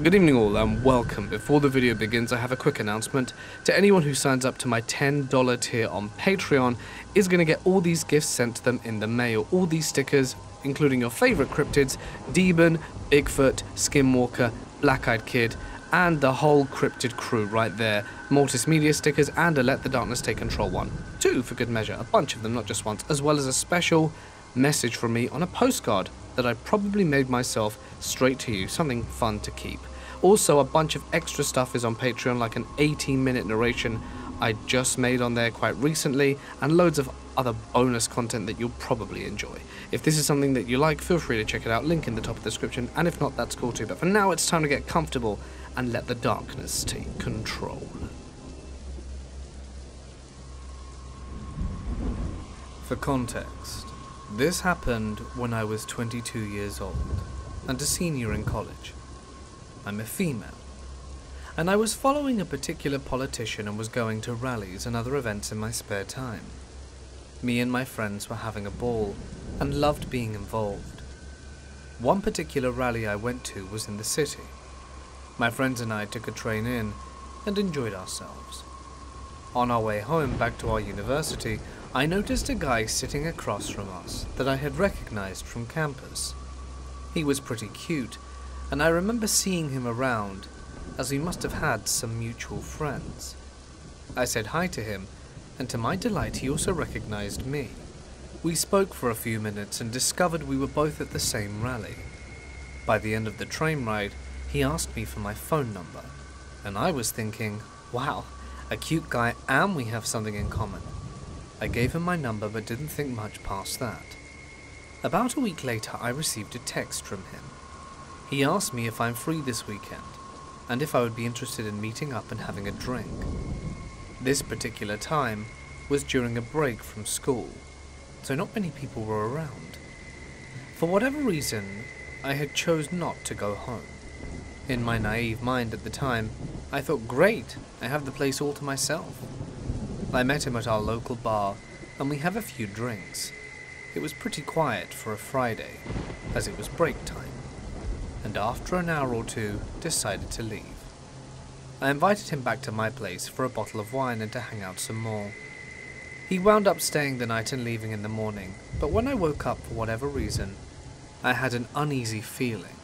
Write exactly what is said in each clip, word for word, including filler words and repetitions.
Good evening all and welcome. Before the video begins, I have a quick announcement. To anyone who signs up to my ten dollar tier on Patreon is going to get all these gifts sent to them in the mail. All these stickers, including your favorite cryptids, Deben, Bigfoot, Skinwalker, Black-Eyed Kid, and the whole cryptid crew right there. Mortis Media stickers and a Let the Darkness Take Control one. Two for good measure, a bunch of them, not just once, as well as a special message from me on a postcard that I probably made myself straight to you, something fun to keep. Also, a bunch of extra stuff is on Patreon, like an eighteen minute narration I just made on there quite recently, and loads of other bonus content that you'll probably enjoy. If this is something that you like, feel free to check it out, link in the top of the description, and if not, that's cool too. But for now, it's time to get comfortable and let the darkness take control. For context, this happened when I was twenty-two years old and a senior in college. I'm a female, and I was following a particular politician and was going to rallies and other events in my spare time. Me and my friends were having a ball and loved being involved. One particular rally I went to was in the city. My friends and I took a train in and enjoyed ourselves. On our way home back to our university, I noticed a guy sitting across from us that I had recognized from campus. He was pretty cute, and I remember seeing him around, as we must have had some mutual friends. I said hi to him, and to my delight he also recognized me. We spoke for a few minutes and discovered we were both at the same rally. By the end of the train ride, he asked me for my phone number, and I was thinking, wow, a cute guy and we have something in common. I gave him my number but didn't think much past that. About a week later, I received a text from him. He asked me if I'm free this weekend, and if I would be interested in meeting up and having a drink. This particular time was during a break from school, so not many people were around. For whatever reason, I had chose not to go home. In my naive mind at the time, I thought, great, I have the place all to myself. I met him at our local bar, and we have a few drinks. It was pretty quiet for a Friday, as it was break time, and after an hour or two, decided to leave. I invited him back to my place for a bottle of wine and to hang out some more. He wound up staying the night and leaving in the morning, but when I woke up for whatever reason, I had an uneasy feeling.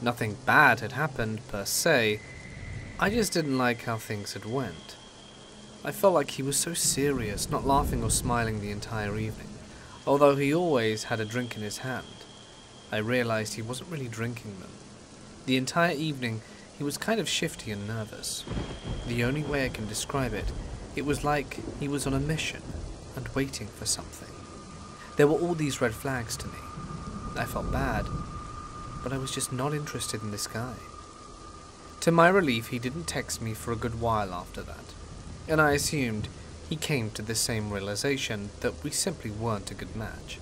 Nothing bad had happened, per se, I just didn't like how things had went. I felt like he was so serious, not laughing or smiling the entire evening, although he always had a drink in his hand. I realized he wasn't really drinking them. The entire evening, he was kind of shifty and nervous. The only way I can describe it, it was like he was on a mission and waiting for something. There were all these red flags to me. I felt bad, but I was just not interested in this guy. To my relief, he didn't text me for a good while after that. And I assumed he came to the same realization that we simply weren't a good match.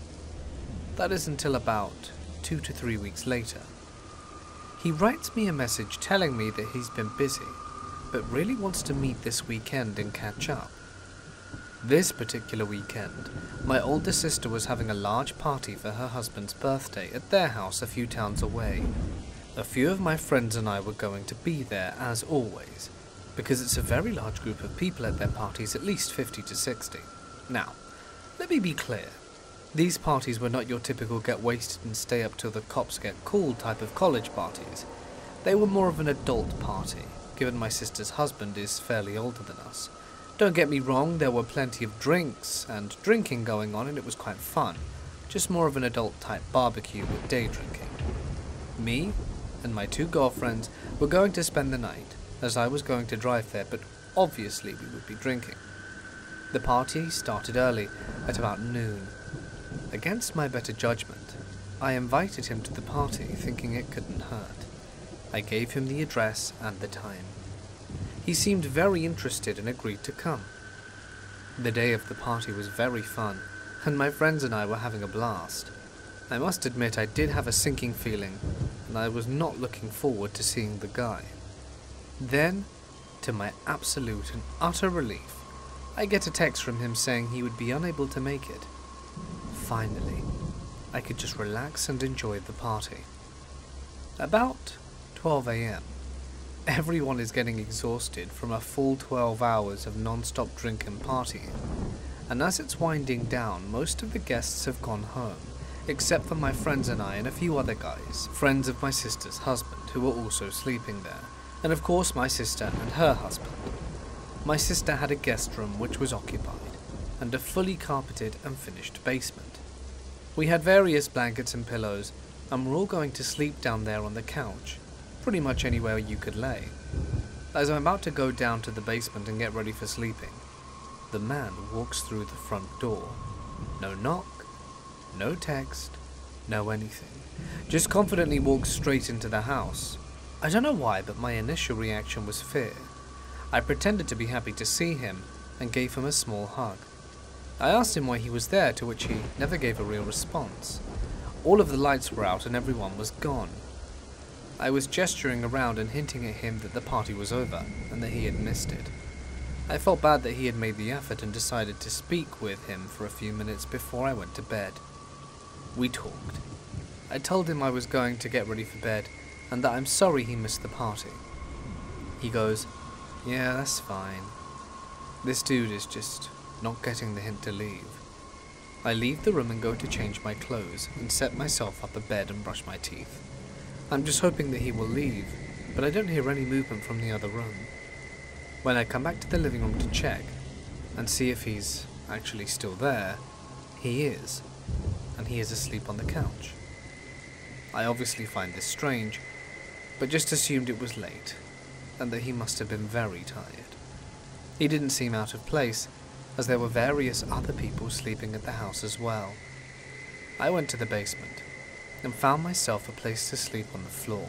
That is until about two to three weeks later. He writes me a message telling me that he's been busy, but really wants to meet this weekend and catch up. This particular weekend, my older sister was having a large party for her husband's birthday at their house a few towns away. A few of my friends and I were going to be there, as always, because it's a very large group of people at their parties, at least fifty to sixty. Now, let me be clear. These parties were not your typical get wasted and stay up till the cops get called type of college parties. They were more of an adult party, given my sister's husband is fairly older than us. Don't get me wrong, there were plenty of drinks and drinking going on and it was quite fun. Just more of an adult type barbecue with day drinking. Me and my two girlfriends were going to spend the night, as I was going to drive there, but obviously we would be drinking. The party started early, at about noon. Against my better judgment, I invited him to the party, thinking it couldn't hurt. I gave him the address and the time. He seemed very interested and agreed to come. The day of the party was very fun, and my friends and I were having a blast. I must admit I did have a sinking feeling, and I was not looking forward to seeing the guy. Then, to my absolute and utter relief, I get a text from him saying he would be unable to make it. Finally, I could just relax and enjoy the party. About twelve a m Everyone is getting exhausted from a full twelve hours of non-stop drink and partying, and as it's winding down, most of the guests have gone home, except for my friends and I and a few other guys, friends of my sister's husband, who were also sleeping there, and of course my sister and her husband. My sister had a guest room which was occupied, and a fully carpeted and finished basement. We had various blankets and pillows, and we're all going to sleep down there on the couch, pretty much anywhere you could lay. As I'm about to go down to the basement and get ready for sleeping, the man walks through the front door. No knock, no text, no anything. Just confidently walks straight into the house. I don't know why, but my initial reaction was fear. I pretended to be happy to see him and gave him a small hug. I asked him why he was there, to which he never gave a real response. All of the lights were out and everyone was gone. I was gesturing around and hinting at him that the party was over and that he had missed it. I felt bad that he had made the effort and decided to speak with him for a few minutes before I went to bed. We talked. I told him I was going to get ready for bed and that I'm sorry he missed the party. He goes, "Yeah, that's fine." This dude is just not getting the hint to leave. I leave the room and go to change my clothes and set myself up a bed and brush my teeth. I'm just hoping that he will leave, but I don't hear any movement from the other room. When I come back to the living room to check and see if he's actually still there, he is, and he is asleep on the couch. I obviously find this strange, but just assumed it was late, and that he must have been very tired. He didn't seem out of place, as there were various other people sleeping at the house as well. I went to the basement and found myself a place to sleep on the floor.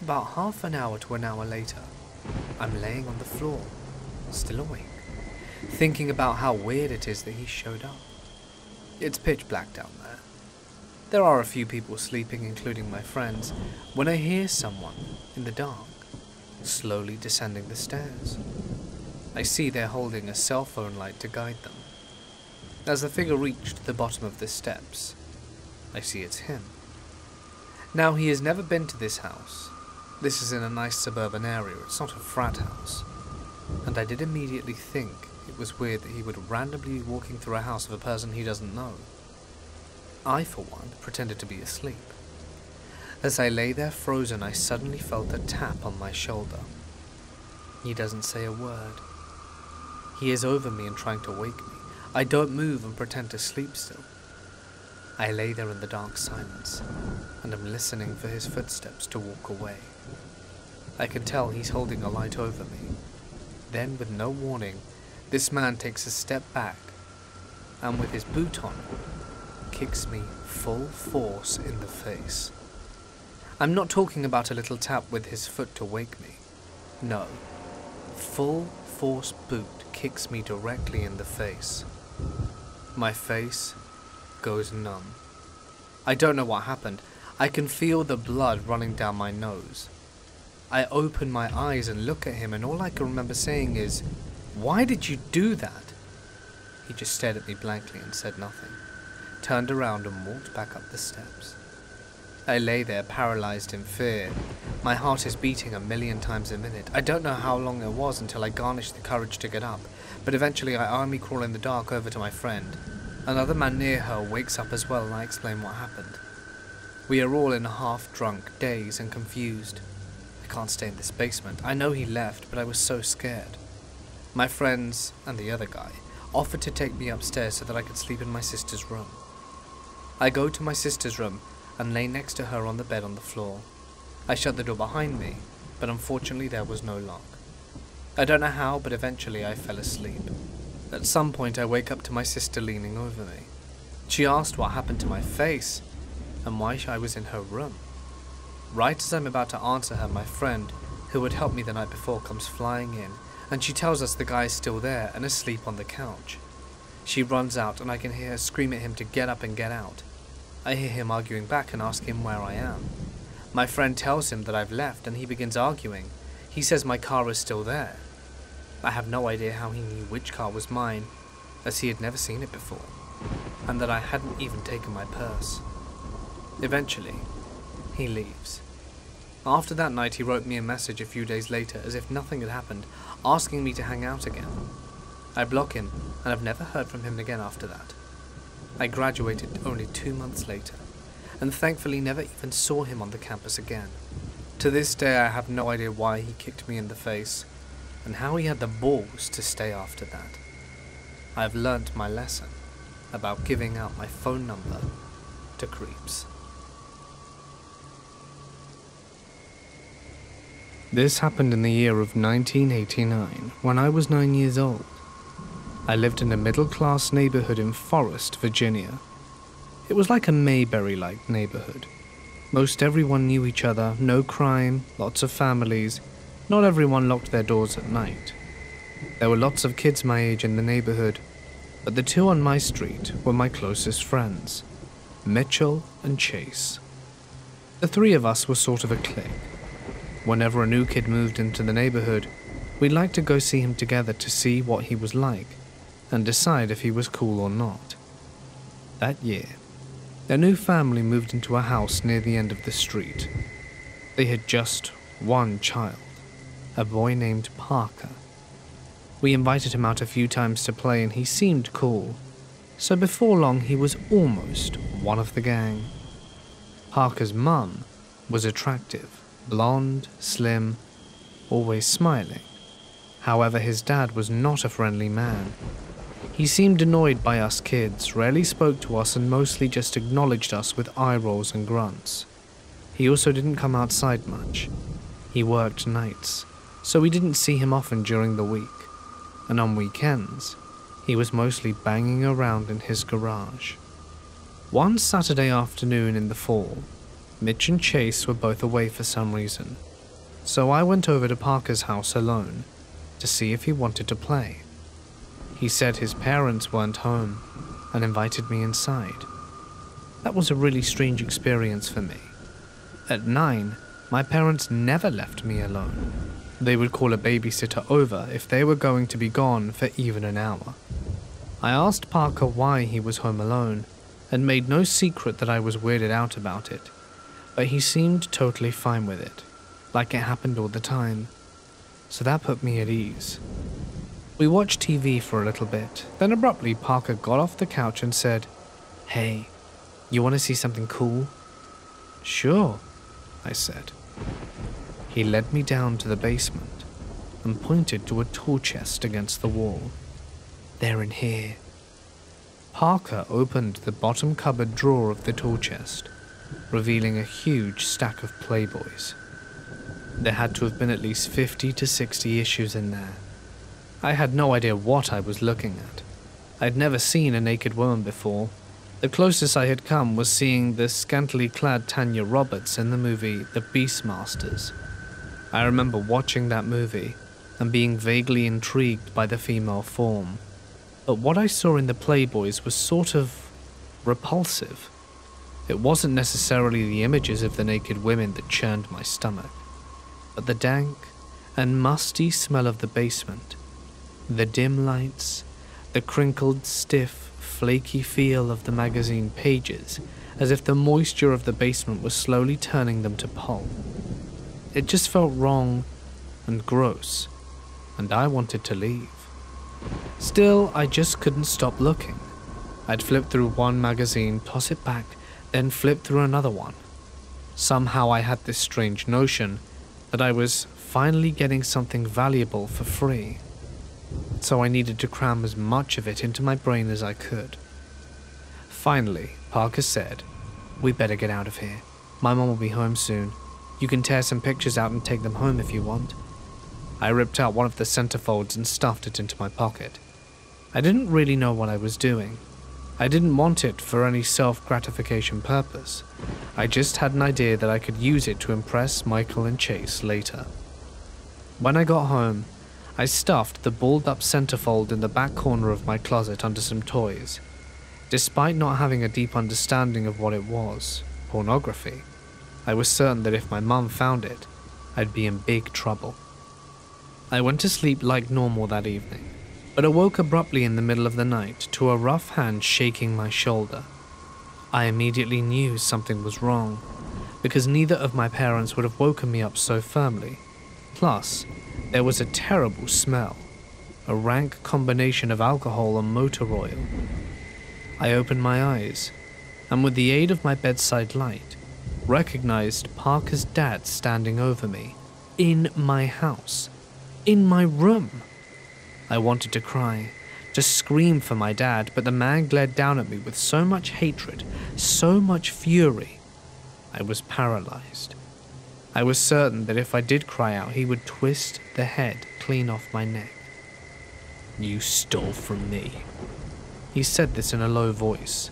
About half an hour to an hour later, I'm laying on the floor, still awake, thinking about how weird it is that he showed up. It's pitch black down there. There are a few people sleeping, including my friends, when I hear someone in the dark slowly descending the stairs. I see they're holding a cell phone light to guide them. As the figure reached the bottom of the steps, I see it's him. Now, he has never been to this house. This is in a nice suburban area, it's not a frat house. And I did immediately think it was weird that he would randomly be walking through a house of a person he doesn't know. I, for one, pretended to be asleep. As I lay there frozen, I suddenly felt a tap on my shoulder. He doesn't say a word. He is over me and trying to wake me. I don't move and pretend to sleep still. I lay there in the dark silence, and am listening for his footsteps to walk away. I can tell he's holding a light over me. Then, with no warning, this man takes a step back, and with his boot on, kicks me full force in the face. I'm not talking about a little tap with his foot to wake me. No, full force boot kicks me directly in the face. My face goes numb. I don't know what happened. I can feel the blood running down my nose. I open my eyes and look at him, and all I can remember saying is, "Why did you do that?" He just stared at me blankly and said nothing, turned around and walked back up the steps. I lay there paralyzed in fear. My heart is beating a million times a minute. I don't know how long it was until I garnished the courage to get up, but eventually I army crawl in the dark over to my friend. Another man near her wakes up as well, and I explain what happened. We are all in a half-drunk daze and confused. I can't stay in this basement. I know he left, but I was so scared. My friends, and the other guy, offered to take me upstairs so that I could sleep in my sister's room. I go to my sister's room and lay next to her on the bed on the floor. I shut the door behind me, but unfortunately there was no lock. I don't know how, but eventually I fell asleep. At some point, I wake up to my sister leaning over me. She asked what happened to my face and why I was in her room. Right as I'm about to answer her, my friend, who had helped me the night before, comes flying in, and she tells us the guy is still there and asleep on the couch. She runs out, and I can hear her scream at him to get up and get out. I hear him arguing back and ask him where I am. My friend tells him that I've left, and he begins arguing. He says my car is still there. I have no idea how he knew which car was mine, as he had never seen it before, and that I hadn't even taken my purse. Eventually, he leaves. After that night, he wrote me a message a few days later, as if nothing had happened, asking me to hang out again. I block him, and I've never heard from him again after that. I graduated only two months later, and thankfully never even saw him on the campus again. To this day, I have no idea why he kicked me in the face, and how he had the balls to stay after that. I have learnt my lesson about giving out my phone number to creeps. This happened in the year of nineteen eighty-nine, when I was nine years old. I lived in a middle-class neighborhood in Forest, Virginia. It was like a Mayberry-like neighborhood. Most everyone knew each other, no crime, lots of families. Not everyone locked their doors at night. There were lots of kids my age in the neighborhood, but the two on my street were my closest friends, Mitchell and Chase. The three of us were sort of a clique. Whenever a new kid moved into the neighborhood, we'd like to go see him together to see what he was like and decide if he was cool or not. That year, their new family moved into a house near the end of the street. They had just one child, a boy named Parker. We invited him out a few times to play and he seemed cool, so before long he was almost one of the gang. Parker's mum was attractive. Blonde, slim, always smiling. However, his dad was not a friendly man. He seemed annoyed by us kids, rarely spoke to us, and mostly just acknowledged us with eye rolls and grunts. He also didn't come outside much. He worked nights, so we didn't see him often during the week. And on weekends, he was mostly banging around in his garage. One Saturday afternoon in the fall, Mitch and Chase were both away for some reason, so I went over to Parker's house alone to see if he wanted to play. He said his parents weren't home and invited me inside. That was a really strange experience for me. At nine, my parents never left me alone. They would call a babysitter over if they were going to be gone for even an hour. I asked Parker why he was home alone and made no secret that I was weirded out about it. But he seemed totally fine with it, like it happened all the time, so that put me at ease. We watched T V for a little bit, then abruptly Parker got off the couch and said, "Hey, you want to see something cool?" "Sure," I said. He led me down to the basement and pointed to a tool chest against the wall. "They're in here." Parker opened the bottom cupboard drawer of the tool chest, revealing a huge stack of Playboys. There had to have been at least fifty to sixty issues in there. I had no idea what I was looking at. I'd never seen a naked woman before. The closest I had come was seeing the scantily clad Tanya Roberts in the movie The Beastmasters. I remember watching that movie and being vaguely intrigued by the female form, but what I saw in the Playboys was sort of repulsive. It wasn't necessarily the images of the naked women that churned my stomach, but the dank and musty smell of the basement, the dim lights, the crinkled, stiff, flaky feel of the magazine pages, as if the moisture of the basement was slowly turning them to pulp. It just felt wrong and gross, and I wanted to leave. Still, I just couldn't stop looking. I'd flip through one magazine, toss it back, then flipped through another one. Somehow I had this strange notion that I was finally getting something valuable for free, so I needed to cram as much of it into my brain as I could. Finally, Parker said, "We better get out of here. My mom will be home soon. You can tear some pictures out and take them home if you want." I ripped out one of the centerfolds and stuffed it into my pocket. I didn't really know what I was doing. I didn't want it for any self-gratification purpose. I just had an idea that I could use it to impress Michael and Chase later. When I got home, I stuffed the balled-up centerfold in the back corner of my closet under some toys. Despite not having a deep understanding of what it was, pornography, I was certain that if my mum found it, I'd be in big trouble. I went to sleep like normal that evening, but awoke abruptly in the middle of the night to a rough hand shaking my shoulder. I immediately knew something was wrong, because neither of my parents would have woken me up so firmly. Plus, there was a terrible smell, a rank combination of alcohol and motor oil. I opened my eyes, and with the aid of my bedside light, recognized Parker's dad standing over me, in my house, in my room. I wanted to cry, to scream for my dad, but the man glared down at me with so much hatred, so much fury, I was paralyzed. I was certain that if I did cry out, he would twist the head clean off my neck. "You stole from me." He said this in a low voice,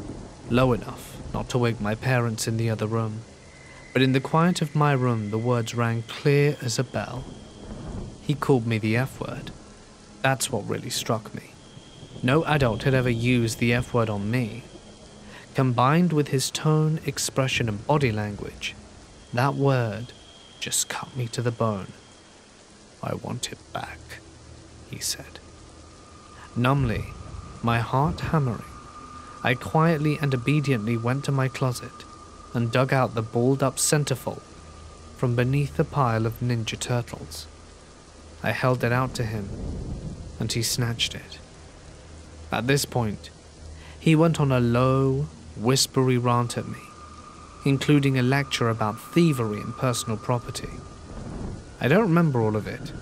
low enough not to wake my parents in the other room. But in the quiet of my room, the words rang clear as a bell. He called me the F-word. That's what really struck me. No adult had ever used the F-word on me. Combined with his tone, expression, and body language, that word just cut me to the bone. "I want it back," he said. Numbly, my heart hammering, I quietly and obediently went to my closet and dug out the balled-up centerfold from beneath a pile of Ninja Turtles. I held it out to him, and he snatched it. At this point, he went on a low, whispery rant at me, including a lecture about thievery and personal property. I don't remember all of it,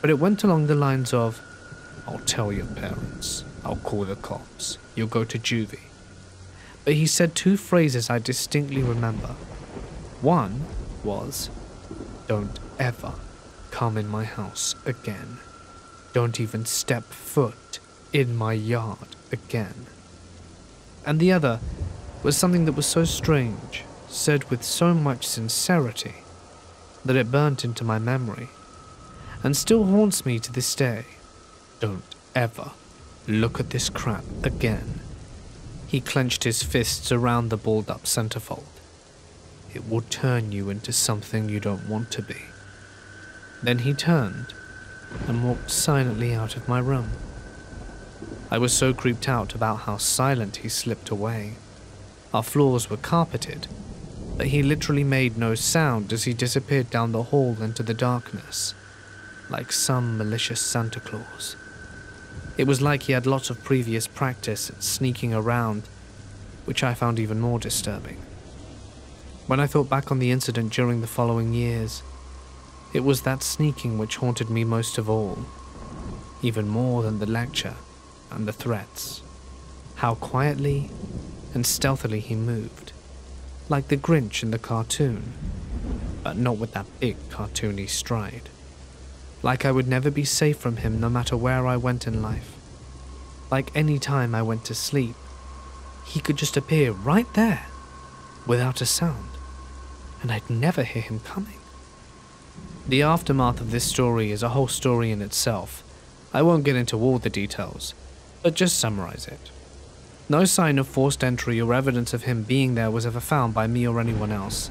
but it went along the lines of, "I'll tell your parents. I'll call the cops. You'll go to juvie." But he said two phrases I distinctly remember. One was, "Don't ever come in my house again. Don't even step foot in my yard again." And the other was something that was so strange, said with so much sincerity, that it burnt into my memory and still haunts me to this day. "Don't ever look at this crap again." He clenched his fists around the balled-up centerfold. "It will turn you into something you don't want to be." Then he turned and walked silently out of my room. I was so creeped out about how silent he slipped away. Our floors were carpeted, but he literally made no sound as he disappeared down the hall into the darkness, like some malicious Santa Claus. It was like he had lots of previous practice at sneaking around, which I found even more disturbing. When I thought back on the incident during the following years, it was that sneaking which haunted me most of all, even more than the lecture and the threats. How quietly and stealthily he moved, like the Grinch in the cartoon, but not with that big cartoony stride. Like I would never be safe from him no matter where I went in life. Like any time I went to sleep, he could just appear right there, without a sound, and I'd never hear him coming. The aftermath of this story is a whole story in itself. I won't get into all the details, but just summarize it. No sign of forced entry or evidence of him being there was ever found by me or anyone else.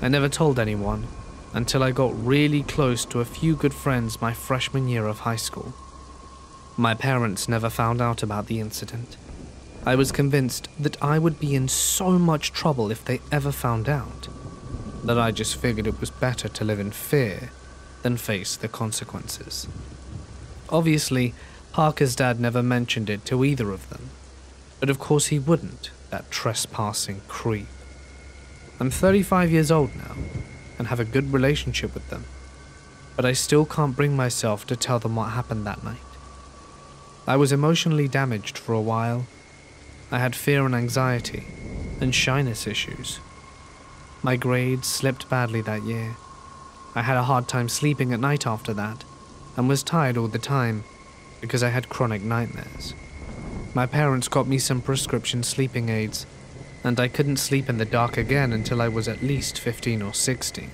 I never told anyone, until I got really close to a few good friends my freshman year of high school. My parents never found out about the incident. I was convinced that I would be in so much trouble if they ever found out, that I just figured it was better to live in fear than face the consequences. Obviously, Parker's dad never mentioned it to either of them, but of course he wouldn't, that trespassing creep. I'm thirty-five years old now and have a good relationship with them, but I still can't bring myself to tell them what happened that night. I was emotionally damaged for a while. I had fear and anxiety and shyness issues. My grades slipped badly that year. I had a hard time sleeping at night after that and was tired all the time because I had chronic nightmares. My parents got me some prescription sleeping aids, and I couldn't sleep in the dark again until I was at least fifteen or sixteen.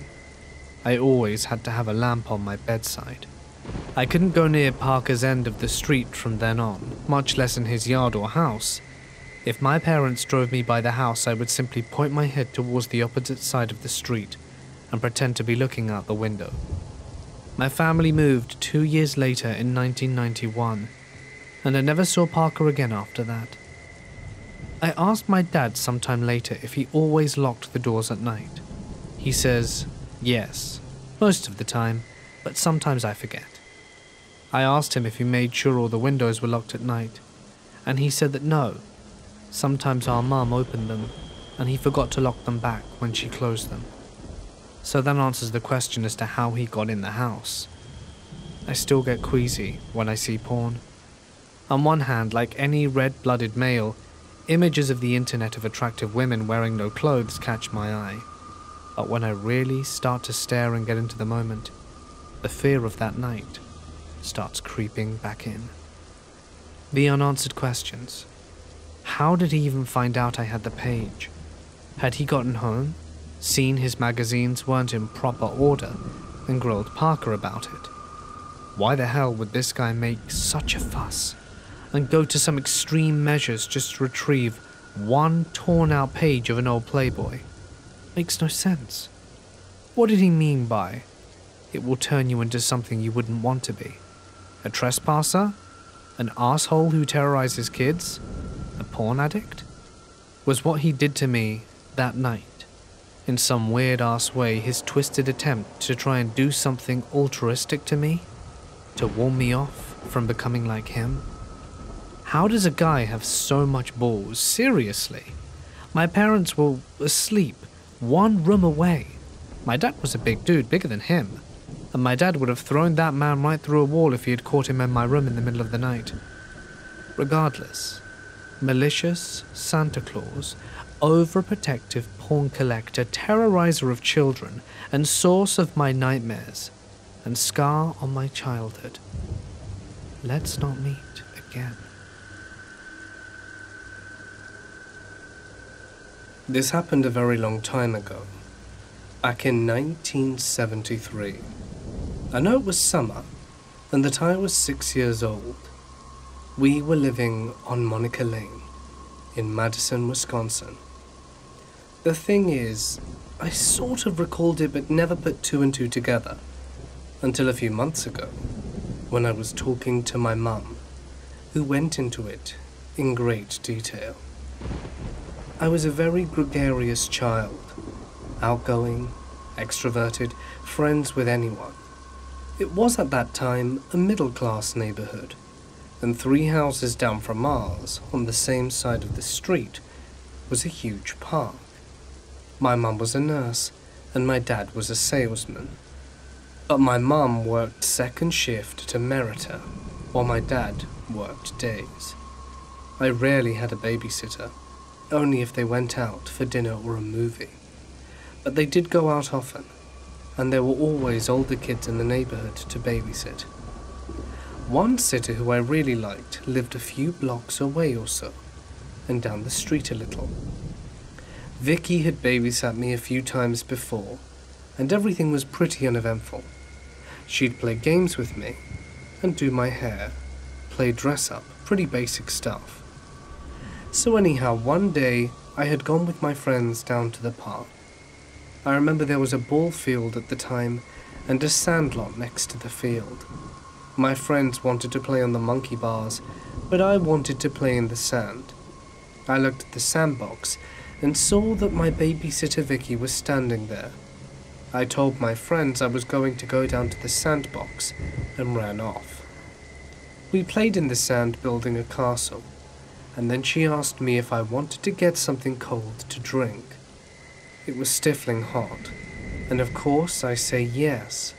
I always had to have a lamp on my bedside. I couldn't go near Parker's end of the street from then on, much less in his yard or house. If my parents drove me by the house, I would simply point my head towards the opposite side of the street and pretend to be looking out the window. My family moved two years later in nineteen ninety-one, and I never saw Parker again after that. I asked my dad sometime later if he always locked the doors at night. He says, yes, most of the time, but sometimes I forget. I asked him if he made sure all the windows were locked at night, and he said that no. Sometimes our mum opened them, and he forgot to lock them back when she closed them. So that answers the question as to how he got in the house. I still get queasy when I see porn. On one hand, like any red-blooded male, images of the internet of attractive women wearing no clothes catch my eye. But when I really start to stare and get into the moment, the fear of that night starts creeping back in. The unanswered questions. How did he even find out I had the page? Had he gotten home, seen his magazines weren't in proper order, and grilled Parker about it? Why the hell would this guy make such a fuss and go to some extreme measures just to retrieve one torn-out page of an old Playboy? Makes no sense. What did he mean by, it will turn you into something you wouldn't want to be? A trespasser? An asshole who terrorizes kids? A porn addict? Was what he did to me that night, in some weird-ass way, his twisted attempt to try and do something altruistic to me? To warn me off from becoming like him? How does a guy have so much balls? Seriously. My parents were asleep, one room away. My dad was a big dude, bigger than him. And my dad would have thrown that man right through a wall if he had caught him in my room in the middle of the night. Regardless, malicious Santa Claus, overprotective porn collector, terrorizer of children, and source of my nightmares, and scar on my childhood. Let's not meet again. This happened a very long time ago, back in nineteen seventy-three. I know it was summer, and that I was six years old. We were living on Monica Lane, in Madison, Wisconsin. The thing is, I sort of recalled it but never put two and two together, until a few months ago, when I was talking to my mum, who went into it in great detail. I was a very gregarious child, outgoing, extroverted, friends with anyone. It was at that time a middle-class neighborhood, and three houses down from ours, on the same side of the street, was a huge park. My mum was a nurse, and my dad was a salesman. But my mum worked second shift to Merita, while my dad worked days. I rarely had a babysitter, only if they went out for dinner or a movie. But they did go out often, and there were always older kids in the neighborhood to babysit. One sitter who I really liked lived a few blocks away or so, and down the street a little. Vicky had babysat me a few times before, and everything was pretty uneventful. She'd play games with me, and do my hair, play dress-up, pretty basic stuff. So anyhow, one day, I had gone with my friends down to the park. I remember there was a ball field at the time, and a sandlot next to the field. My friends wanted to play on the monkey bars, but I wanted to play in the sand. I looked at the sandbox, and saw that my babysitter Vicky was standing there. I told my friends I was going to go down to the sandbox and ran off. We played in the sand building a castle, and then she asked me if I wanted to get something cold to drink. It was stifling hot, and of course I say yes.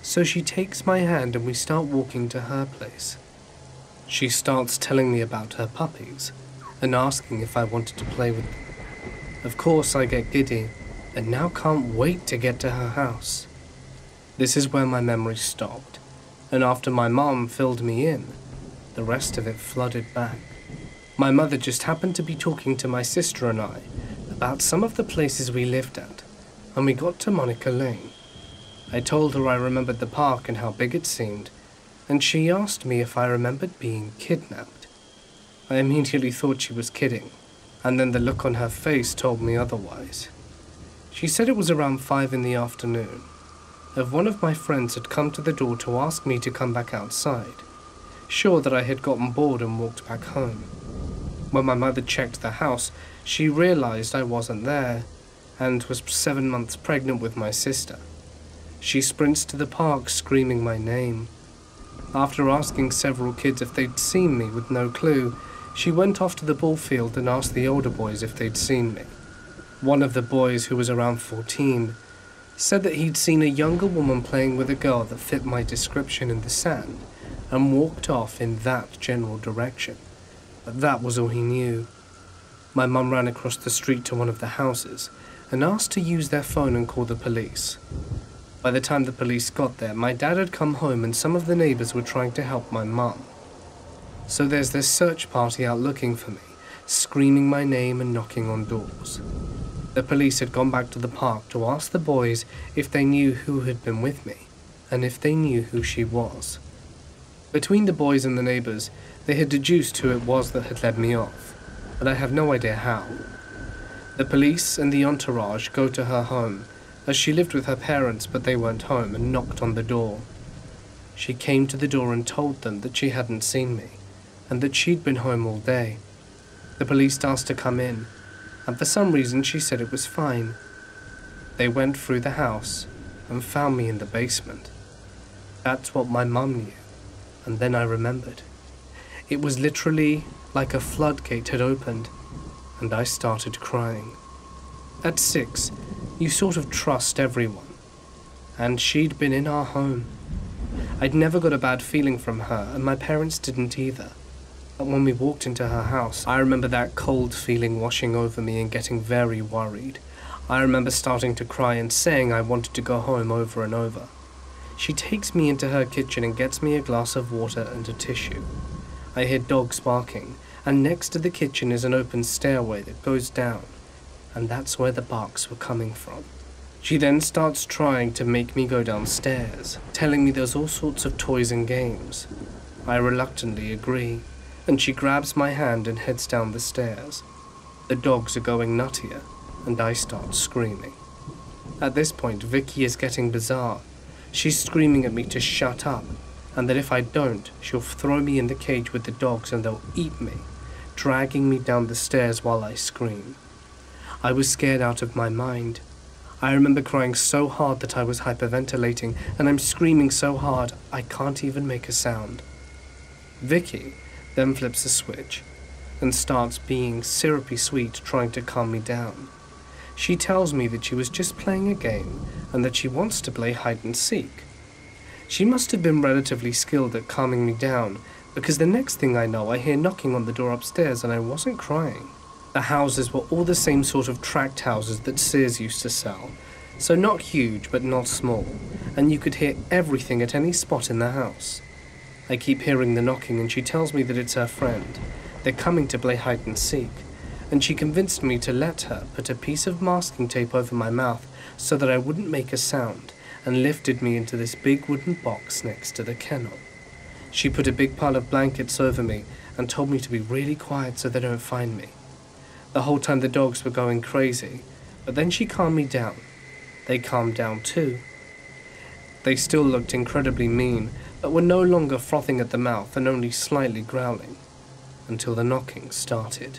So she takes my hand and we start walking to her place. She starts telling me about her puppies and asking if I wanted to play with them. Of course I get giddy, and now can't wait to get to her house. This is where my memory stopped, and after my mom filled me in, the rest of it flooded back. My mother just happened to be talking to my sister and I about some of the places we lived at, and we got to Monica Lane. I told her I remembered the park and how big it seemed, and she asked me if I remembered being kidnapped. I immediately thought she was kidding, and then the look on her face told me otherwise. She said it was around five in the afternoon, and one of my friends had come to the door to ask me to come back outside, sure that I had gotten bored and walked back home. When my mother checked the house, she realized I wasn't there, and was seven months pregnant with my sister. She sprints to the park screaming my name. After asking several kids if they'd seen me with no clue, she went off to the ball field and asked the older boys if they'd seen me. One of the boys, who was around fourteen, said that he'd seen a younger woman playing with a girl that fit my description in the sand and walked off in that general direction. But that was all he knew. My mum ran across the street to one of the houses and asked to use their phone and call the police. By the time the police got there, my dad had come home and some of the neighbors were trying to help my mum. So there's this search party out looking for me, screaming my name and knocking on doors. The police had gone back to the park to ask the boys if they knew who had been with me, and if they knew who she was. Between the boys and the neighbors, they had deduced who it was that had led me off, but I have no idea how. The police and the entourage go to her home, as she lived with her parents but they weren't home, and knocked on the door. She came to the door and told them that she hadn't seen me, and that she'd been home all day. The police asked to come in, and for some reason she said it was fine. They went through the house and found me in the basement. That's what my mum knew, and then I remembered. It was literally like a floodgate had opened, and I started crying. At six, you sort of trust everyone, and she'd been in our home. I'd never got a bad feeling from her, and my parents didn't either. But when we walked into her house, I remember that cold feeling washing over me and getting very worried. I remember starting to cry and saying I wanted to go home over and over. She takes me into her kitchen and gets me a glass of water and a tissue. I hear dogs barking, and next to the kitchen is an open stairway that goes down, and that's where the barks were coming from. She then starts trying to make me go downstairs, telling me there's all sorts of toys and games. I reluctantly agree, and she grabs my hand and heads down the stairs. The dogs are going nuttier, and I start screaming. At this point, Vicky is getting bizarre. She's screaming at me to shut up, and that if I don't, she'll throw me in the cage with the dogs and they'll eat me, dragging me down the stairs while I scream. I was scared out of my mind. I remember crying so hard that I was hyperventilating, and I'm screaming so hard I can't even make a sound. Vicky then flips a switch and starts being syrupy sweet, trying to calm me down. She tells me that she was just playing a game and that she wants to play hide and seek. She must have been relatively skilled at calming me down, because the next thing I know I hear knocking on the door upstairs, and I wasn't crying. The houses were all the same sort of tract houses that Sears used to sell, so not huge but not small, and you could hear everything at any spot in the house. I keep hearing the knocking, and she tells me that it's her friend. They're coming to play hide and seek, and she convinced me to let her put a piece of masking tape over my mouth so that I wouldn't make a sound, and lifted me into this big wooden box next to the kennel. She put a big pile of blankets over me and told me to be really quiet so they don't find me. The whole time the dogs were going crazy, but then she calmed me down. They calmed down too. They still looked incredibly mean, but were no longer frothing at the mouth and only slightly growling, until the knocking started.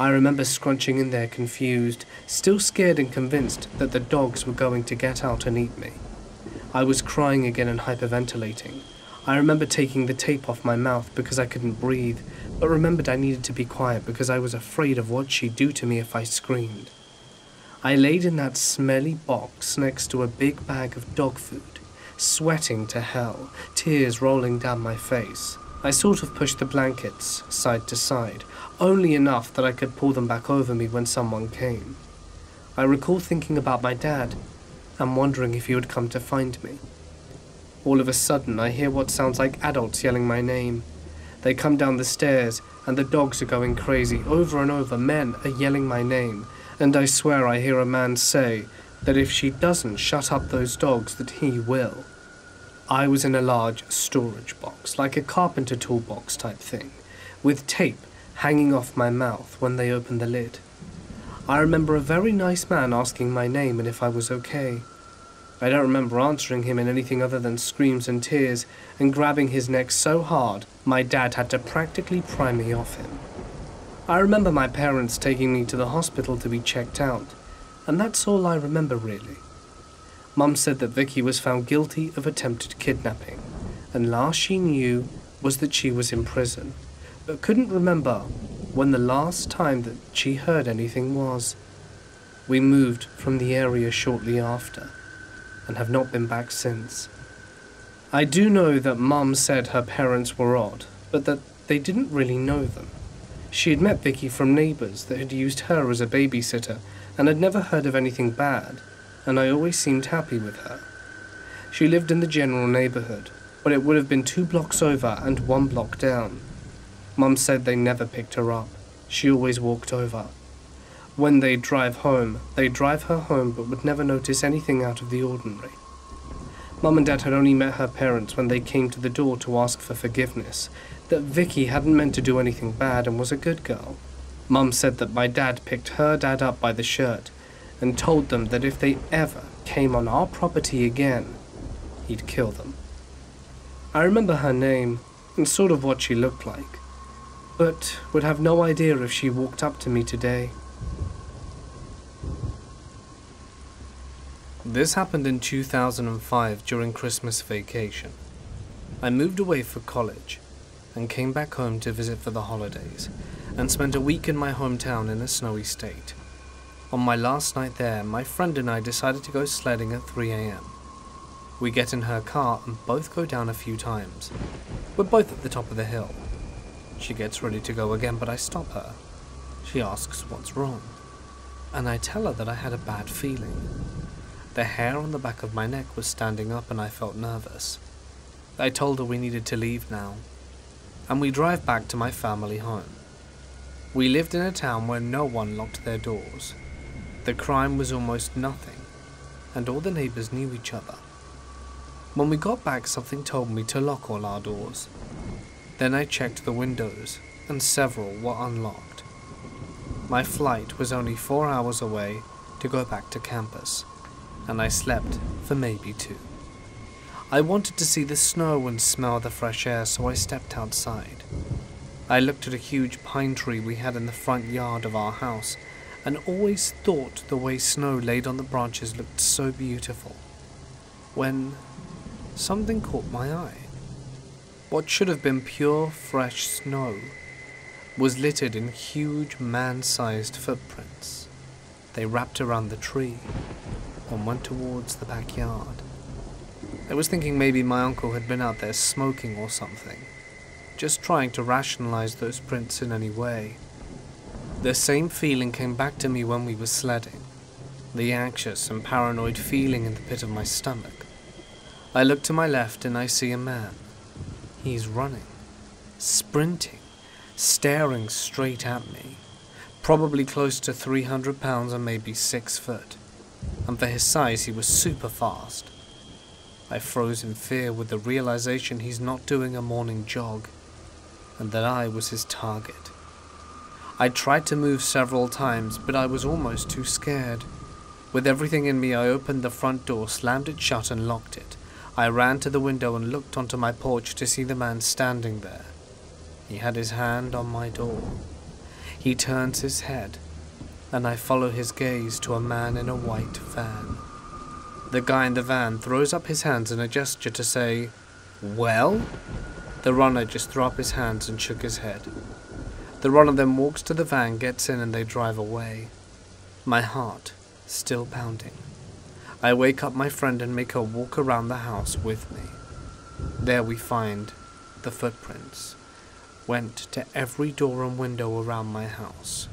I remember scrunching in there confused, still scared and convinced that the dogs were going to get out and eat me. I was crying again and hyperventilating. I remember taking the tape off my mouth because I couldn't breathe, but remembered I needed to be quiet because I was afraid of what she'd do to me if I screamed. I laid in that smelly box next to a big bag of dog food, sweating to hell, tears rolling down my face. I sort of pushed the blankets side to side, only enough that I could pull them back over me when someone came. I recall thinking about my dad and wondering if he would come to find me. All of a sudden, I hear what sounds like adults yelling my name. They come down the stairs, and the dogs are going crazy. Over and over, men are yelling my name, and I swear I hear a man say that if she doesn't shut up those dogs, that he will. I was in a large storage box, like a carpenter toolbox type thing, with tape hanging off my mouth when they opened the lid. I remember a very nice man asking my name and if I was okay. I don't remember answering him in anything other than screams and tears, and grabbing his neck so hard my dad had to practically pry me off him. I remember my parents taking me to the hospital to be checked out, and that's all I remember really. Mum said that Vicky was found guilty of attempted kidnapping, and last she knew was that she was in prison, but couldn't remember when the last time that she heard anything was. We moved from the area shortly after, and have not been back since. I do know that Mum said her parents were odd, but that they didn't really know them. She had met Vicky from neighbours that had used her as a babysitter and had never heard of anything bad, and I always seemed happy with her. She lived in the general neighbourhood, but it would have been two blocks over and one block down. Mum said they never picked her up. She always walked over. When they'd drive home, they'd drive her home but would never notice anything out of the ordinary. Mum and Dad had only met her parents when they came to the door to ask for forgiveness, that Vicky hadn't meant to do anything bad and was a good girl. Mum said that my dad picked her dad up by the shirt and told them that if they ever came on our property again, he'd kill them. I remember her name and sort of what she looked like, but would have no idea if she walked up to me today. This happened in two thousand five during Christmas vacation. I moved away for college and came back home to visit for the holidays and spent a week in my hometown in a snowy state. On my last night there, my friend and I decided to go sledding at three a m We get in her car and both go down a few times. We're both at the top of the hill. She gets ready to go again, but I stop her. She asks what's wrong, and I tell her that I had a bad feeling. The hair on the back of my neck was standing up and I felt nervous. I told her we needed to leave now, and we drive back to my family home. We lived in a town where no one locked their doors. The crime was almost nothing, and all the neighbors knew each other. When we got back, something told me to lock all our doors. Then I checked the windows, and several were unlocked. My flight was only four hours away to go back to campus, and I slept for maybe two. I wanted to see the snow and smell the fresh air, so I stepped outside. I looked at a huge pine tree we had in the front yard of our house, and always thought the way snow laid on the branches looked so beautiful, when something caught my eye. What should have been pure, fresh snow was littered in huge, man-sized footprints. They wrapped around the tree and went towards the backyard. I was thinking maybe my uncle had been out there smoking or something, just trying to rationalize those prints in any way. The same feeling came back to me when we were sledding, the anxious and paranoid feeling in the pit of my stomach. I look to my left and I see a man. He's running, sprinting, staring straight at me, probably close to three hundred pounds and maybe six foot. And for his size, he was super fast. I froze in fear with the realization he's not doing a morning jog, and that I was his target. I tried to move several times, but I was almost too scared. With everything in me, I opened the front door, slammed it shut, and locked it. I ran to the window and looked onto my porch to see the man standing there. He had his hand on my door. He turns his head, and I follow his gaze to a man in a white van. The guy in the van throws up his hands in a gesture to say, "Well?" The runner just threw up his hands and shook his head. The runner then walks to the van, gets in, and they drive away. My heart still pounding. I wake up my friend and make her walk around the house with me. There we find the footprints went to every door and window around my house.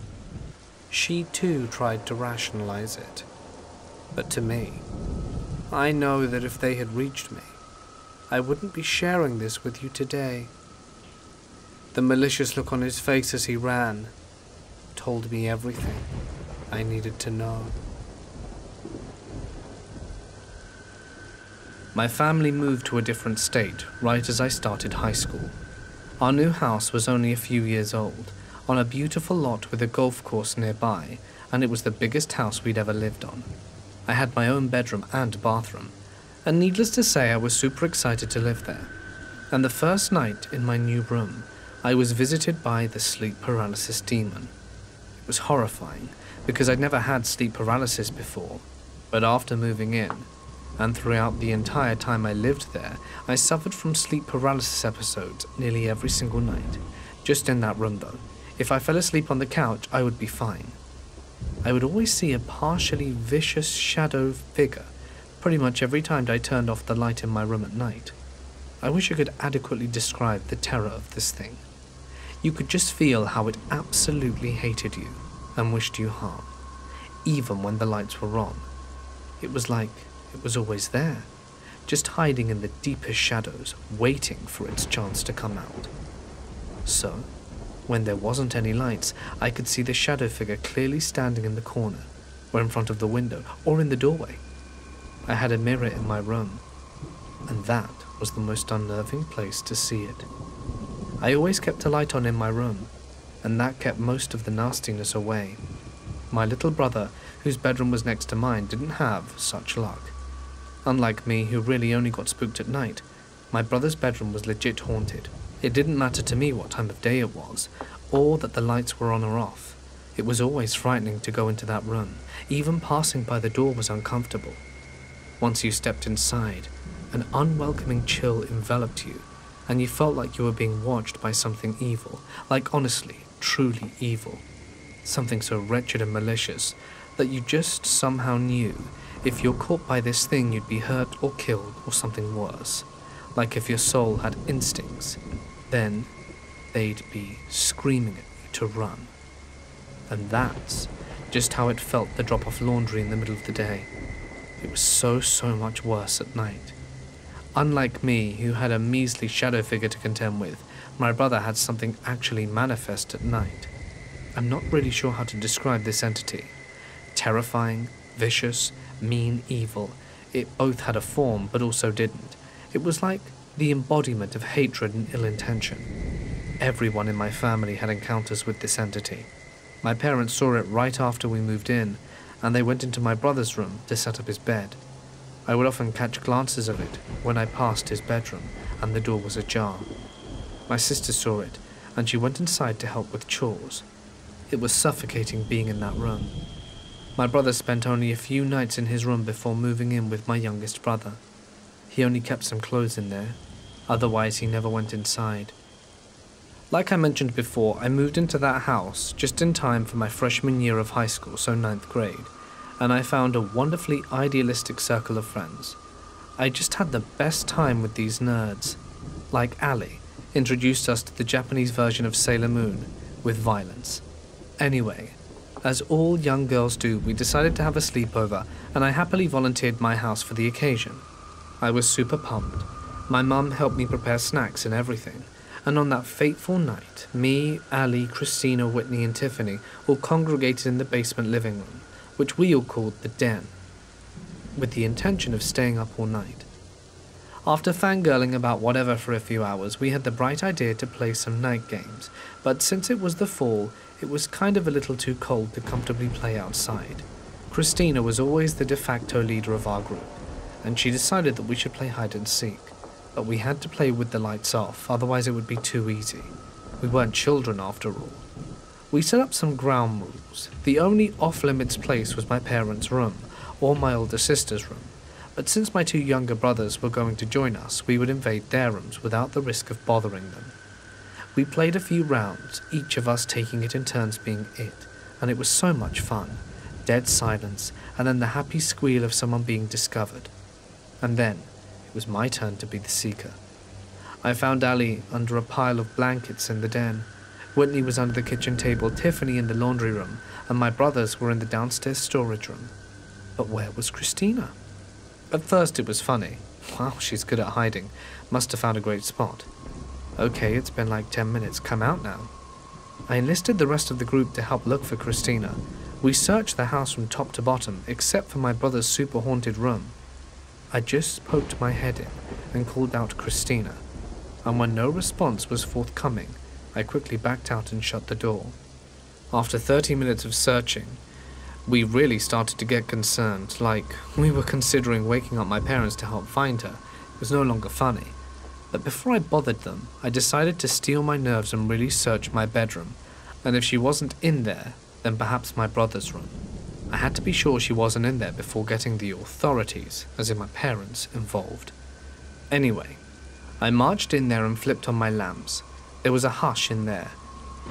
She too tried to rationalize it, but to me, I know that if they had reached me, I wouldn't be sharing this with you today. The malicious look on his face as he ran told me everything I needed to know. My family moved to a different state right as I started high school. Our new house was only a few years old, on a beautiful lot with a golf course nearby, and it was the biggest house we'd ever lived on. I had my own bedroom and bathroom, and needless to say, I was super excited to live there. And the first night in my new room, I was visited by the sleep paralysis demon. It was horrifying, because I'd never had sleep paralysis before, but after moving in, and throughout the entire time I lived there, I suffered from sleep paralysis episodes nearly every single night. Just in that room though, if I fell asleep on the couch, I would be fine. I would always see a partially vicious shadow figure pretty much every time I turned off the light in my room at night. I wish I could adequately describe the terror of this thing. You could just feel how it absolutely hated you and wished you harm, even when the lights were on. It was like it was always there, just hiding in the deepest shadows, waiting for its chance to come out. So, when there wasn't any lights, I could see the shadow figure clearly standing in the corner, or in front of the window, or in the doorway. I had a mirror in my room, and that was the most unnerving place to see it. I always kept a light on in my room, and that kept most of the nastiness away. My little brother, whose bedroom was next to mine, didn't have such luck. Unlike me, who really only got spooked at night, my brother's bedroom was legit haunted. It didn't matter to me what time of day it was, or that the lights were on or off. It was always frightening to go into that room. Even passing by the door was uncomfortable. Once you stepped inside, an unwelcoming chill enveloped you, and you felt like you were being watched by something evil, like honestly, truly evil. Something so wretched and malicious that you just somehow knew if you're caught by this thing you'd be hurt or killed or something worse. Like if your soul had instincts, then they'd be screaming at you to run. And that's just how it felt to drop off laundry in the middle of the day. It was so, so much worse at night. Unlike me, who had a measly shadow figure to contend with, my brother had something actually manifest at night. I'm not really sure how to describe this entity. Terrifying, vicious, mean, evil. It both had a form, but also didn't. It was like the embodiment of hatred and ill intention. Everyone in my family had encounters with this entity. My parents saw it right after we moved in, and they went into my brother's room to set up his bed. I would often catch glances of it when I passed his bedroom and the door was ajar. My sister saw it, and she went inside to help with chores. It was suffocating being in that room. My brother spent only a few nights in his room before moving in with my youngest brother. He only kept some clothes in there, otherwise he never went inside. Like I mentioned before, I moved into that house just in time for my freshman year of high school, so ninth grade, and I found a wonderfully idealistic circle of friends. I just had the best time with these nerds. Like Ali introduced us to the Japanese version of Sailor Moon, with violence. Anyway, as all young girls do, we decided to have a sleepover, and I happily volunteered my house for the occasion. I was super pumped. My mum helped me prepare snacks and everything, and on that fateful night, me, Ali, Christina, Whitney and Tiffany all congregated in the basement living room, which we all called the den, with the intention of staying up all night. After fangirling about whatever for a few hours, we had the bright idea to play some night games, but since it was the fall, it was kind of a little too cold to comfortably play outside. Christina was always the de facto leader of our group, and she decided that we should play hide and seek, but we had to play with the lights off, otherwise it would be too easy. We weren't children after all. We set up some ground rules. The only off-limits place was my parents' room, or my older sister's room, but since my two younger brothers were going to join us, we would invade their rooms without the risk of bothering them. We played a few rounds, each of us taking it in turns being it, and it was so much fun. Dead silence, and then the happy squeal of someone being discovered. And then, it was my turn to be the seeker. I found Ali under a pile of blankets in the den. Whitney was under the kitchen table, Tiffany in the laundry room, and my brothers were in the downstairs storage room. But where was Christina? At first it was funny. Wow, she's good at hiding. Must have found a great spot. Okay, it's been like ten minutes. Come out now. I enlisted the rest of the group to help look for Christina. We searched the house from top to bottom, except for my brother's super haunted room. I just poked my head in and called out Christina, and when no response was forthcoming, I quickly backed out and shut the door. After thirty minutes of searching, we really started to get concerned, like we were considering waking up my parents to help find her. It was no longer funny. But before I bothered them, I decided to steel my nerves and really search my bedroom, and if she wasn't in there, than perhaps my brother's run. I had to be sure she wasn't in there before getting the authorities, as in my parents, involved. Anyway, I marched in there and flipped on my lamps. There was a hush in there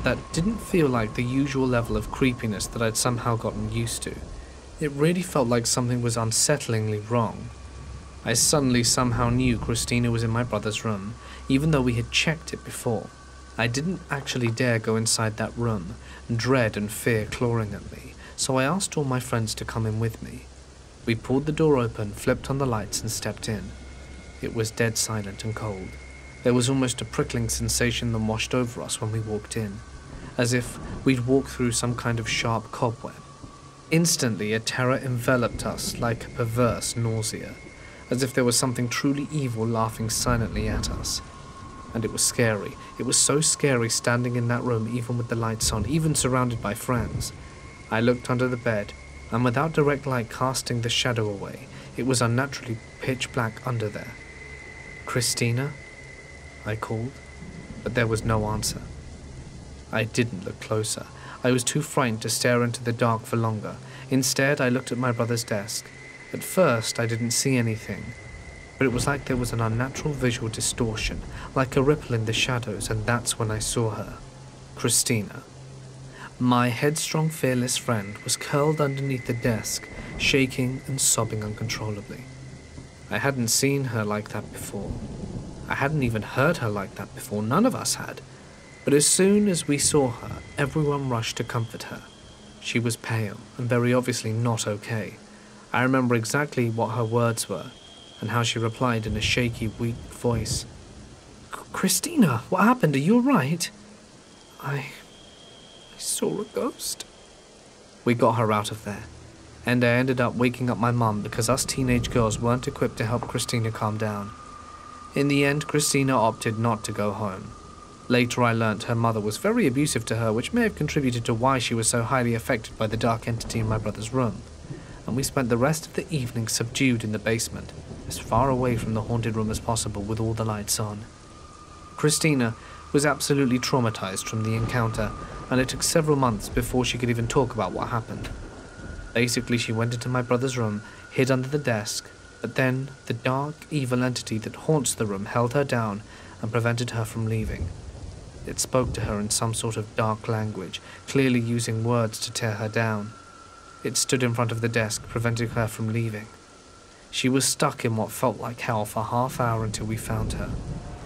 that didn't feel like the usual level of creepiness that I'd somehow gotten used to. It really felt like something was unsettlingly wrong. I suddenly somehow knew Christina was in my brother's room, even though we had checked it before. I didn't actually dare go inside that room, dread and fear clawing at me, so I asked all my friends to come in with me. We pulled the door open, flipped on the lights, and stepped in. It was dead silent and cold. There was almost a prickling sensation that washed over us when we walked in, as if we'd walked through some kind of sharp cobweb. Instantly, a terror enveloped us like a perverse nausea, as if there was something truly evil laughing silently at us. And it was scary. It was so scary standing in that room, even with the lights on, even surrounded by friends. I looked under the bed, and without direct light casting the shadow away, it was unnaturally pitch black under there. "Christina?" I called, but there was no answer. I didn't look closer. I was too frightened to stare into the dark for longer. Instead, I looked at my brother's desk. At first, I didn't see anything, but it was like there was an unnatural visual distortion, like a ripple in the shadows, and that's when I saw her. Christina. My headstrong, fearless friend was curled underneath the desk, shaking and sobbing uncontrollably. I hadn't seen her like that before. I hadn't even heard her like that before, none of us had. But as soon as we saw her, everyone rushed to comfort her. She was pale and very obviously not okay. I remember exactly what her words were and how she replied in a shaky, weak voice. "Christina, what happened? Are you all right?" I... I saw a ghost. We got her out of there, and I ended up waking up my mum because us teenage girls weren't equipped to help Christina calm down. In the end, Christina opted not to go home. Later I learnt her mother was very abusive to her, which may have contributed to why she was so highly affected by the dark entity in my brother's room, and we spent the rest of the evening subdued in the basement, as far away from the haunted room as possible with all the lights on. Christina was absolutely traumatized from the encounter, and it took several months before she could even talk about what happened. Basically, she went into my brother's room, hid under the desk, but then the dark, evil entity that haunts the room held her down and prevented her from leaving. It spoke to her in some sort of dark language, clearly using words to tear her down. It stood in front of the desk, preventing her from leaving. She was stuck in what felt like hell for half an hour until we found her.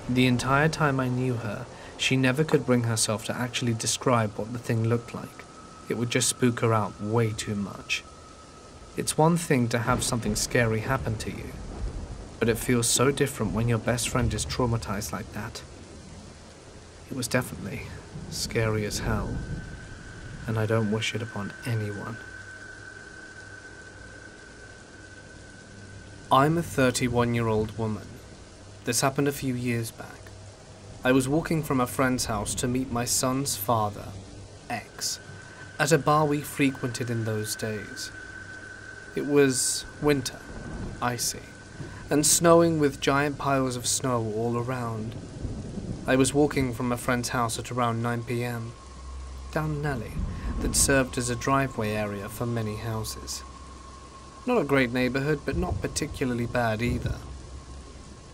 The entire time I knew her, she never could bring herself to actually describe what the thing looked like. It would just spook her out way too much. It's one thing to have something scary happen to you, but it feels so different when your best friend is traumatized like that. It was definitely scary as hell, and I don't wish it upon anyone. I'm a thirty-one-year-old woman. This happened a few years back. I was walking from a friend's house to meet my son's father, X, at a bar we frequented in those days. It was winter, icy, and snowing with giant piles of snow all around. I was walking from a friend's house at around nine p m, down an alley that served as a driveway area for many houses. Not a great neighborhood, but not particularly bad either.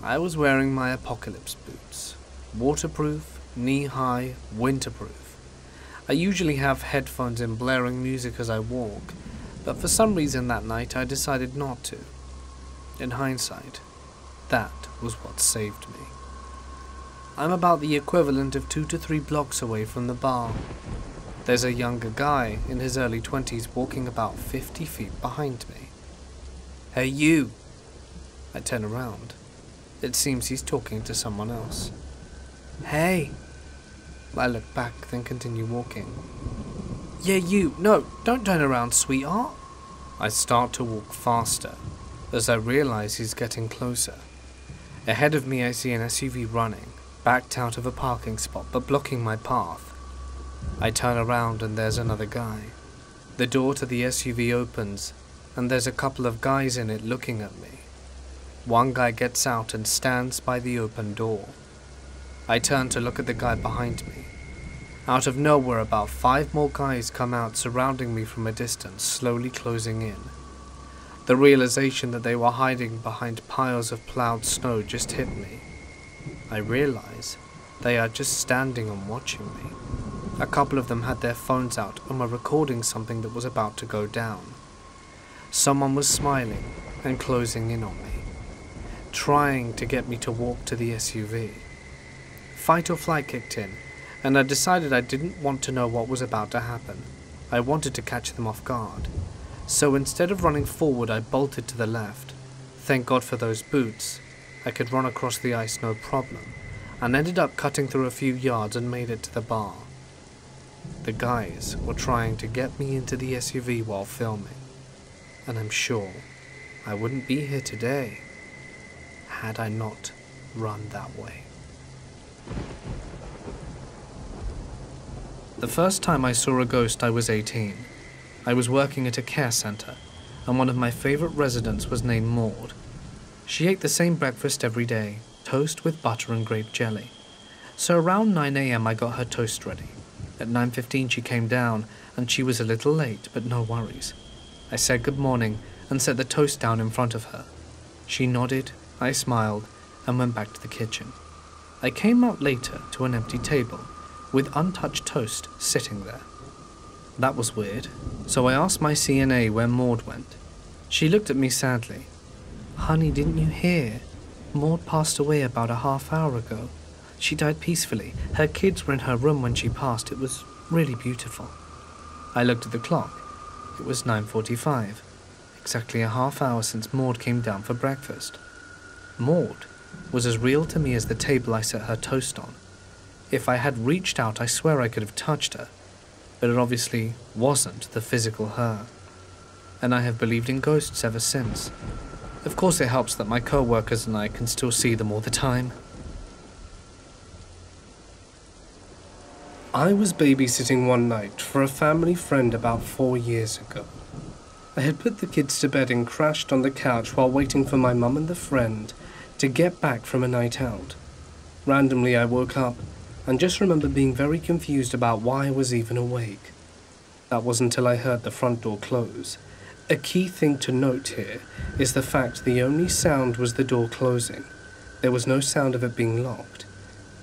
I was wearing my apocalypse boots, waterproof, knee-high, winterproof. I usually have headphones in blaring music as I walk, but for some reason that night I decided not to. In hindsight, that was what saved me. I'm about the equivalent of two to three blocks away from the bar. There's a younger guy in his early twenties walking about fifty feet behind me. "Hey, you!" I turn around. It seems he's talking to someone else. "Hey!" I look back, then continue walking. "Yeah, you! No, don't turn around, sweetheart!" I start to walk faster, as I realize he's getting closer. Ahead of me I see an S U V running, backed out of a parking spot but blocking my path. I turn around and there's another guy. The door to the S U V opens, and there's a couple of guys in it looking at me. One guy gets out and stands by the open door. I turn to look at the guy behind me. Out of nowhere, about five more guys come out, surrounding me from a distance, slowly closing in. The realization that they were hiding behind piles of plowed snow just hit me. I realize they are just standing and watching me. A couple of them had their phones out and were recording something that was about to go down. Someone was smiling and closing in on me, trying to get me to walk to the S U V. Fight or flight kicked in, and I decided I didn't want to know what was about to happen. I wanted to catch them off guard. So instead of running forward, I bolted to the left. Thank God for those boots. I could run across the ice no problem, and ended up cutting through a few yards and made it to the bar. The guys were trying to get me into the S U V while filming, and I'm sure I wouldn't be here today had I not run that way. The first time I saw a ghost, I was eighteen. I was working at a care center, and one of my favorite residents was named Maud. She ate the same breakfast every day, toast with butter and grape jelly. So around nine a m I got her toast ready. At nine fifteen she came down, and she was a little late, but no worries. I said good morning and set the toast down in front of her. She nodded, I smiled, and went back to the kitchen. I came out later to an empty table, with untouched toast sitting there. That was weird, so I asked my C N A where Maud went. She looked at me sadly. Honey, didn't you hear? Maud passed away about a half hour ago. She died peacefully. Her kids were in her room when she passed. It was really beautiful. I looked at the clock. It was nine forty-five, exactly a half hour since Maud came down for breakfast. Maud was as real to me as the table I set her toast on. If I had reached out, I swear I could have touched her, but it obviously wasn't the physical her. And I have believed in ghosts ever since. Of course it helps that my co-workers and I can still see them all the time. I was babysitting one night for a family friend about four years ago. I had put the kids to bed and crashed on the couch while waiting for my mum and the friend to get back from a night out. Randomly I woke up and just remember being very confused about why I was even awake. That was until I heard the front door close. A key thing to note here is the fact the only sound was the door closing. There was no sound of it being locked,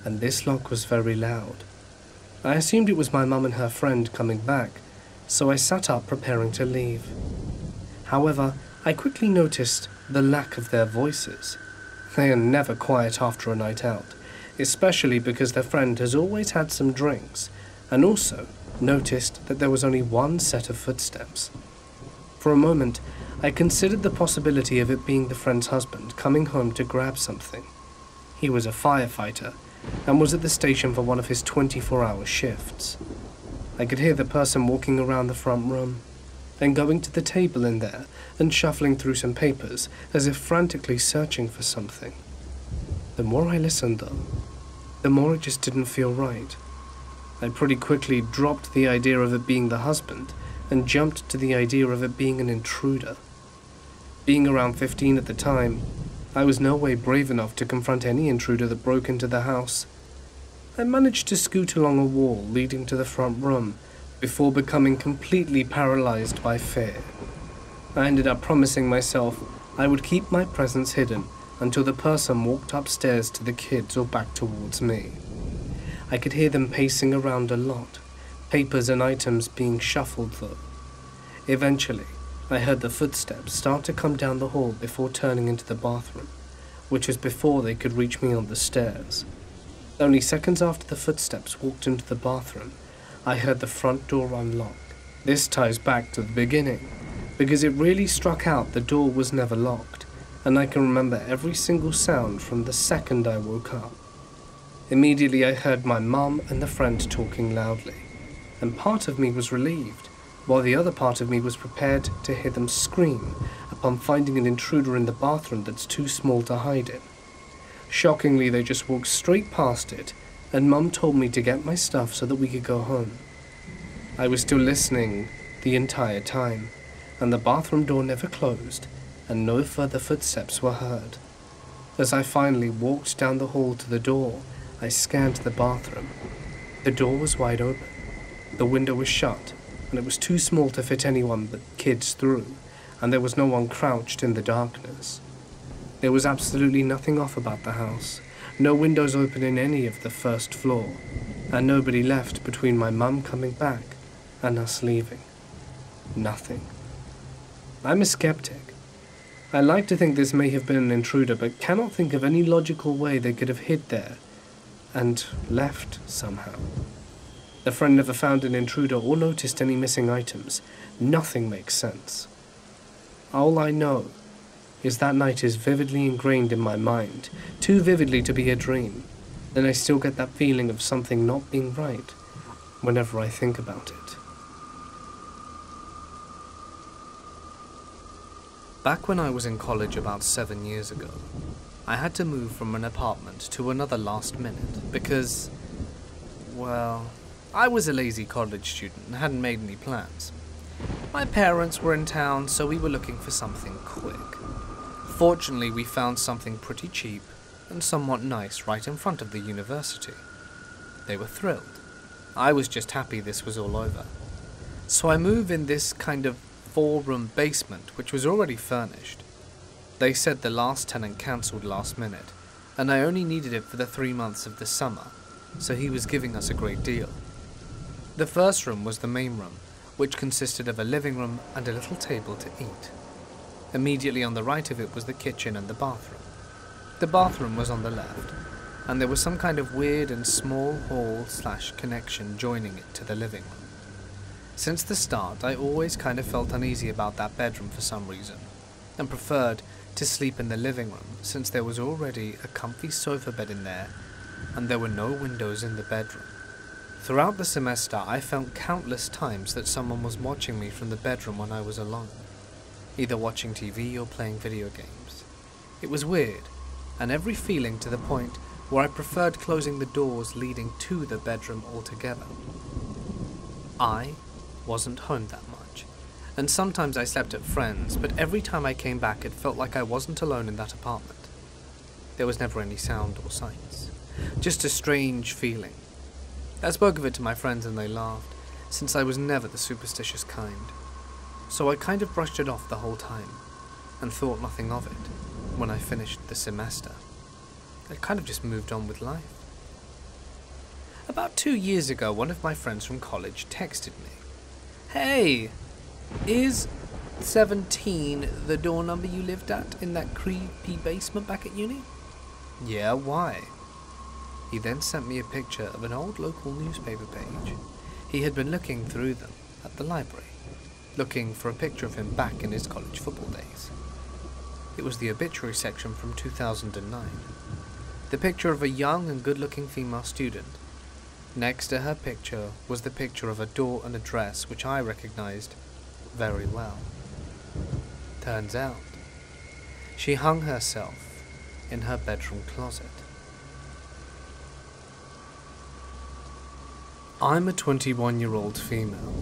and this lock was very loud. I assumed it was my mum and her friend coming back, so I sat up preparing to leave. However, I quickly noticed the lack of their voices. They are never quiet after a night out, especially because their friend has always had some drinks, and also noticed that there was only one set of footsteps. For a moment, I considered the possibility of it being the friend's husband coming home to grab something. He was a firefighter and was at the station for one of his twenty-four hour shifts. I could hear the person walking around the front room, then going to the table in there and shuffling through some papers as if frantically searching for something. The more I listened though, the more it just didn't feel right. I pretty quickly dropped the idea of it being the husband and jumped to the idea of it being an intruder. Being around fifteen at the time, I was no way brave enough to confront any intruder that broke into the house. I managed to scoot along a wall leading to the front room before becoming completely paralyzed by fear. I ended up promising myself I would keep my presence hidden until the person walked upstairs to the kids or back towards me. I could hear them pacing around a lot, papers and items being shuffled though. Eventually, I heard the footsteps start to come down the hall before turning into the bathroom, which was before they could reach me on the stairs. Only seconds after the footsteps walked into the bathroom, I heard the front door unlock. This ties back to the beginning, because it really struck out the door was never locked, and I can remember every single sound from the second I woke up. Immediately I heard my mum and the friend talking loudly, and part of me was relieved, while the other part of me was prepared to hear them scream upon finding an intruder in the bathroom that's too small to hide in. Shockingly, they just walked straight past it, and Mum told me to get my stuff so that we could go home. I was still listening the entire time, and the bathroom door never closed, and no further footsteps were heard. As I finally walked down the hall to the door, I scanned the bathroom. The door was wide open. The window was shut, and it was too small to fit anyone but kids through, and there was no one crouched in the darkness. There was absolutely nothing off about the house, no windows open in any of the first floor, and nobody left between my mum coming back and us leaving. Nothing. I'm a skeptic. I like to think this may have been an intruder, but cannot think of any logical way they could have hid there and left somehow. The friend never found an intruder or noticed any missing items. Nothing makes sense. All I know is that night is vividly ingrained in my mind, too vividly to be a dream, and I still get that feeling of something not being right whenever I think about it. Back when I was in college about seven years ago, I had to move from an apartment to another last minute because, well, I was a lazy college student and hadn't made any plans. My parents were in town, so we were looking for something quick. Fortunately, we found something pretty cheap and somewhat nice right in front of the university. They were thrilled. I was just happy this was all over. So I move in this kind of four-room basement, which was already furnished. They said the last tenant cancelled last minute, and I only needed it for the three months of the summer, so he was giving us a great deal. The first room was the main room, which consisted of a living room and a little table to eat. Immediately on the right of it was the kitchen and the bathroom. The bathroom was on the left, and there was some kind of weird and small hall slash connection joining it to the living room. Since the start, I always kind of felt uneasy about that bedroom for some reason, and preferred to sleep in the living room since there was already a comfy sofa bed in there, and there were no windows in the bedroom. Throughout the semester, I felt countless times that someone was watching me from the bedroom when I was alone, either watching T V or playing video games. It was weird, and every feeling to the point where I preferred closing the doors leading to the bedroom altogether. I wasn't home that much, and sometimes I slept at friends, but every time I came back it felt like I wasn't alone in that apartment. There was never any sound or sights, just a strange feeling. I spoke of it to my friends and they laughed, since I was never the superstitious kind. So I kind of brushed it off the whole time, and thought nothing of it when I finished the semester. I kind of just moved on with life. About two years ago, one of my friends from college texted me, "Hey, is seventeen the door number you lived at in that creepy basement back at uni?" "Yeah, why?" He then sent me a picture of an old local newspaper page. He had been looking through them at the library, looking for a picture of him back in his college football days. It was the obituary section from two thousand nine. The picture of a young and good-looking female student. Next to her picture was the picture of a door and address which I recognized very well. Turns out, she hung herself in her bedroom closet. I'm a twenty-one-year-old female,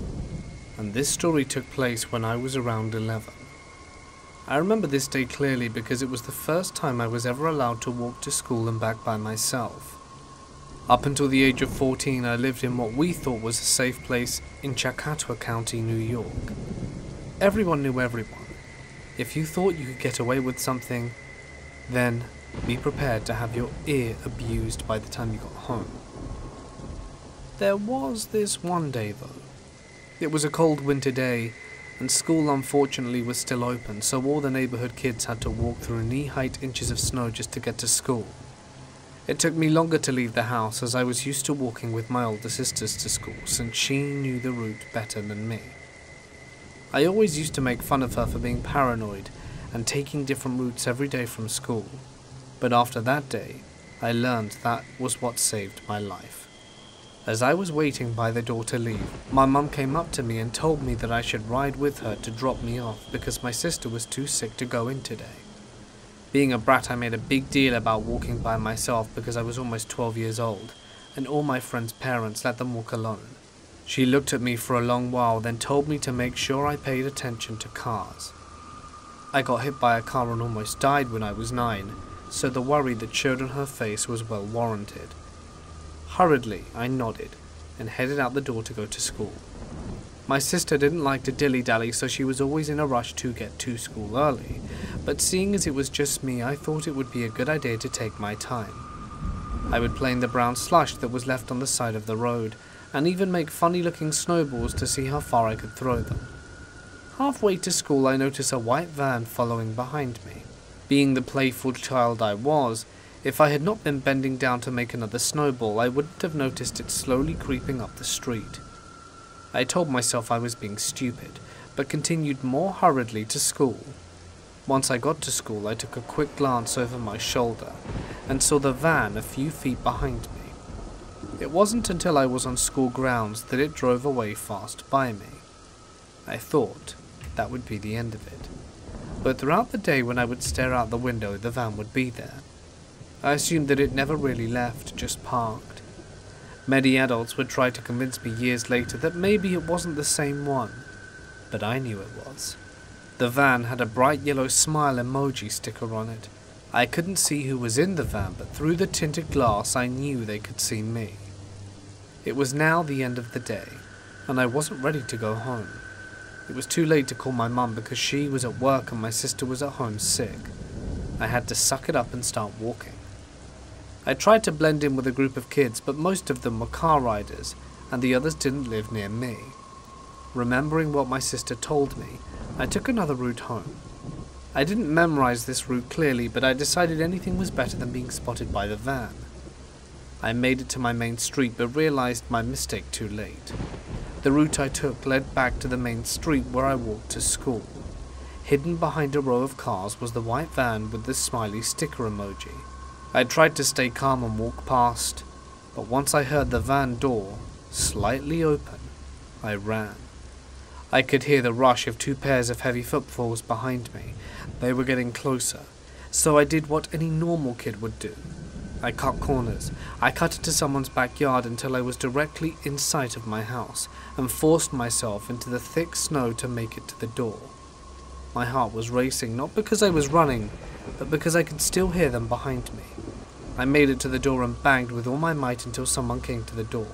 and this story took place when I was around eleven. I remember this day clearly because it was the first time I was ever allowed to walk to school and back by myself. Up until the age of fourteen, I lived in what we thought was a safe place in Chautauqua County, New York. Everyone knew everyone. If you thought you could get away with something, then be prepared to have your ear abused by the time you got home. There was this one day, though. It was a cold winter day, and school unfortunately was still open, so all the neighborhood kids had to walk through knee-height inches of snow just to get to school. It took me longer to leave the house as I was used to walking with my older sisters to school since she knew the route better than me. I always used to make fun of her for being paranoid and taking different routes every day from school, but after that day, I learned that was what saved my life. As I was waiting by the door to leave, my mum came up to me and told me that I should ride with her to drop me off because my sister was too sick to go in today. Being a brat, I made a big deal about walking by myself because I was almost twelve years old, and all my friends' parents let them walk alone. She looked at me for a long while, then told me to make sure I paid attention to cars. I got hit by a car and almost died when I was nine, so the worry that showed on her face was well warranted. Hurriedly, I nodded, and headed out the door to go to school. My sister didn't like to dilly-dally, so she was always in a rush to get to school early, but seeing as it was just me, I thought it would be a good idea to take my time. I would play in the brown slush that was left on the side of the road, and even make funny-looking snowballs to see how far I could throw them. Halfway to school, I noticed a white van following behind me. Being the playful child I was, if I had not been bending down to make another snowball, I wouldn't have noticed it slowly creeping up the street. I told myself I was being stupid, but continued more hurriedly to school. Once I got to school, I took a quick glance over my shoulder, and saw the van a few feet behind me. It wasn't until I was on school grounds that it drove away fast by me. I thought that would be the end of it. But throughout the day when I would stare out the window, the van would be there. I assumed that it never really left, just parked. Many adults would try to convince me years later that maybe it wasn't the same one, but I knew it was. The van had a bright yellow smile emoji sticker on it. I couldn't see who was in the van, but through the tinted glass I knew they could see me. It was now the end of the day, and I wasn't ready to go home. It was too late to call my mum because she was at work and my sister was at home sick. I had to suck it up and start walking. I tried to blend in with a group of kids, but most of them were car riders, and the others didn't live near me. Remembering what my sister told me, I took another route home. I didn't memorize this route clearly, but I decided anything was better than being spotted by the van. I made it to my main street, but realized my mistake too late. The route I took led back to the main street where I walked to school. Hidden behind a row of cars was the white van with the smiley sticker emoji. I tried to stay calm and walk past, but once I heard the van door slightly open, I ran. I could hear the rush of two pairs of heavy footfalls behind me. They were getting closer, so I did what any normal kid would do. I cut corners. I cut into someone's backyard until I was directly in sight of my house and forced myself into the thick snow to make it to the door. My heart was racing, not because I was running, but because I could still hear them behind me. I made it to the door and banged with all my might until someone came to the door.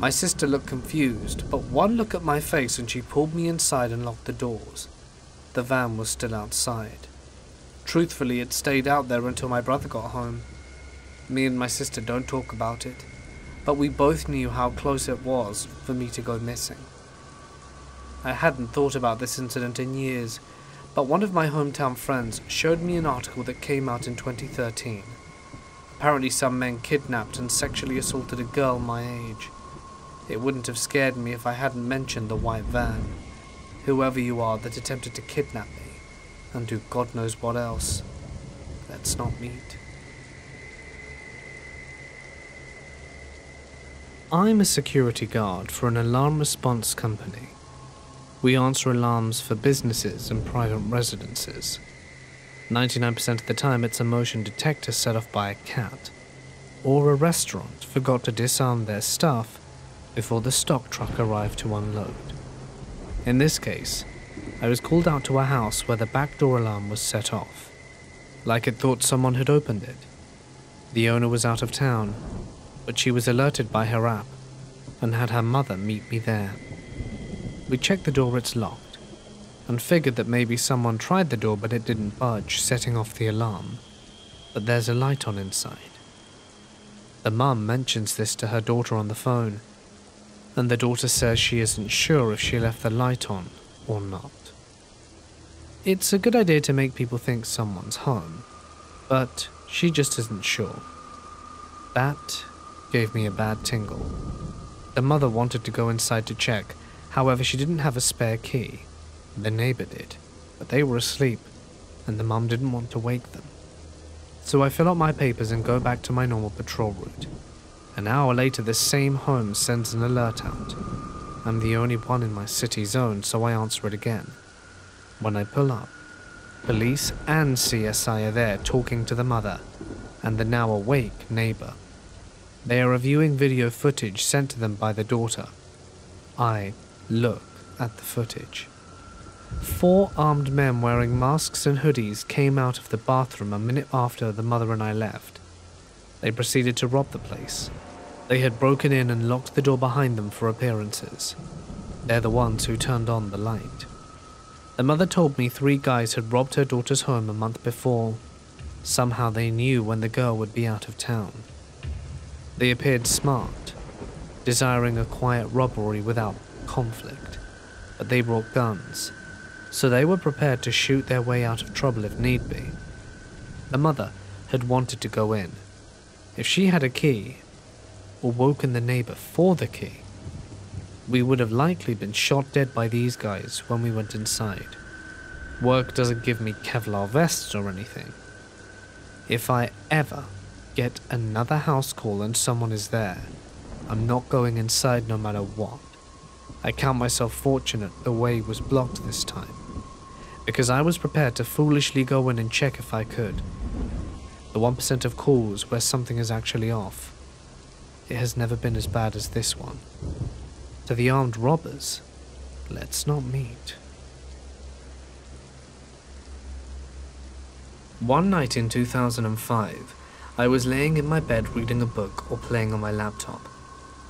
My sister looked confused, but one look at my face and she pulled me inside and locked the doors. The van was still outside. Truthfully, it stayed out there until my brother got home. Me and my sister don't talk about it, but we both knew how close it was for me to go missing. I hadn't thought about this incident in years, but one of my hometown friends showed me an article that came out in twenty thirteen. Apparently some men kidnapped and sexually assaulted a girl my age. It wouldn't have scared me if I hadn't mentioned the white van. Whoever you are that attempted to kidnap me, and do God knows what else, let's not meet. I'm a security guard for an alarm response company. We answer alarms for businesses and private residences. ninety-nine percent of the time it's a motion detector set off by a cat, or a restaurant forgot to disarm their staff before the stock truck arrived to unload. In this case, I was called out to a house where the backdoor alarm was set off, like it thought someone had opened it. The owner was out of town, but she was alerted by her app and had her mother meet me there. We checked the door, it's locked, and figured that maybe someone tried the door but it didn't budge, setting off the alarm. But there's a light on inside. The mum mentions this to her daughter on the phone, and the daughter says she isn't sure if she left the light on or not. It's a good idea to make people think someone's home, but she just isn't sure. That gave me a bad tingle. The mother wanted to go inside to check. However, she didn't have a spare key. The neighbor did, but they were asleep, and the mum didn't want to wake them. So I fill out my papers and go back to my normal patrol route. An hour later, the same home sends an alert out. I'm the only one in my city zone, so I answer it again. When I pull up, police and C S I are there talking to the mother and the now awake neighbor. They are reviewing video footage sent to them by the daughter. I look at the footage. Four armed men wearing masks and hoodies came out of the bathroom a minute after the mother and I left. They proceeded to rob the place, They had broken in and locked the door behind them for appearances. They're the ones who turned on the light. The mother told me three guys had robbed her daughter's home a month before. Somehow they knew when the girl would be out of town. They appeared smart, desiring a quiet robbery without conflict, but they brought guns, so they were prepared to shoot their way out of trouble if need be. The mother had wanted to go in. If she had a key, or woken the neighbor for the key, we would have likely been shot dead by these guys when we went inside. Work doesn't give me Kevlar vests or anything. If I ever get another house call and someone is there, I'm not going inside no matter what. I count myself fortunate the way was blocked this time, because I was prepared to foolishly go in and check if I could. The one percent of calls where something is actually off. It has never been as bad as this one. To the armed robbers, let's not meet. One night in two thousand five, I was laying in my bed reading a book or playing on my laptop.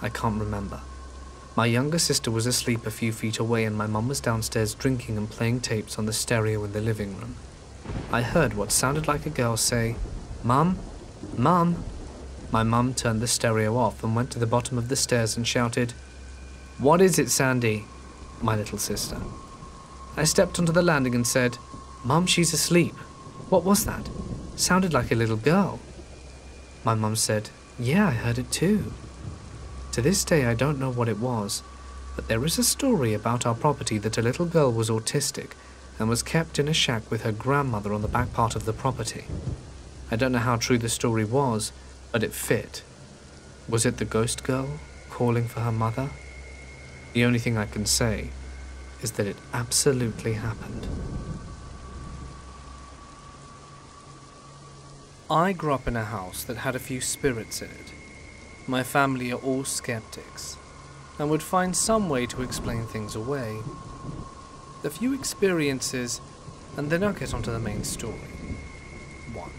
I can't remember. My younger sister was asleep a few feet away and my mum was downstairs drinking and playing tapes on the stereo in the living room. I heard what sounded like a girl say, "Mum, Mum." My mum turned the stereo off and went to the bottom of the stairs and shouted, "What is it, Sandy?" My little sister. I stepped onto the landing and said, "Mum, she's asleep. What was that? Sounded like a little girl." My mum said, "Yeah, I heard it too." To this day, I don't know what it was, but there is a story about our property that a little girl was autistic and was kept in a shack with her grandmother on the back part of the property. I don't know how true the story was, but it fit. Was it the ghost girl calling for her mother? The only thing I can say is that it absolutely happened. I grew up in a house that had a few spirits in it. My family are all skeptics and would find some way to explain things away. A few experiences, and then I'll get onto the main story. One.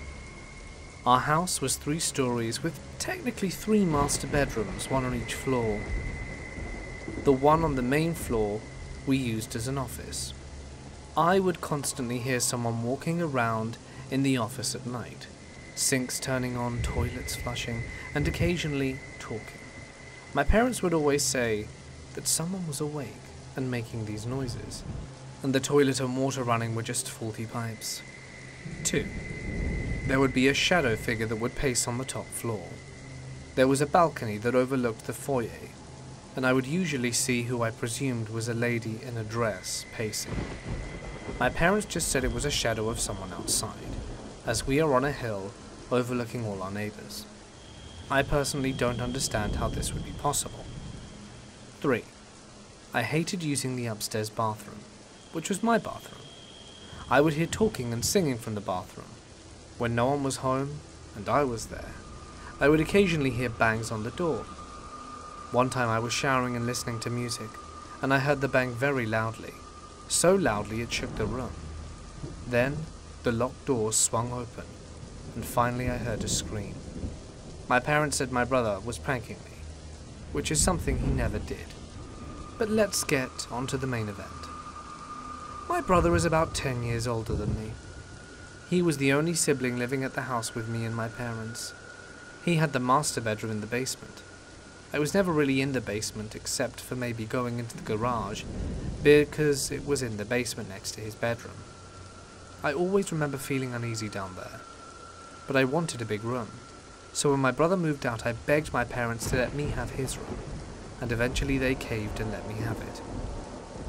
Our house was three stories with technically three master bedrooms, one on each floor. The one on the main floor we used as an office. I would constantly hear someone walking around in the office at night, sinks turning on, toilets flushing, and occasionally talking. My parents would always say that someone was awake and making these noises, and the toilet and water running were just faulty pipes. Two. There would be a shadow figure that would pace on the top floor. There was a balcony that overlooked the foyer, and I would usually see who I presumed was a lady in a dress pacing. My parents just said it was a shadow of someone outside, as we are on a hill overlooking all our neighbors. I personally don't understand how this would be possible. Three. I hated using the upstairs bathroom, which was my bathroom. I would hear talking and singing from the bathroom. When no one was home, and I was there, I would occasionally hear bangs on the door. One time I was showering and listening to music, and I heard the bang very loudly, so loudly it shook the room. Then, the locked door swung open, and finally I heard a scream. My parents said my brother was pranking me, which is something he never did. But let's get onto the main event. My brother is about ten years older than me. He was the only sibling living at the house with me and my parents. He had the master bedroom in the basement. I was never really in the basement except for maybe going into the garage because it was in the basement next to his bedroom. I always remember feeling uneasy down there, but I wanted a big room, so when my brother moved out I begged my parents to let me have his room, and eventually they caved and let me have it.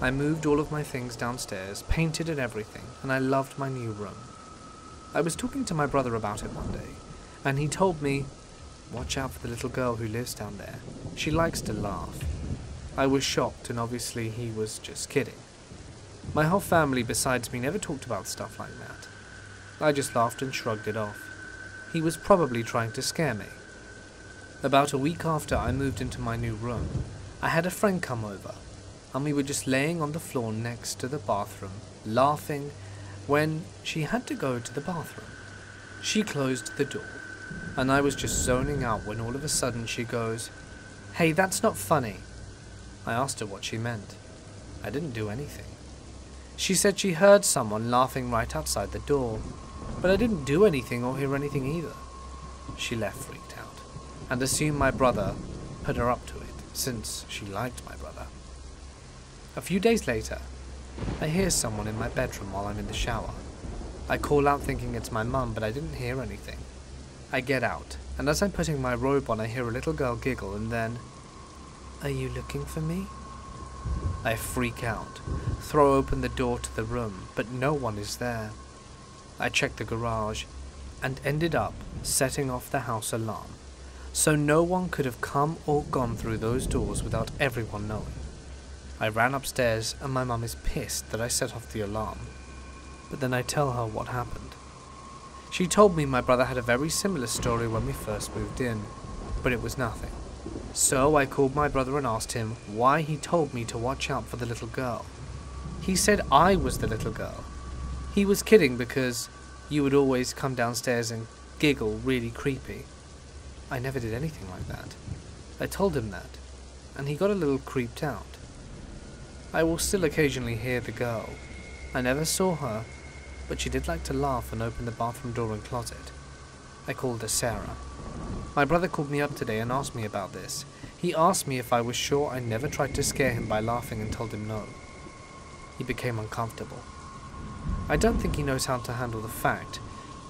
I moved all of my things downstairs, painted and everything, and I loved my new room. I was talking to my brother about it one day, and he told me, "Watch out for the little girl who lives down there. She likes to laugh." I was shocked, and obviously he was just kidding. My whole family besides me never talked about stuff like that. I just laughed and shrugged it off. He was probably trying to scare me. About a week after I moved into my new room, I had a friend come over, and we were just laying on the floor next to the bathroom, laughing, when she had to go to the bathroom. She closed the door. and I was just zoning out when all of a sudden she goes, "Hey, that's not funny." I asked her what she meant. I didn't do anything. She said she heard someone laughing right outside the door, but I didn't do anything or hear anything either. She left freaked out, and assumed my brother put her up to it, since she liked my brother. A few days later, I hear someone in my bedroom while I'm in the shower. I call out thinking it's my mum, but I didn't hear anything. I get out, and as I'm putting my robe on, I hear a little girl giggle, and then, "Are you looking for me?" I freak out, throw open the door to the room, but no one is there. I check the garage, and ended up setting off the house alarm, so no one could have come or gone through those doors without everyone knowing. I ran upstairs, and my mum is pissed that I set off the alarm, but then I tell her what happened. She told me my brother had a very similar story when we first moved in, but it was nothing. So I called my brother and asked him why he told me to watch out for the little girl. He said I was the little girl. He was kidding because you would always come downstairs and giggle really creepy. I never did anything like that. I told him that, and he got a little creeped out. I will still occasionally hear the girl. I never saw her, but she did like to laugh and open the bathroom door and closet. I called her Sarah. My brother called me up today and asked me about this. He asked me if I was sure I never tried to scare him by laughing and told him no. He became uncomfortable. I don't think he knows how to handle the fact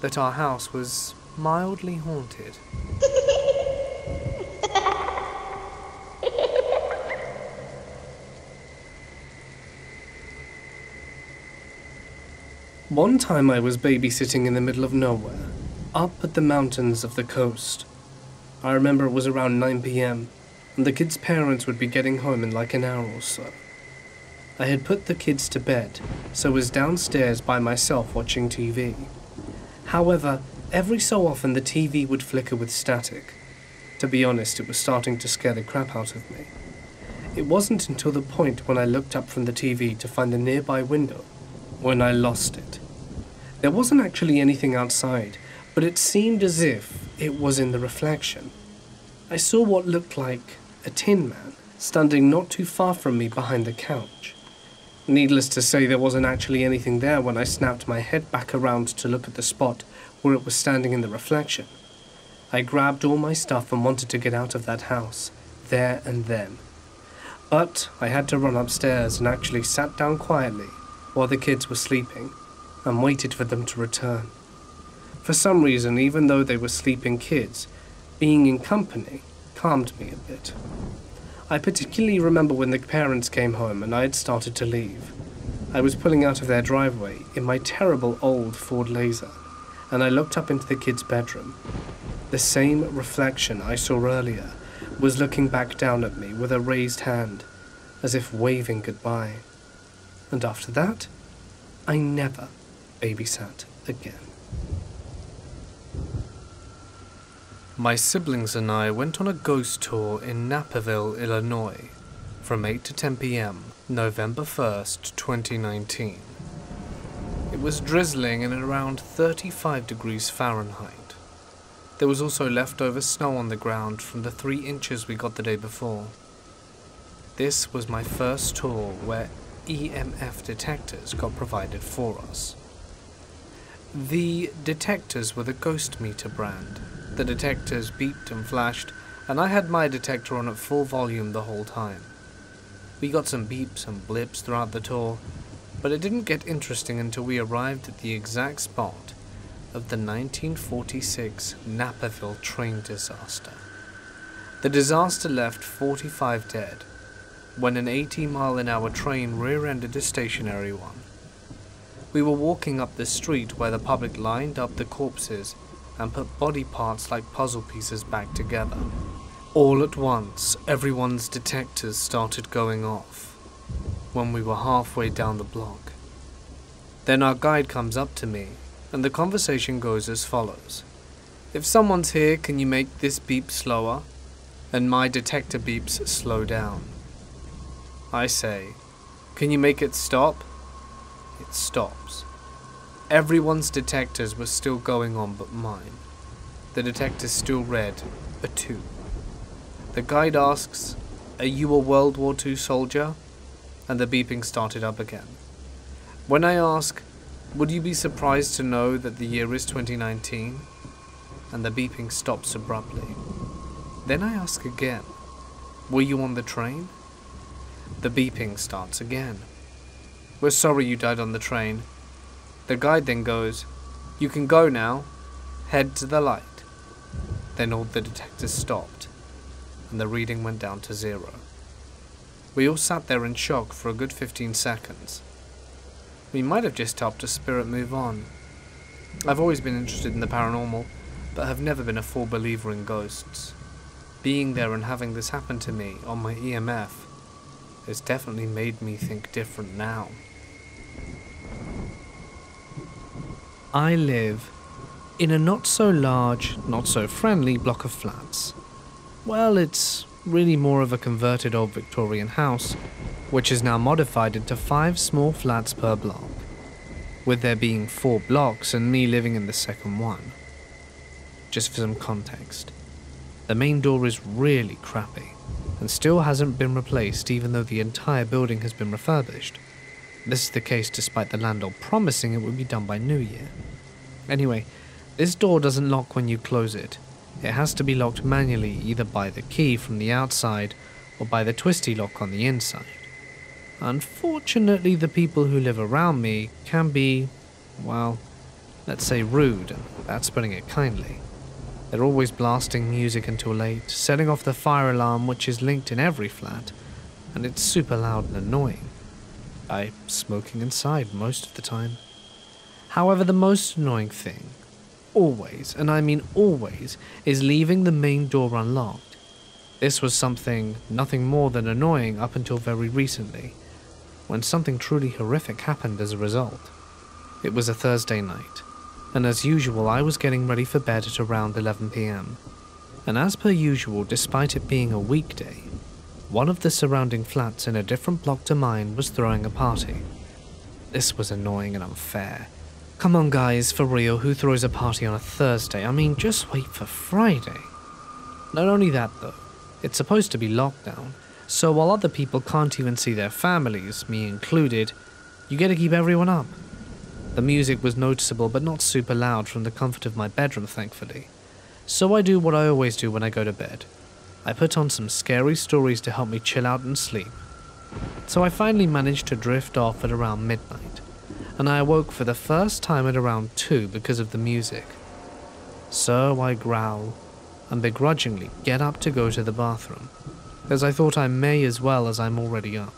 that our house was mildly haunted. One time I was babysitting in the middle of nowhere, up at the mountains of the coast. I remember it was around nine p m, and the kids' parents would be getting home in like an hour or so. I had put the kids to bed, so was downstairs by myself watching T V. However, every so often the T V would flicker with static. To be honest, it was starting to scare the crap out of me. It wasn't until the point when I looked up from the T V to find the nearby window when I lost it. There wasn't actually anything outside, but it seemed as if it was in the reflection. I saw what looked like a tin man standing not too far from me behind the couch. Needless to say, there wasn't actually anything there when I snapped my head back around to look at the spot where it was standing in the reflection. I grabbed all my stuff and wanted to get out of that house, there and then. But I had to run upstairs and actually sat down quietly while the kids were sleeping and waited for them to return. For some reason, even though they were sleeping kids, being in company calmed me a bit. I particularly remember when the parents came home and I had started to leave. I was pulling out of their driveway in my terrible old Ford Laser, and I looked up into the kids' bedroom. The same reflection I saw earlier was looking back down at me with a raised hand, as if waving goodbye. And after that, I never babysat again. My siblings and I went on a ghost tour in Naperville, Illinois, from eight to ten p m, November first, twenty nineteen. It was drizzling and at around thirty-five degrees Fahrenheit. There was also leftover snow on the ground from the three inches we got the day before. This was my first tour where E M F detectors got provided for us. The detectors were the Ghost Meter brand. The detectors beeped and flashed, and I had my detector on at full volume the whole time. We got some beeps and blips throughout the tour, but it didn't get interesting until we arrived at the exact spot of the nineteen forty-six Naperville train disaster. The disaster left forty-five dead when an eighty mile an hour train rear-ended a stationary one. We were walking up the street where the public lined up the corpses and put body parts like puzzle pieces back together. All at once, everyone's detectors started going off when we were halfway down the block. Then our guide comes up to me, and the conversation goes as follows. "If someone's here, can you make this beep slower?" And my detector beeps slow down. I say, "Can you make it stop?" It stops. Everyone's detectors were still going on but mine. The detective still read a two. The guide asks, "Are you a World War Two soldier?" And the beeping started up again. When I ask, "Would you be surprised to know that the year is twenty nineteen?" And the beeping stops abruptly. Then I ask again, "Were you on the train?" The beeping starts again. "We're sorry you died on the train." The guide then goes, "You can go now. Head to the light." Then all the detectors stopped, and the reading went down to zero. We all sat there in shock for a good fifteen seconds. We might have just helped a spirit move on. I've always been interested in the paranormal, but have never been a full believer in ghosts. Being there and having this happen to me on my E M F has definitely made me think different now. I live in a not-so-large, not-so-friendly block of flats. Well, it's really more of a converted old Victorian house, which is now modified into five small flats per block, with there being four blocks and me living in the second one. Just for some context, the main door is really crappy and still hasn't been replaced even though the entire building has been refurbished. This is the case despite the landlord promising it would be done by New Year. Anyway, this door doesn't lock when you close it. It has to be locked manually either by the key from the outside or by the twisty lock on the inside. Unfortunately, the people who live around me can be, well, let's say rude, and that's putting it kindly. They're always blasting music until late, setting off the fire alarm which is linked in every flat, and it's super loud and annoying. I'm smoking inside most of the time. However, the most annoying thing, always, and I mean always, is leaving the main door unlocked. This was something nothing more than annoying up until very recently, when something truly horrific happened as a result. It was a Thursday night, and as usual I was getting ready for bed at around eleven p m, and as per usual, despite it being a weekday, one of the surrounding flats in a different block to mine was throwing a party. This was annoying and unfair. Come on guys, for real, who throws a party on a Thursday? I mean, just wait for Friday. Not only that though, it's supposed to be lockdown, so while other people can't even see their families, me included, you get to keep everyone up. The music was noticeable but not super loud from the comfort of my bedroom, thankfully. So I do what I always do when I go to bed. I put on some scary stories to help me chill out and sleep. So I finally managed to drift off at around midnight, and I awoke for the first time at around two because of the music. So I growl and begrudgingly get up to go to the bathroom, as I thought I may as well as I'm already up.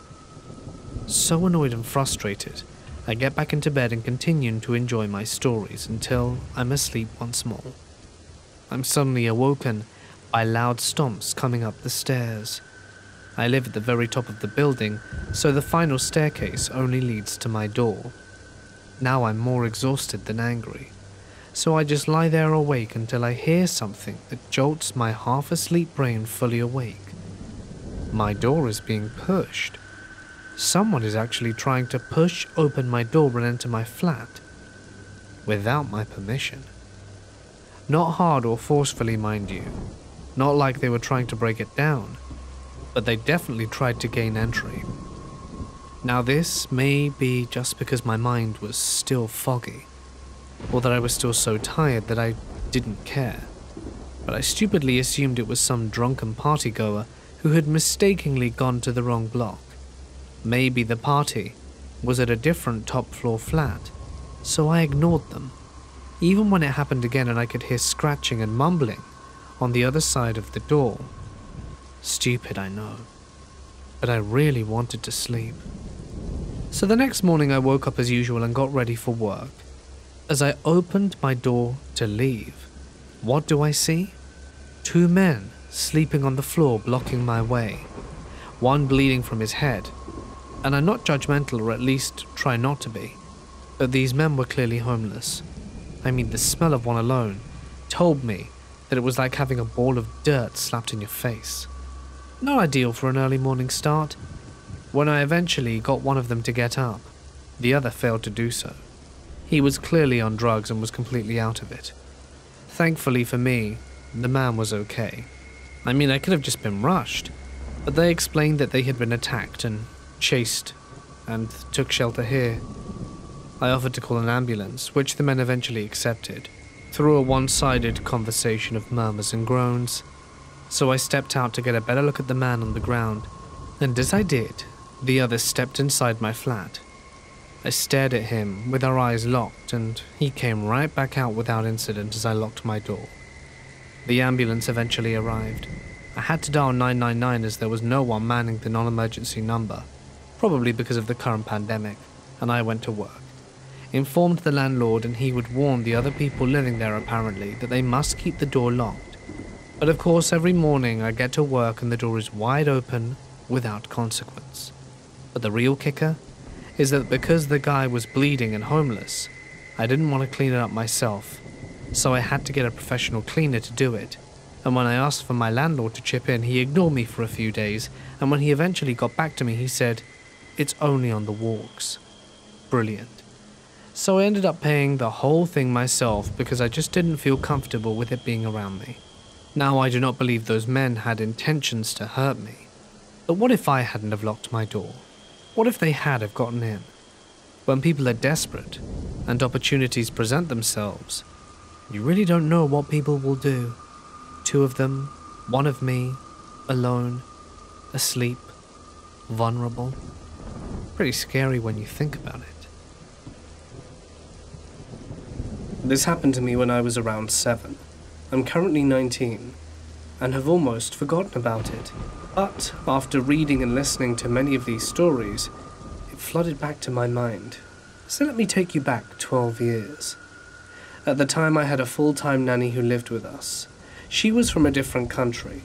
So annoyed and frustrated, I get back into bed and continue to enjoy my stories until I'm asleep once more. I'm suddenly awoken by loud stomps coming up the stairs. I live at the very top of the building, so the final staircase only leads to my door. Now I'm more exhausted than angry, so I just lie there awake until I hear something that jolts my half-asleep brain fully awake. My door is being pushed. Someone is actually trying to push open my door and enter my flat, without my permission. Not hard or forcefully, mind you, not like they were trying to break it down, but they definitely tried to gain entry. Now this may be just because my mind was still foggy, or that I was still so tired that I didn't care, but I stupidly assumed it was some drunken partygoer who had mistakenly gone to the wrong block. Maybe the party was at a different top-floor flat, so I ignored them, even when it happened again and I could hear scratching and mumbling on the other side of the door. Stupid, I know, but I really wanted to sleep. So the next morning I woke up as usual and got ready for work. As I opened my door to leave, what do I see? Two men sleeping on the floor blocking my way, one bleeding from his head. And I'm not judgmental, or at least try not to be, but these men were clearly homeless. I mean, the smell of one alone told me that it was like having a ball of dirt slapped in your face. Not ideal for an early morning start. When I eventually got one of them to get up, the other failed to do so. He was clearly on drugs and was completely out of it. Thankfully for me, the man was okay. I mean, I could have just been rushed, but they explained that they had been attacked and chased and took shelter here. I offered to call an ambulance, which the men eventually accepted, through a one-sided conversation of murmurs and groans. So I stepped out to get a better look at the man on the ground, and as I did, the others stepped inside my flat. I stared at him with our eyes locked, and he came right back out without incident as I locked my door. The ambulance eventually arrived. I had to dial nine nine nine as there was no one manning the non-emergency number, probably because of the current pandemic, and I went to work. Informed the landlord, and he would warn the other people living there apparently that they must keep the door locked. But of course, every morning I get to work and the door is wide open without consequence. But the real kicker is that because the guy was bleeding and homeless, I didn't want to clean it up myself, so I had to get a professional cleaner to do it. And when I asked for my landlord to chip in, he ignored me for a few days, and when he eventually got back to me, he said, "It's only on the walks." Brilliant. So I ended up paying the whole thing myself because I just didn't feel comfortable with it being around me. Now, I do not believe those men had intentions to hurt me. But what if I hadn't have locked my door? What if they had have gotten in? When people are desperate and opportunities present themselves, you really don't know what people will do. Two of them, one of me, alone, asleep, vulnerable. Pretty scary when you think about it. This happened to me when I was around seven. I'm currently nineteen, and have almost forgotten about it. But after reading and listening to many of these stories, it flooded back to my mind. So let me take you back twelve years. At the time, I had a full-time nanny who lived with us. She was from a different country,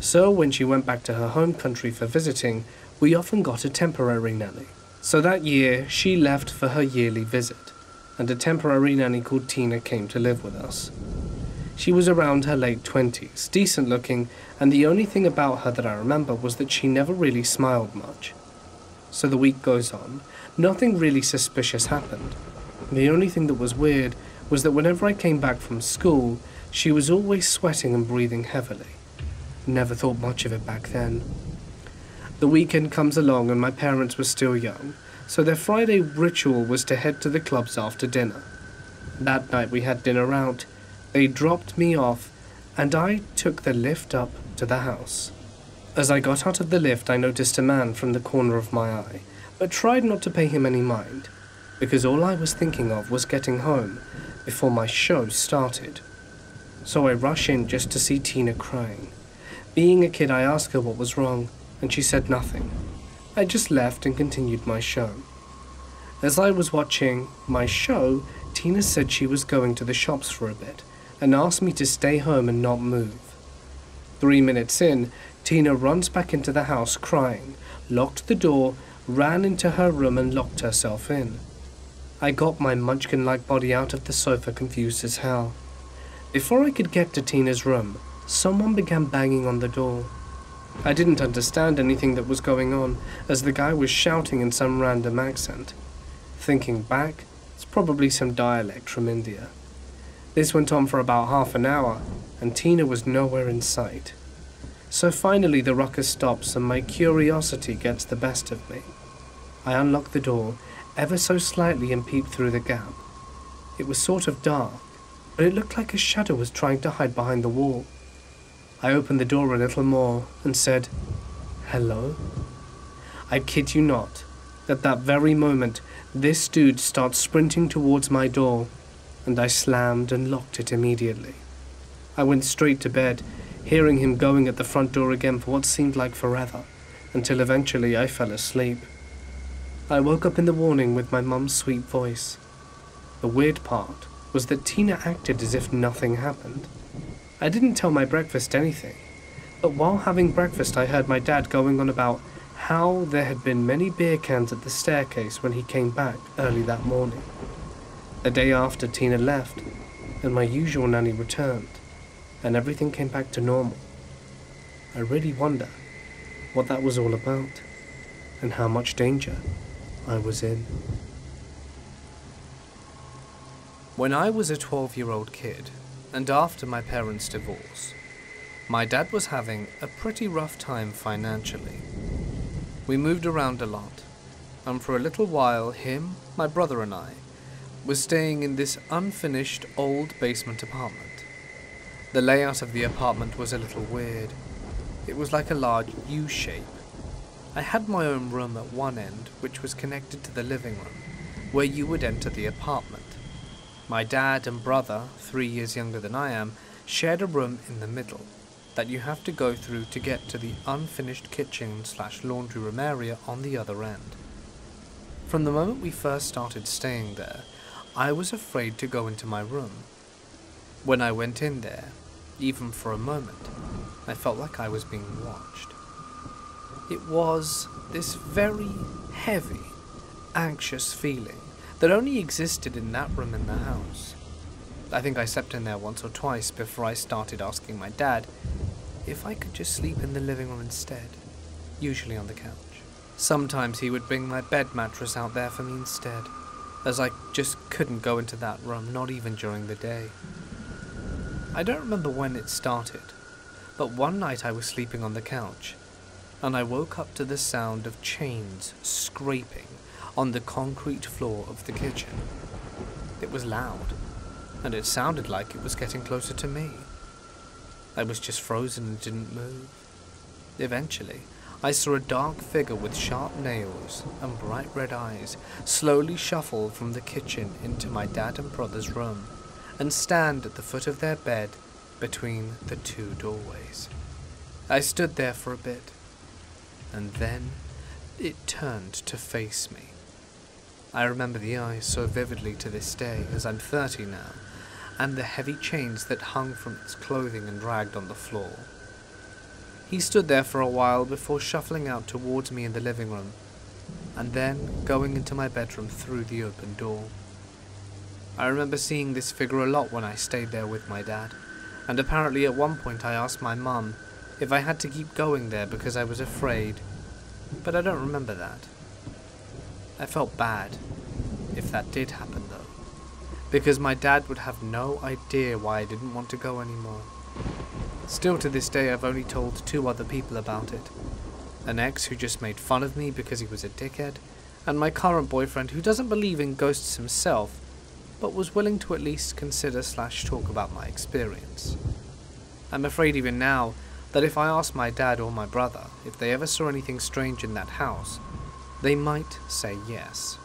so when she went back to her home country for visiting, we often got a temporary nanny. So that year, she left for her yearly visit, and a temporary nanny called Tina came to live with us. She was around her late twenties, decent looking, and the only thing about her that I remember was that she never really smiled much. So the week goes on. Nothing really suspicious happened. The only thing that was weird was that whenever I came back from school, she was always sweating and breathing heavily. Never thought much of it back then. The weekend comes along and my parents were still young, so their Friday ritual was to head to the clubs after dinner. That night we had dinner out, they dropped me off, and I took the lift up to the house. As I got out of the lift, I noticed a man from the corner of my eye, but tried not to pay him any mind, because all I was thinking of was getting home before my show started. So I rush in just to see Tina crying. Being a kid, I asked her what was wrong, and she said nothing. I just left and continued my show. As I was watching my show, Tina said she was going to the shops for a bit and asked me to stay home and not move. Three minutes in, Tina runs back into the house crying, locked the door, ran into her room and locked herself in. I got my munchkin-like body out of the sofa confused as hell. Before I could get to Tina's room, someone began banging on the door. I didn't understand anything that was going on, as the guy was shouting in some random accent. Thinking back, it's probably some dialect from India. This went on for about half an hour, and Tina was nowhere in sight. So finally the ruckus stops and my curiosity gets the best of me. I unlock the door, ever so slightly, and peep through the gap. It was sort of dark, but it looked like a shadow was trying to hide behind the wall. I opened the door a little more and said, "Hello?" I kid you not, at that very moment, this dude starts sprinting towards my door, and I slammed and locked it immediately. I went straight to bed, hearing him going at the front door again for what seemed like forever, until eventually I fell asleep. I woke up in the morning with my mum's sweet voice. The weird part was that Tina acted as if nothing happened. I didn't tell my breakfast anything, but while having breakfast I heard my dad going on about how there had been many beer cans at the staircase when he came back early that morning. The day after, Tina left, and my usual nanny returned, and everything came back to normal. I really wonder what that was all about, and how much danger I was in. When I was a twelve-year-old kid, and after my parents' divorce, my dad was having a pretty rough time financially. We moved around a lot, and for a little while him, my brother and I, were staying in this unfinished old basement apartment. The layout of the apartment was a little weird. It was like a large U shape. I had my own room at one end, which was connected to the living room, where you would enter the apartment. My dad and brother, three years younger than I am, shared a room in the middle that you have to go through to get to the unfinished kitchen slash laundry room area on the other end. From the moment we first started staying there, I was afraid to go into my room. When I went in there, even for a moment, I felt like I was being watched. It was this very heavy, anxious feeling that only existed in that room in the house. I think I slept in there once or twice before I started asking my dad if I could just sleep in the living room instead, usually on the couch. Sometimes he would bring my bed mattress out there for me instead, as I just couldn't go into that room, not even during the day. I don't remember when it started, but one night I was sleeping on the couch, and I woke up to the sound of chains scraping on the concrete floor of the kitchen. It was loud, and it sounded like it was getting closer to me. I was just frozen and didn't move. Eventually, I saw a dark figure with sharp nails and bright red eyes slowly shuffle from the kitchen into my dad and brother's room and stand at the foot of their bed between the two doorways. I stood there for a bit, and then it turned to face me. I remember the eyes so vividly to this day, as I'm thirty now, and the heavy chains that hung from its clothing and dragged on the floor. He stood there for a while before shuffling out towards me in the living room, and then going into my bedroom through the open door. I remember seeing this figure a lot when I stayed there with my dad, and apparently at one point I asked my mum if I had to keep going there because I was afraid, but I don't remember that. I felt bad, if that did happen though, because my dad would have no idea why I didn't want to go anymore. Still to this day I've only told two other people about it. An ex who just made fun of me because he was a dickhead, and my current boyfriend who doesn't believe in ghosts himself, but was willing to at least consider slash talk about my experience. I'm afraid even now, that if I asked my dad or my brother if they ever saw anything strange in that house, they might say yes.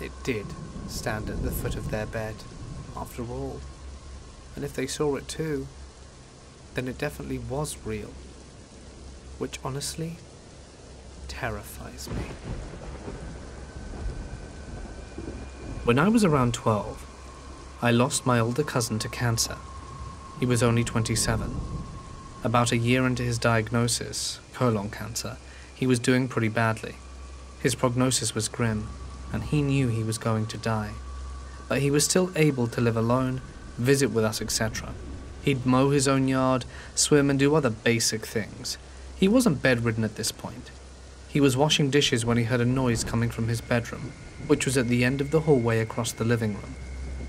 It did stand at the foot of their bed, after all. And if they saw it too, then it definitely was real. Which honestly terrifies me. When I was around twelve, I lost my older cousin to cancer. He was only twenty-seven. About a year into his diagnosis, colon cancer, he was doing pretty badly. His prognosis was grim, and he knew he was going to die. But he was still able to live alone, visit with us, et cetera. He'd mow his own yard, swim, and do other basic things. He wasn't bedridden at this point. He was washing dishes when he heard a noise coming from his bedroom, which was at the end of the hallway across the living room.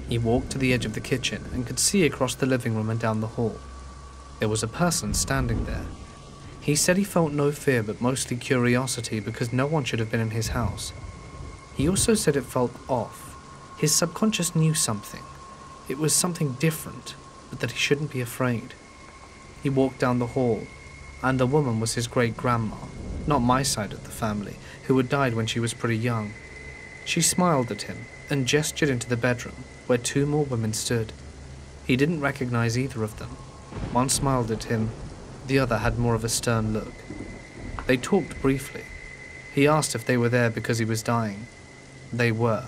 He walked to the edge of the kitchen and could see across the living room and down the hall. There was a person standing there. He said he felt no fear but mostly curiosity because no one should have been in his house. He also said it felt off. His subconscious knew something. It was something different, but that he shouldn't be afraid. He walked down the hall, and the woman was his great-grandma, not my side of the family, who had died when she was pretty young. She smiled at him and gestured into the bedroom, where two more women stood. He didn't recognize either of them. One smiled at him, the other had more of a stern look. They talked briefly. He asked if they were there because he was dying. They were,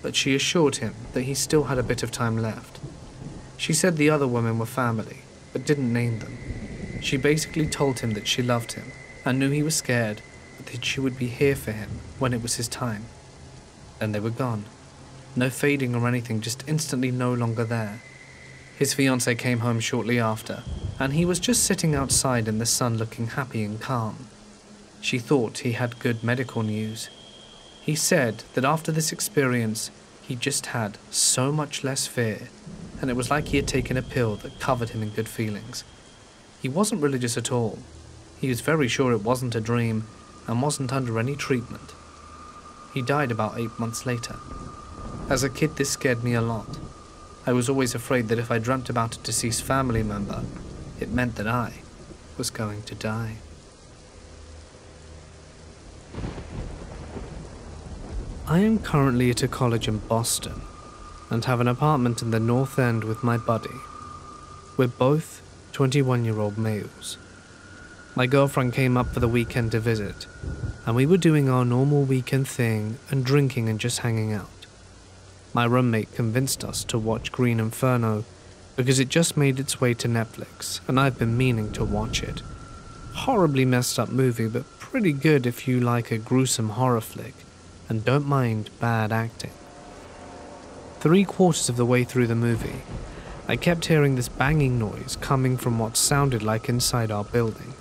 but she assured him that he still had a bit of time left. She said the other women were family, but didn't name them. She basically told him that she loved him and knew he was scared, but that she would be here for him when it was his time. Then they were gone. No fading or anything, just instantly no longer there. His fiancée came home shortly after, and he was just sitting outside in the sun looking happy and calm. She thought he had good medical news. He said that after this experience, he just had so much less fear, and it was like he had taken a pill that covered him in good feelings. He wasn't religious at all. He was very sure it wasn't a dream and wasn't under any treatment. He died about eight months later. As a kid, this scared me a lot. I was always afraid that if I dreamt about a deceased family member, it meant that I was going to die. I am currently at a college in Boston and have an apartment in the North End with my buddy. We're both twenty-one-year-old males. My girlfriend came up for the weekend to visit, and we were doing our normal weekend thing and drinking and just hanging out. My roommate convinced us to watch Green Inferno because it just made its way to Netflix, and I've been meaning to watch it. Horribly messed up movie, but pretty good if you like a gruesome horror flick and don't mind bad acting. Three quarters of the way through the movie, I kept hearing this banging noise coming from what sounded like inside our building.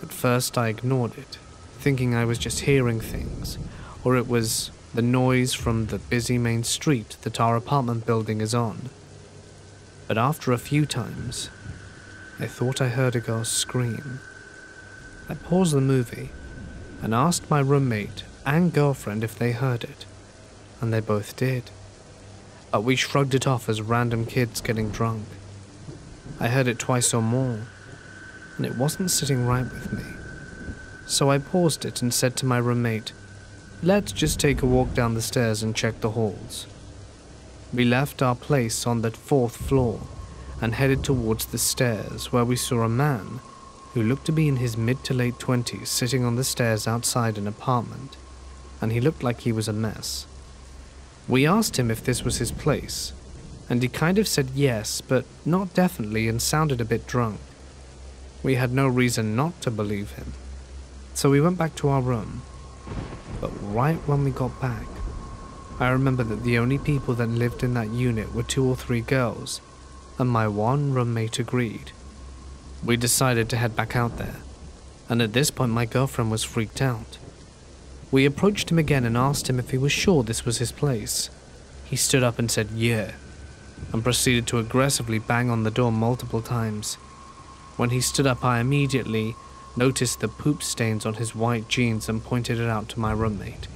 At first I ignored it, thinking I was just hearing things, or it was the noise from the busy main street that our apartment building is on. But after a few times, I thought I heard a girl scream. I paused the movie and asked my roommate and girlfriend if they heard it, and they both did. But we shrugged it off as random kids getting drunk. I heard it twice or more, and it wasn't sitting right with me. So I paused it and said to my roommate, "Let's just take a walk down the stairs and check the halls." We left our place on the fourth floor and headed towards the stairs, where we saw a man who looked to be in his mid to late twenties sitting on the stairs outside an apartment, and he looked like he was a mess. We asked him if this was his place, and he kind of said yes, but not definitely, and sounded a bit drunk. We had no reason not to believe him, so we went back to our room. But right when we got back, I remember that the only people that lived in that unit were two or three girls, and my one roommate agreed. We decided to head back out there, and at this point my girlfriend was freaked out. We approached him again and asked him if he was sure this was his place. He stood up and said yeah, and proceeded to aggressively bang on the door multiple times. When he stood up, I immediately noticed the poop stains on his white jeans and pointed it out to my roommate.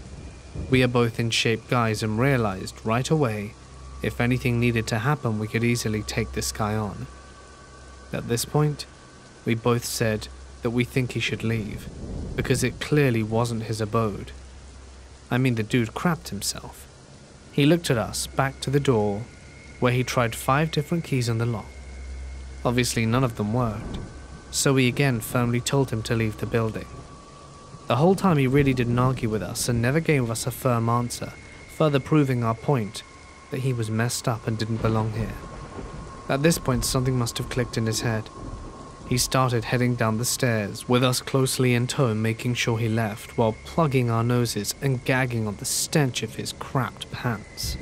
We are both in shape guys and realized right away if anything needed to happen, we could easily take this guy on. At this point, we both said that we think he should leave because it clearly wasn't his abode. I mean, the dude crapped himself. He looked at us back to the door where he tried five different keys on the lock. Obviously, none of them worked, so we again firmly told him to leave the building. The whole time he really didn't argue with us and never gave us a firm answer, further proving our point that he was messed up and didn't belong here. At this point, something must have clicked in his head. He started heading down the stairs, with us closely in tow, making sure he left, while plugging our noses and gagging on the stench of his crapped pants.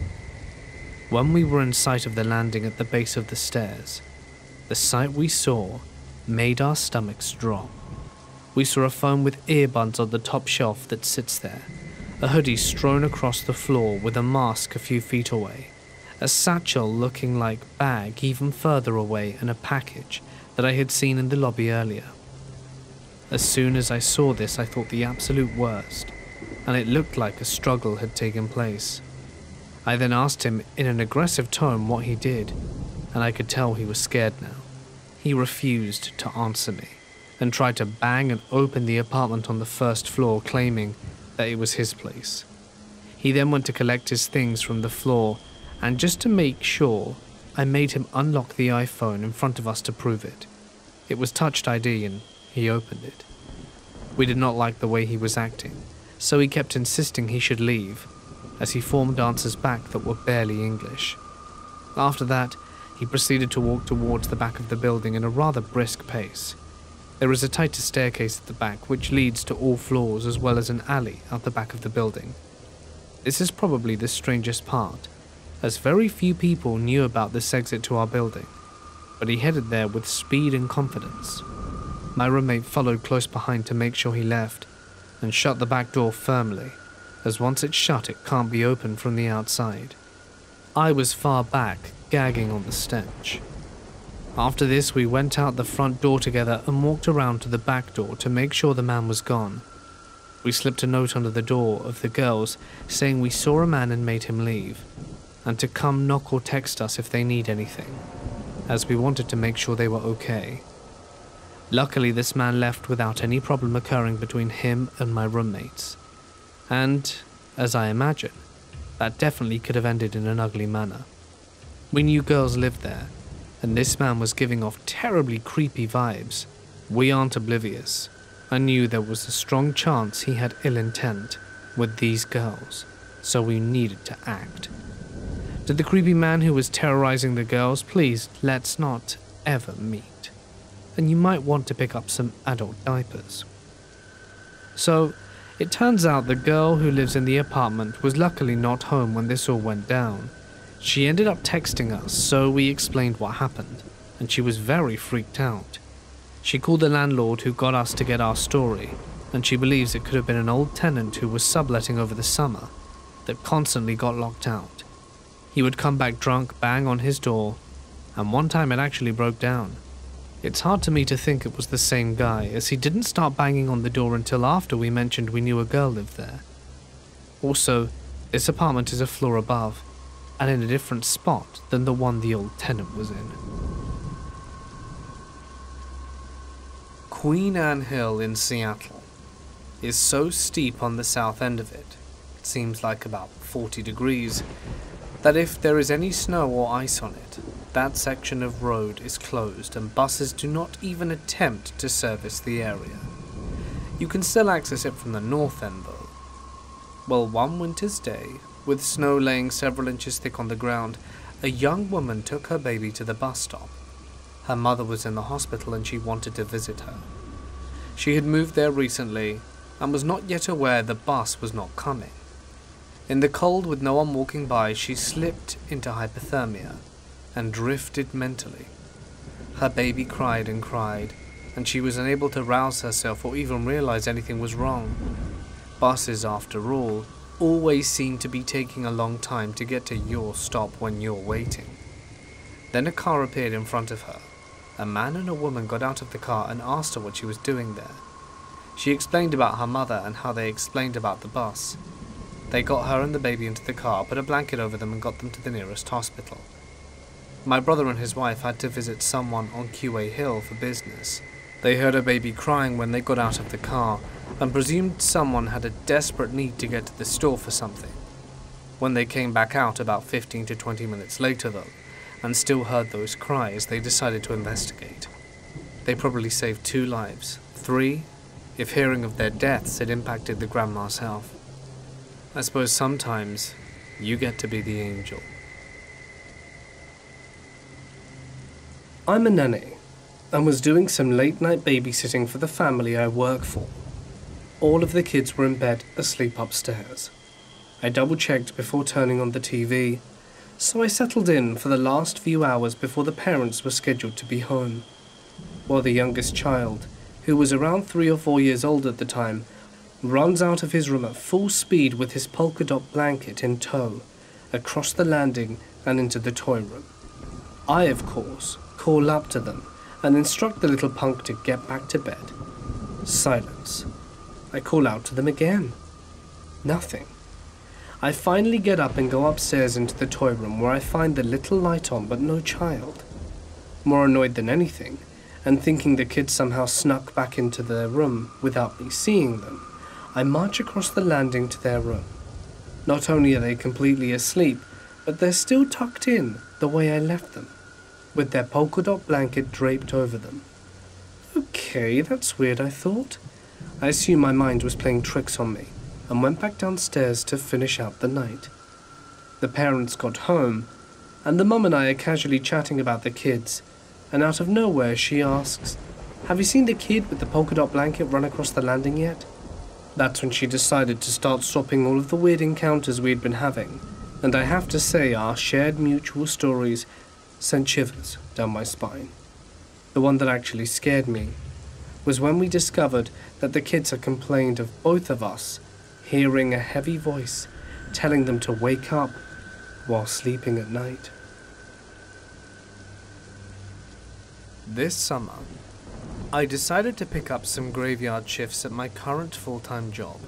When we were in sight of the landing at the base of the stairs, the sight we saw made our stomachs drop. We saw a phone with earbuds on the top shelf that sits there, a hoodie strewn across the floor with a mask a few feet away, a satchel looking like bag even further away, and a package that I had seen in the lobby earlier. As soon as I saw this, I thought the absolute worst, and it looked like a struggle had taken place. I then asked him in an aggressive tone what he did, and I could tell he was scared now. He refused to answer me and tried to bang and open the apartment on the first floor, claiming that it was his place. He then went to collect his things from the floor, and just to make sure, I made him unlock the iPhone in front of us to prove it. It was Touch I D, and he opened it. We did not like the way he was acting, so he kept insisting he should leave, as he formed answers back that were barely English. After that, he proceeded to walk towards the back of the building in a rather brisk pace. There is a tighter staircase at the back which leads to all floors, as well as an alley out the back of the building. This is probably the strangest part, as very few people knew about this exit to our building, but he headed there with speed and confidence. My roommate followed close behind to make sure he left, and shut the back door firmly, as once it's shut it can't be opened from the outside. I was far back, gagging on the stench. After this, we went out the front door together and walked around to the back door to make sure the man was gone. We slipped a note under the door of the girls saying we saw a man and made him leave, and to come knock or text us if they need anything, as we wanted to make sure they were okay. Luckily, this man left without any problem occurring between him and my roommates, and, as I imagine, that definitely could have ended in an ugly manner. We knew girls lived there, and this man was giving off terribly creepy vibes. We aren't oblivious. I knew there was a strong chance he had ill intent with these girls, so we needed to act. To the creepy man who was terrorizing the girls, please, let's not ever meet. And you might want to pick up some adult diapers. So, it turns out the girl who lives in the apartment was luckily not home when this all went down. She ended up texting us, so we explained what happened, and she was very freaked out. She called the landlord who got us to get our story, and she believes it could have been an old tenant who was subletting over the summer that constantly got locked out. He would come back drunk, bang on his door, and one time it actually broke down. It's hard to me to think it was the same guy, as he didn't start banging on the door until after we mentioned we knew a girl lived there. Also, this apartment is a floor above, and in a different spot than the one the old tenant was in. Queen Anne Hill in Seattle is so steep on the south end of it, it seems like about forty degrees, that if there is any snow or ice on it, that section of road is closed and buses do not even attempt to service the area. You can still access it from the north end though. Well, one winter's day, with snow laying several inches thick on the ground, a young woman took her baby to the bus stop. Her mother was in the hospital and she wanted to visit her. She had moved there recently and was not yet aware the bus was not coming. In the cold with no one walking by, she slipped into hypothermia and drifted mentally. Her baby cried and cried, and she was unable to rouse herself or even realize anything was wrong. Buses, after all, always seem to be taking a long time to get to your stop when you're waiting. Then a car appeared in front of her. A man and a woman got out of the car and asked her what she was doing there. She explained about her mother and how they explained about the bus. They got her and the baby into the car, put a blanket over them and got them to the nearest hospital. My brother and his wife had to visit someone on Q A Hill for business. They heard a baby crying when they got out of the car, and presumed someone had a desperate need to get to the store for something. When they came back out about fifteen to twenty minutes later though, and still heard those cries, they decided to investigate. They probably saved two lives, three, if hearing of their deaths had impacted the grandma's health. I suppose sometimes you get to be the angel. I'm a nanny, and was doing some late night babysitting for the family I work for. All of the kids were in bed asleep upstairs. I double-checked before turning on the T V, so I settled in for the last few hours before the parents were scheduled to be home. While the youngest child, who was around three or four years old at the time, runs out of his room at full speed with his polka dot blanket in tow, across the landing and into the toy room. I, of course, call up to them and instruct the little punk to get back to bed. Silence. I call out to them again. Nothing. I finally get up and go upstairs into the toy room where I find the little light on but no child. More annoyed than anything, and thinking the kids somehow snuck back into their room without me seeing them, I march across the landing to their room. Not only are they completely asleep, but they're still tucked in the way I left them, with their polka dot blanket draped over them. Okay, that's weird, I thought. I assume my mind was playing tricks on me, and went back downstairs to finish out the night. The parents got home, and the mum and I are casually chatting about the kids, and out of nowhere she asks, "Have you seen the kid with the polka dot blanket run across the landing yet?" That's when she decided to start swapping all of the weird encounters we'd been having, and I have to say our shared mutual stories sent shivers down my spine. The one that actually scared me was when we discovered that the kids had complained of both of us hearing a heavy voice telling them to wake up while sleeping at night. This summer, I decided to pick up some graveyard shifts at my current full-time job,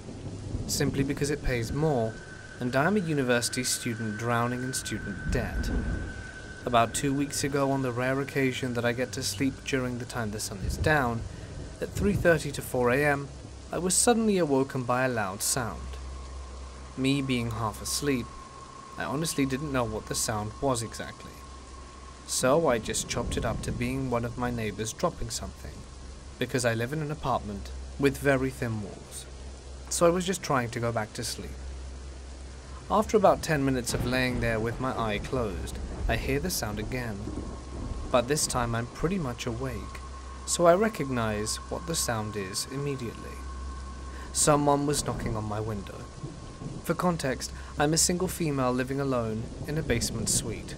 simply because it pays more, and I'm a university student drowning in student debt. About two weeks ago, on the rare occasion that I get to sleep during the time the sun is down, at three thirty to four a m, I was suddenly awoken by a loud sound. Me being half asleep, I honestly didn't know what the sound was exactly. So I just chopped it up to being one of my neighbors dropping something, because I live in an apartment with very thin walls. So I was just trying to go back to sleep. After about ten minutes of laying there with my eye closed, I hear the sound again, but this time I'm pretty much awake, so I recognize what the sound is immediately. Someone was knocking on my window. For context, I'm a single female living alone in a basement suite,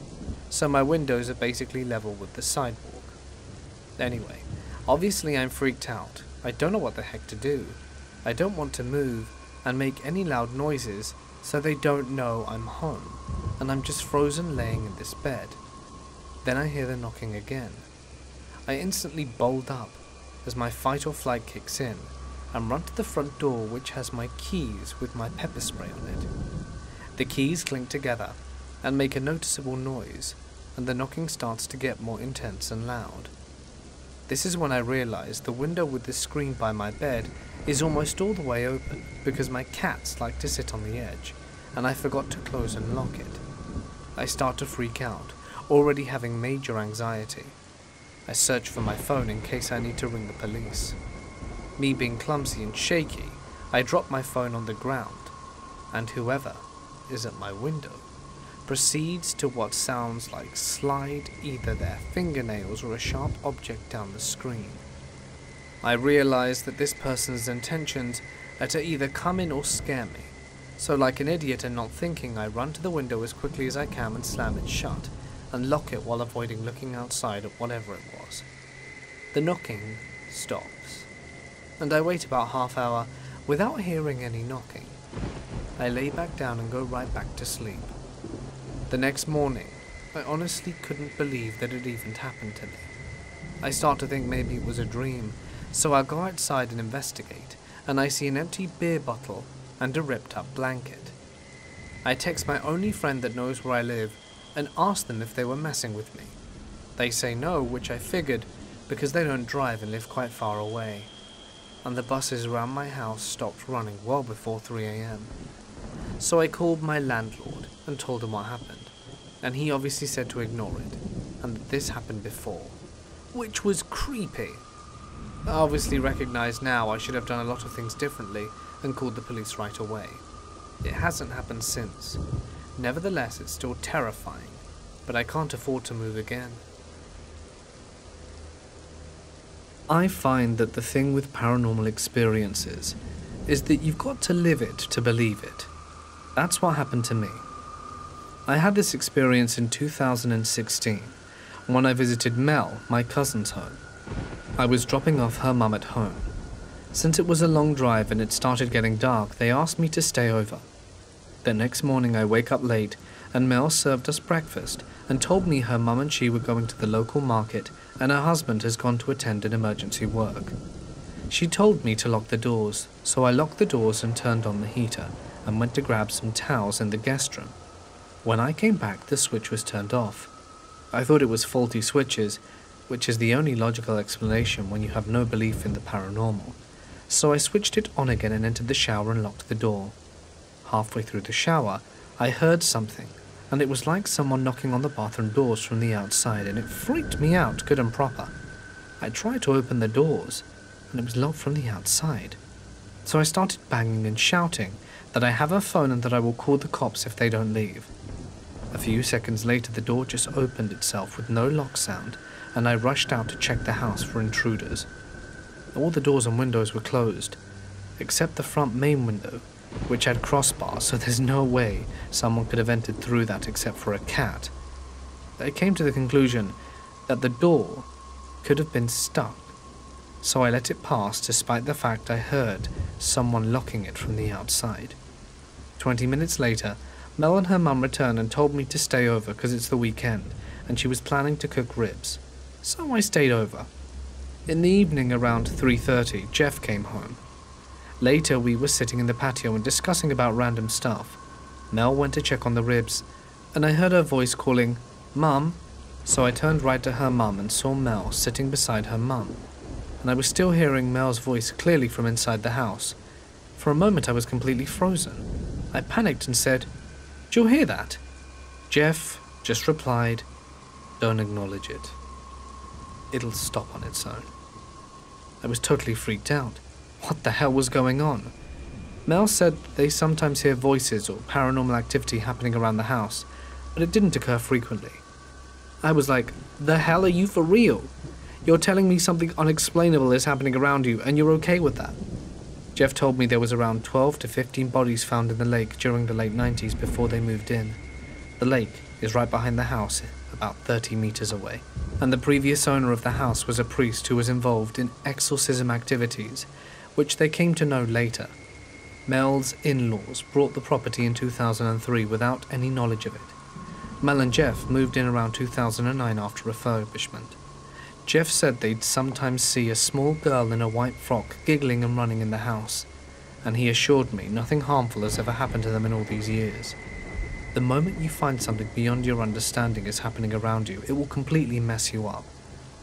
so my windows are basically level with the sidewalk. Anyway, obviously I'm freaked out. I don't know what the heck to do. I don't want to move and make any loud noises, so they don't know I'm home, and I'm just frozen laying in this bed. Then I hear the knocking again. I instantly bolt up as my fight or flight kicks in and run to the front door, which has my keys with my pepper spray on it. The keys clink together and make a noticeable noise, and the knocking starts to get more intense and loud. This is when I realize the window with the screen by my bed is almost all the way open because my cats like to sit on the edge, and I forgot to close and lock it. I start to freak out, already having major anxiety. I search for my phone in case I need to ring the police. Me being clumsy and shaky, I drop my phone on the ground, and whoever is at my window proceeds to what sounds like slide either their fingernails or a sharp object down the screen. I realize that this person's intentions are to either come in or scare me, so like an idiot and not thinking, I run to the window as quickly as I can and slam it shut, and lock it while avoiding looking outside at whatever it was. The knocking stops, and I wait about half hour without hearing any knocking. I lay back down and go right back to sleep. The next morning, I honestly couldn't believe that it even happened to me. I start to think maybe it was a dream, so I go outside and investigate, and I see an empty beer bottle and a ripped up blanket. I text my only friend that knows where I live and ask them if they were messing with me. They say no, which I figured because they don't drive and live quite far away, and the buses around my house stopped running well before three a m. So I called my landlord and told him what happened, and he obviously said to ignore it, and that this happened before, which was creepy. I obviously recognize now I should have done a lot of things differently and called the police right away. It hasn't happened since. Nevertheless, it's still terrifying, but I can't afford to move again. I find that the thing with paranormal experiences is that you've got to live it to believe it. That's what happened to me. I had this experience in two thousand sixteen when I visited Mel, my cousin's home. I was dropping off her mum at home. Since it was a long drive and it started getting dark, they asked me to stay over. The next morning I wake up late and Mel served us breakfast and told me her mum and she were going to the local market and her husband has gone to attend an emergency work. She told me to lock the doors, so I locked the doors and turned on the heater and went to grab some towels in the guest room. When I came back, the switch was turned off. I thought it was faulty switches, which is the only logical explanation when you have no belief in the paranormal. So I switched it on again and entered the shower and locked the door. Halfway through the shower, I heard something, and it was like someone knocking on the bathroom doors from the outside, and it freaked me out good and proper. I tried to open the doors, and it was locked from the outside. So I started banging and shouting that I have a phone and that I will call the cops if they don't leave. A few seconds later, the door just opened itself with no lock sound, and I rushed out to check the house for intruders. All the doors and windows were closed, except the front main window, which had crossbars, so there's no way someone could have entered through that except for a cat. I came to the conclusion that the door could have been stuck, so I let it pass despite the fact I heard someone locking it from the outside. Twenty minutes later, Mel and her mum returned and told me to stay over because it's the weekend and she was planning to cook ribs. so I stayed over. In the evening around three thirty, Jeff came home. Later we were sitting in the patio and discussing about random stuff. Mel went to check on the ribs, and I heard her voice calling, "Mum." So I turned right to her mum and saw Mel sitting beside her mum, and I was still hearing Mel's voice clearly from inside the house. For a moment I was completely frozen. I panicked and said, "Do you hear that?" Jeff just replied, "Don't acknowledge it. It'll stop on its own." I was totally freaked out. What the hell was going on? Mel said they sometimes hear voices or paranormal activity happening around the house, but it didn't occur frequently. I was like, "The hell are you for real? You're telling me something unexplainable is happening around you, and you're okay with that?" Jeff told me there was around twelve to fifteen bodies found in the lake during the late nineties before they moved in. The lake is right behind the house, about thirty meters away, and the previous owner of the house was a priest who was involved in exorcism activities, which they came to know later. Mel's in-laws bought the property in two thousand three without any knowledge of it. Mel and Jeff moved in around two thousand nine after refurbishment. Jeff said they'd sometimes see a small girl in a white frock giggling and running in the house, and he assured me nothing harmful has ever happened to them in all these years. The moment you find something beyond your understanding is happening around you, it will completely mess you up.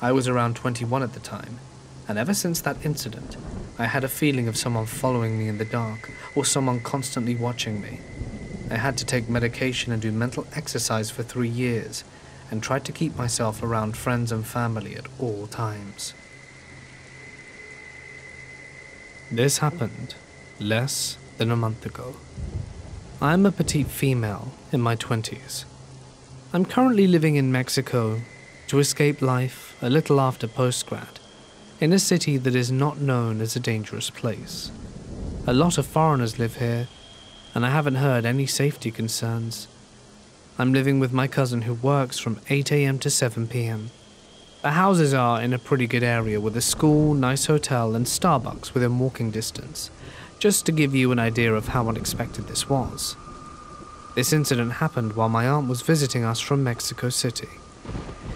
I was around twenty-one at the time, and ever since that incident, I had a feeling of someone following me in the dark, or someone constantly watching me. I had to take medication and do mental exercise for three years, and tried to keep myself around friends and family at all times. This happened less than a month ago. I am a petite female in my twenties. I'm currently living in Mexico to escape life a little after postgrad, in a city that is not known as a dangerous place. A lot of foreigners live here, and I haven't heard any safety concerns. I'm living with my cousin who works from eight a m to seven p m The houses are in a pretty good area with a school, nice hotel, and Starbucks within walking distance. Just to give you an idea of how unexpected this was. This incident happened while my aunt was visiting us from Mexico City.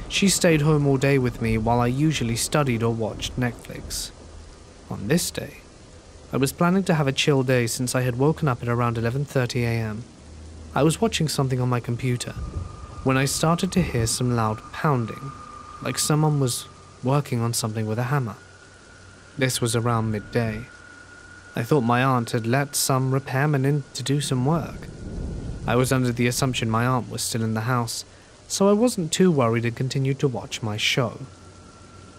She stayed home all day with me while I usually studied or watched Netflix. On this day, I was planning to have a chill day since I had woken up at around eleven thirty a m I was watching something on my computer when I started to hear some loud pounding, like someone was working on something with a hammer. This was around midday. I thought my aunt had let some repairman in to do some work. I was under the assumption my aunt was still in the house, so I wasn't too worried and continued to watch my show.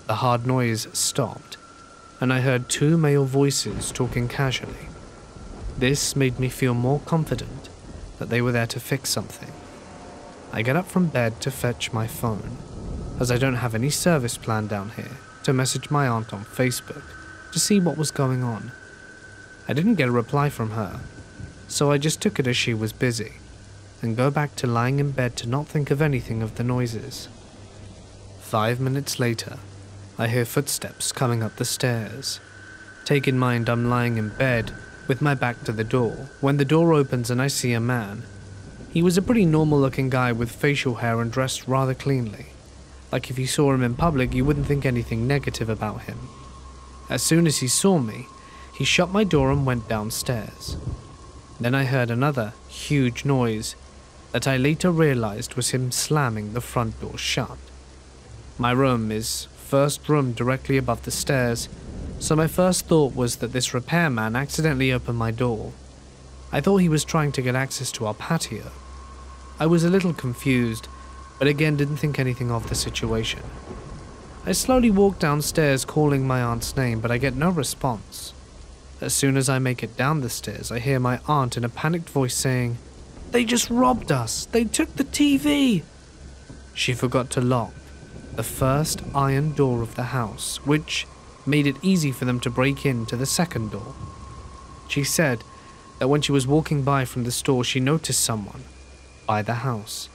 The hard noise stopped, and I heard two male voices talking casually. This made me feel more confident that they were there to fix something. I get up from bed to fetch my phone, as I don't have any service plan down here, to message my aunt on Facebook to see what was going on. I didn't get a reply from her, so I just took it as she was busy, and go back to lying in bed to not think of anything of the noises. Five minutes later, I hear footsteps coming up the stairs. Take in mind I'm lying in bed, with my back to the door, when the door opens and I see a man. He was a pretty normal looking guy with facial hair and dressed rather cleanly. Like if you saw him in public, you wouldn't think anything negative about him. As soon as he saw me, he shut my door and went downstairs. Then I heard another huge noise that I later realized was him slamming the front door shut. My room is first room directly above the stairs, so my first thought was that this repairman accidentally opened my door. I thought he was trying to get access to our patio. I was a little confused, but again didn't think anything of the situation. I slowly walked downstairs calling my aunt's name, but I get no response. As soon as I make it down the stairs, I hear my aunt in a panicked voice saying, "They just robbed us! They took the T V!" She forgot to lock the first iron door of the house, which made it easy for them to break into the second door. She said that when she was walking by from the store, she noticed someone by the house.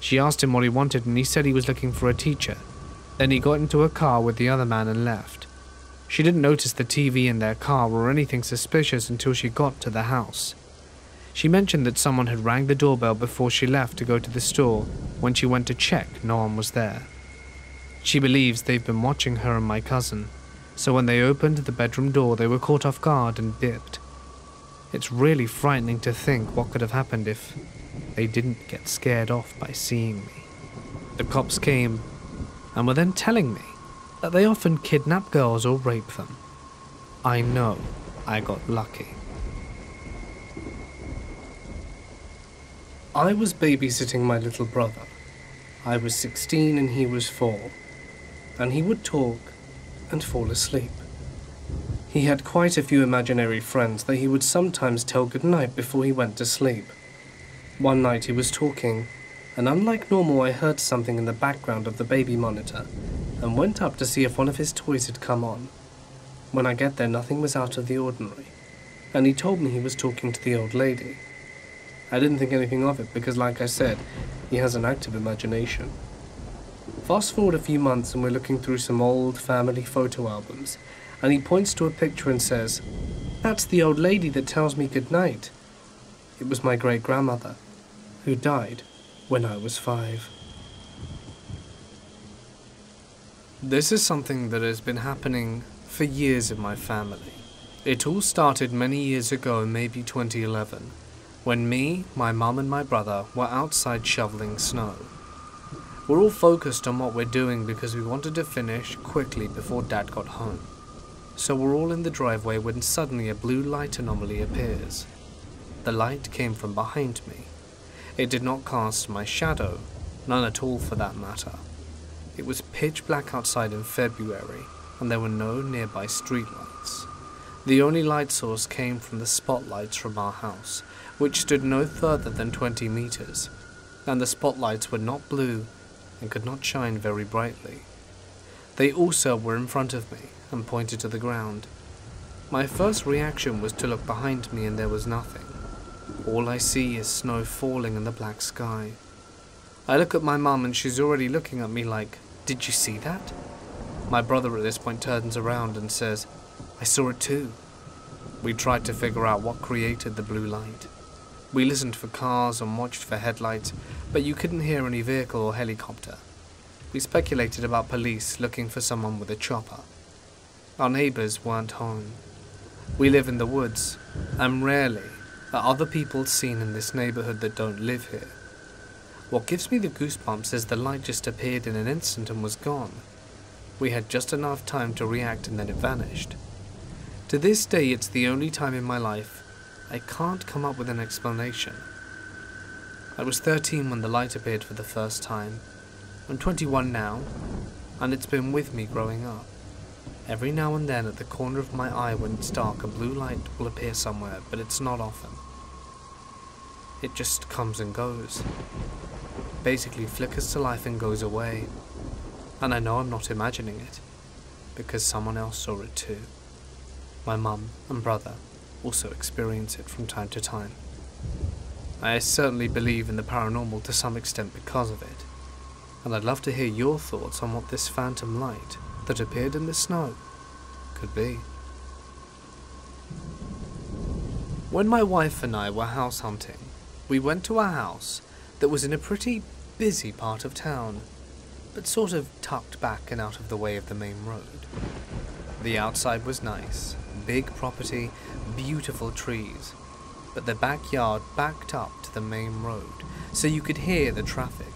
She asked him what he wanted, and he said he was looking for a teacher. Then he got into a car with the other man and left. She didn't notice the T V in their car or anything suspicious until she got to the house. She mentioned that someone had rang the doorbell before she left to go to the store. When she went to check, no one was there. She believes they've been watching her and my cousin, so when they opened the bedroom door they were caught off guard and dipped. It's really frightening to think what could have happened if they didn't get scared off by seeing me. The cops came and were then telling me that they often kidnap girls or rape them. I know I got lucky. I was babysitting my little brother. I was sixteen and he was four, and he would talk and fall asleep. He had quite a few imaginary friends that he would sometimes tell goodnight before he went to sleep. One night he was talking, and unlike normal I heard something in the background of the baby monitor and went up to see if one of his toys had come on. When I get there nothing was out of the ordinary, and he told me he was talking to the old lady. I didn't think anything of it because, like I said, he has an active imagination. Fast forward a few months and we're looking through some old family photo albums, and he points to a picture and says, "That's the old lady that tells me goodnight." It was my great-grandmother, who died when I was five. This is something that has been happening for years in my family. It all started many years ago, maybe twenty eleven. When me, my mum and my brother were outside shoveling snow. We're all focused on what we're doing because we wanted to finish quickly before Dad got home. So we're all in the driveway when suddenly a blue light anomaly appears. The light came from behind me. It did not cast my shadow, none at all for that matter. It was pitch black outside in February, and there were no nearby streetlights. The only light source came from the spotlights from our house, which stood no further than twenty meters, and the spotlights were not blue and could not shine very brightly. They also were in front of me and pointed to the ground. My first reaction was to look behind me and there was nothing. All I see is snow falling in the black sky. I look at my mum and she's already looking at me like, "Did you see that?" My brother at this point turns around and says, "I saw it too." We tried to figure out what created the blue light. We listened for cars and watched for headlights, but you couldn't hear any vehicle or helicopter. We speculated about police looking for someone with a chopper. Our neighbours weren't home. We live in the woods, and rarely are other people seen in this neighbourhood that don't live here. What gives me the goosebumps is the light just appeared in an instant and was gone. We had just enough time to react and then it vanished. To this day, it's the only time in my life I can't come up with an explanation. I was thirteen when the light appeared for the first time. I'm twenty-one now, and it's been with me growing up. Every now and then at the corner of my eye when it's dark, a blue light will appear somewhere, but it's not often. It just comes and goes. Basically flickers to life and goes away. And I know I'm not imagining it, because someone else saw it too. My mum and brother also experience it from time to time. I certainly believe in the paranormal to some extent because of it, and I'd love to hear your thoughts on what this phantom light that appeared in the snow could be. When my wife and I were house hunting, we went to a house that was in a pretty busy part of town, but sort of tucked back and out of the way of the main road. The outside was nice, big property, beautiful trees, but the backyard backed up to the main road, so you could hear the traffic.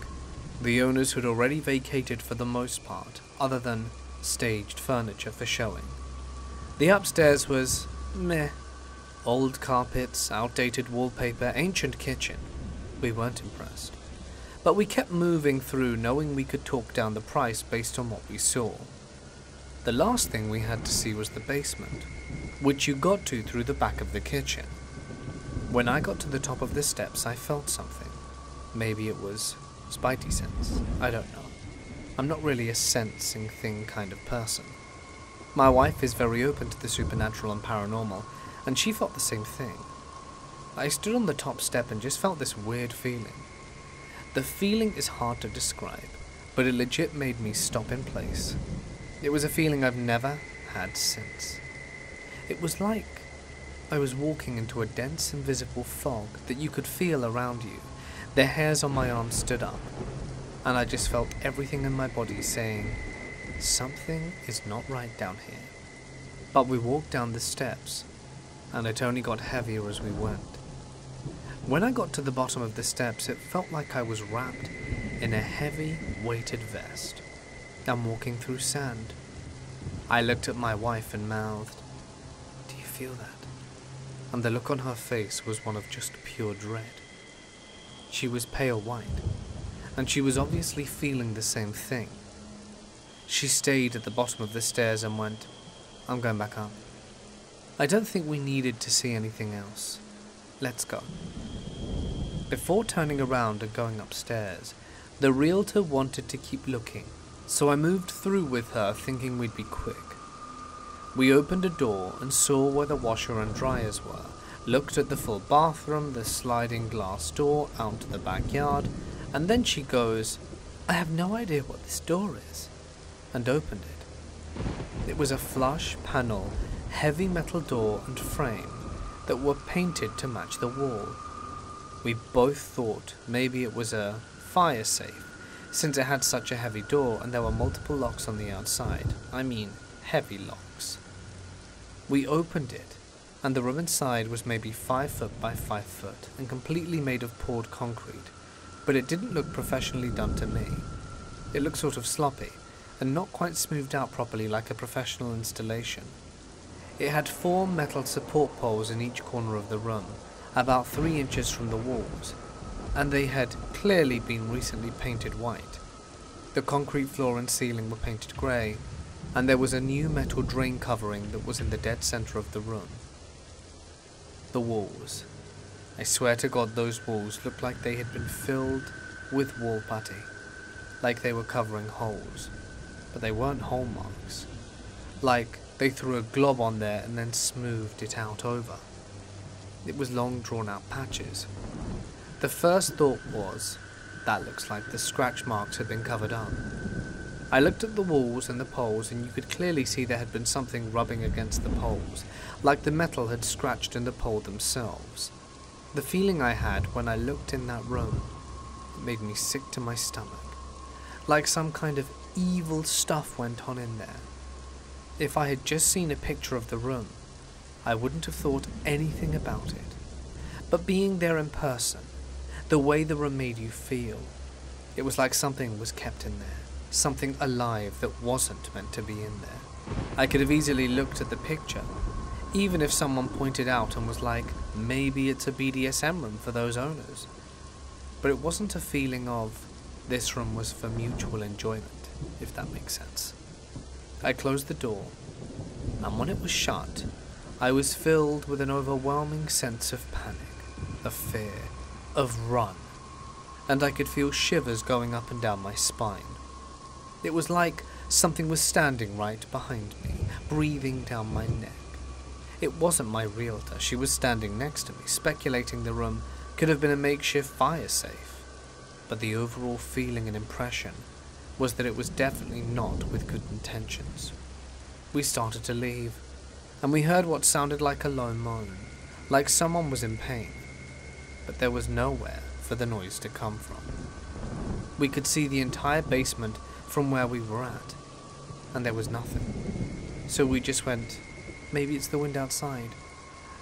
The owners had already vacated for the most part, other than staged furniture for showing. The upstairs was meh. Old carpets, outdated wallpaper, ancient kitchen. We weren't impressed. But we kept moving through, knowing we could talk down the price based on what we saw. The last thing we had to see was the basement, which you got to through the back of the kitchen. When I got to the top of the steps, I felt something. Maybe it was spidey sense, I don't know. I'm not really a sensing thing kind of person. My wife is very open to the supernatural and paranormal, and she felt the same thing. I stood on the top step and just felt this weird feeling. The feeling is hard to describe, but it legit made me stop in place. It was a feeling I've never had since. It was like I was walking into a dense invisible fog that you could feel around you. The hairs on my arms stood up, and I just felt everything in my body saying, Something is not right down here. But we walked down the steps, and it only got heavier as we went. When I got to the bottom of the steps, it felt like I was wrapped in a heavy, weighted vest. I'm walking through sand. I looked at my wife and mouthed, "Do you feel that?" And the look on her face was one of just pure dread. She was pale white, and she was obviously feeling the same thing. She stayed at the bottom of the stairs and went, "I'm going back up. I don't think we needed to see anything else. Let's go." Before turning around and going upstairs, the realtor wanted to keep looking, so I moved through with her, thinking we'd be quick. We opened a door and saw where the washer and dryers were, looked at the full bathroom, the sliding glass door out to the backyard, and then she goes, "I have no idea what this door is," and opened it. It was a flush panel, heavy metal door and frame that were painted to match the wall. We both thought maybe it was a fire safe, since it had such a heavy door and there were multiple locks on the outside. I mean, heavy locks. We opened it, and the room inside was maybe five foot by five foot and completely made of poured concrete, but it didn't look professionally done to me. It looked sort of sloppy, and not quite smoothed out properly like a professional installation. It had four metal support poles in each corner of the room, about three inches from the walls, and they had clearly been recently painted white. The concrete floor and ceiling were painted grey, and there was a new metal drain covering that was in the dead centre of the room. The walls. I swear to God, those walls looked like they had been filled with wall putty, like they were covering holes. But they weren't hole marks. Like they threw a glob on there and then smoothed it out over. It was long drawn out patches. The first thought was, that looks like the scratch marks had been covered up. I looked at the walls and the poles, and you could clearly see there had been something rubbing against the poles, like the metal had scratched in the pole themselves. The feeling I had when I looked in that room, it made me sick to my stomach. Like some kind of evil stuff went on in there. If I had just seen a picture of the room, I wouldn't have thought anything about it. But being there in person, the way the room made you feel, it was like something was kept in there, something alive that wasn't meant to be in there. I could have easily looked at the picture, even if someone pointed out and was like, maybe it's a B D S M room for those owners. But it wasn't a feeling of, this room was for mutual enjoyment, if that makes sense. I closed the door, and when it was shut, I was filled with an overwhelming sense of panic, of fear, of run, and I could feel shivers going up and down my spine. It was like something was standing right behind me, breathing down my neck. It wasn't my realtor. She was standing next to me, speculating the room could have been a makeshift fire safe, but the overall feeling and impression was that it was definitely not with good intentions. We started to leave, and we heard what sounded like a low moan, like someone was in pain, but there was nowhere for the noise to come from. We could see the entire basement from where we were at, and there was nothing. So we just went, maybe it's the wind outside,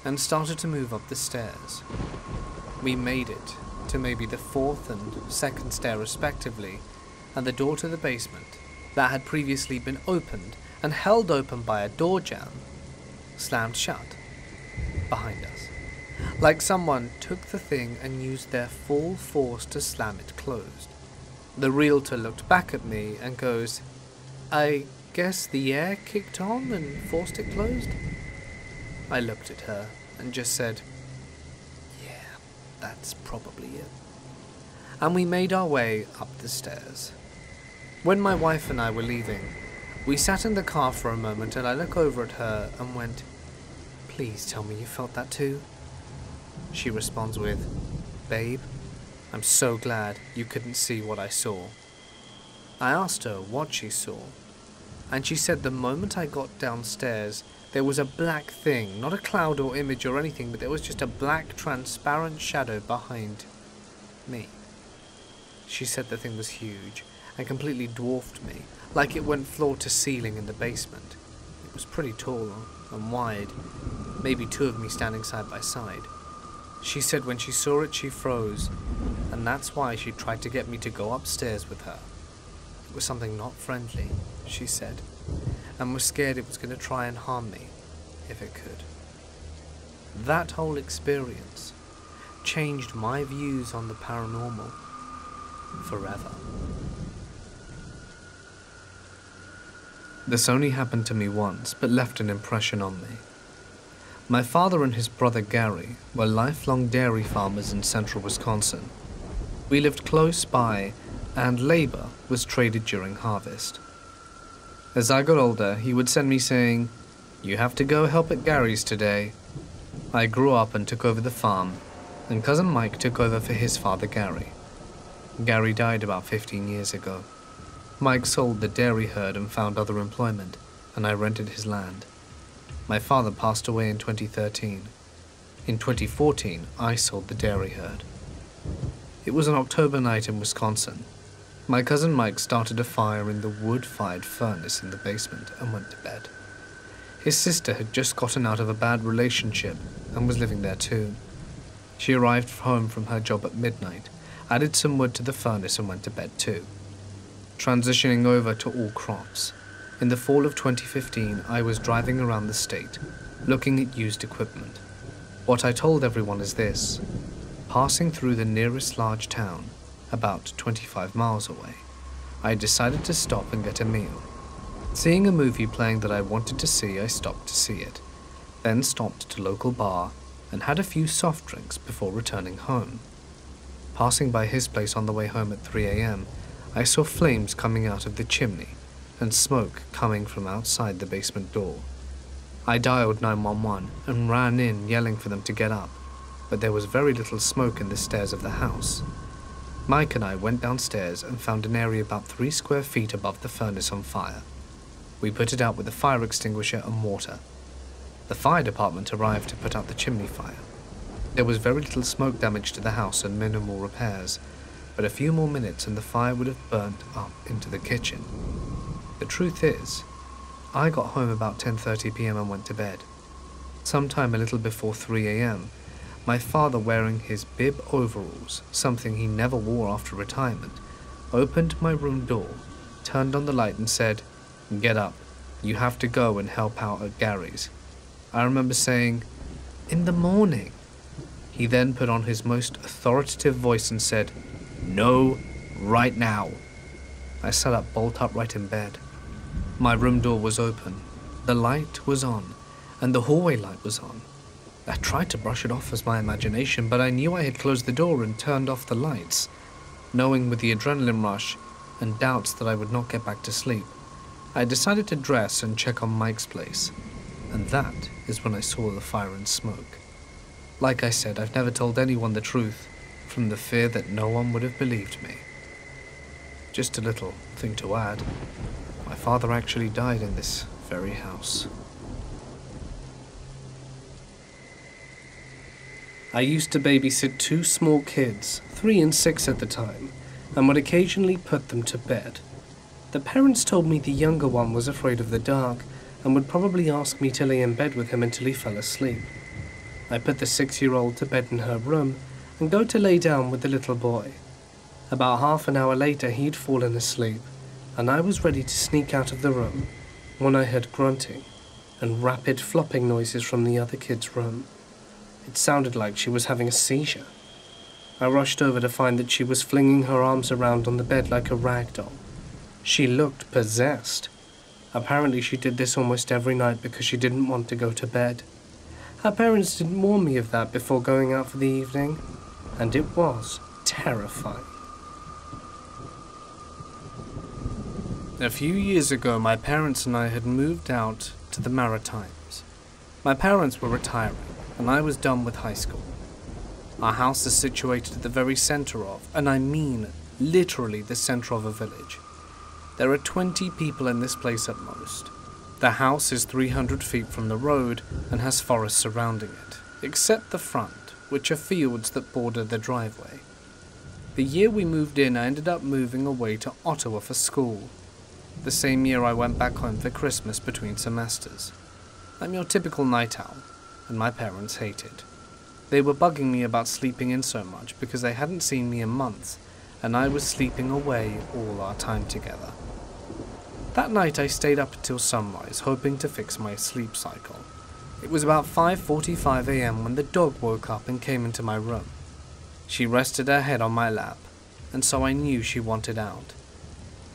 and started to move up the stairs. We made it to maybe the fourth and second stair respectively, and the door to the basement, that had previously been opened and held open by a door jamb, slammed shut behind us, like someone took the thing and used their full force to slam it closed. The realtor looked back at me and goes, "I guess the air kicked on and forced it closed?" I looked at her and just said, "Yeah, that's probably it." And we made our way up the stairs. When my wife and I were leaving, we sat in the car for a moment, and I looked over at her and went, "Please tell me you felt that too." She responds with, "Babe, I'm so glad you couldn't see what I saw." I asked her what she saw, and she said the moment I got downstairs, there was a black thing, not a cloud or image or anything, but there was just a black transparent shadow behind me. She said the thing was huge and completely dwarfed me, like it went floor to ceiling in the basement. It was pretty tall and wide, maybe two of me standing side by side. She said when she saw it, she froze, and that's why she tried to get me to go upstairs with her. It was something not friendly, she said, and was scared it was going to try and harm me, if it could. That whole experience changed my views on the paranormal forever. This only happened to me once, but left an impression on me. My father and his brother Gary were lifelong dairy farmers in central Wisconsin. We lived close by, and labor was traded during harvest. As I got older, he would send me saying, "You have to go help at Gary's today." I grew up and took over the farm, and Cousin Mike took over for his father Gary. Gary died about fifteen years ago. Mike sold the dairy herd and found other employment, and I rented his land. My father passed away in twenty thirteen. In twenty fourteen, I sold the dairy herd. It was an October night in Wisconsin. My cousin Mike started a fire in the wood-fired furnace in the basement and went to bed. His sister had just gotten out of a bad relationship and was living there too. She arrived home from her job at midnight, added some wood to the furnace and went to bed too. Transitioning over to all crops. In the fall of twenty fifteen, I was driving around the state, looking at used equipment. What I told everyone is this: passing through the nearest large town, about twenty-five miles away, I decided to stop and get a meal. Seeing a movie playing that I wanted to see, I stopped to see it, then stopped at a local bar and had a few soft drinks before returning home. Passing by his place on the way home at three a m, I saw flames coming out of the chimney and smoke coming from outside the basement door. I dialed nine one one and ran in, yelling for them to get up, but there was very little smoke in the stairs of the house. Mike and I went downstairs and found an area about three square feet above the furnace on fire. We put it out with a fire extinguisher and water. The fire department arrived to put out the chimney fire. There was very little smoke damage to the house and minimal repairs, but a few more minutes and the fire would have burnt up into the kitchen. The truth is, I got home about ten thirty p m and went to bed. Sometime a little before three a m, my father, wearing his bib overalls, something he never wore after retirement, opened my room door, turned on the light and said, "Get up, you have to go and help out at Gary's." I remember saying, "In the morning." He then put on his most authoritative voice and said, "No, right now." I sat up bolt upright in bed. My room door was open, the light was on, and the hallway light was on. I tried to brush it off as my imagination, but I knew I had closed the door and turned off the lights, knowing with the adrenaline rush and doubts that I would not get back to sleep. I decided to dress and check on Mike's place, and that is when I saw the fire and smoke. Like I said, I've never told anyone the truth, from the fear that no one would have believed me. Just a little thing to add, my father actually died in this very house. I used to babysit two small kids, three and six at the time, and would occasionally put them to bed. The parents told me the younger one was afraid of the dark and would probably ask me to lay in bed with him until he fell asleep. I put the six-year-old to bed in her room and go to lay down with the little boy. About half an hour later, he'd fallen asleep, and I was ready to sneak out of the room when I heard grunting and rapid flopping noises from the other kid's room. It sounded like she was having a seizure. I rushed over to find that she was flinging her arms around on the bed like a rag doll. She looked possessed. Apparently she did this almost every night because she didn't want to go to bed. Her parents didn't warn me of that before going out for the evening, and it was terrifying. A few years ago, my parents and I had moved out to the Maritimes. My parents were retiring, and I was done with high school. Our house is situated at the very center of, and I mean literally the center of a village. There are twenty people in this place at most. The house is three hundred feet from the road and has forest surrounding it, except the front, which are fields that border the driveway. The year we moved in, I ended up moving away to Ottawa for school. The same year I went back home for Christmas between semesters. I'm your typical night owl, and my parents hated. They were bugging me about sleeping in so much because they hadn't seen me in months, and I was sleeping away all our time together. That night I stayed up until sunrise, hoping to fix my sleep cycle. It was about five forty-five a m when the dog woke up and came into my room. She rested her head on my lap, and so I knew she wanted out.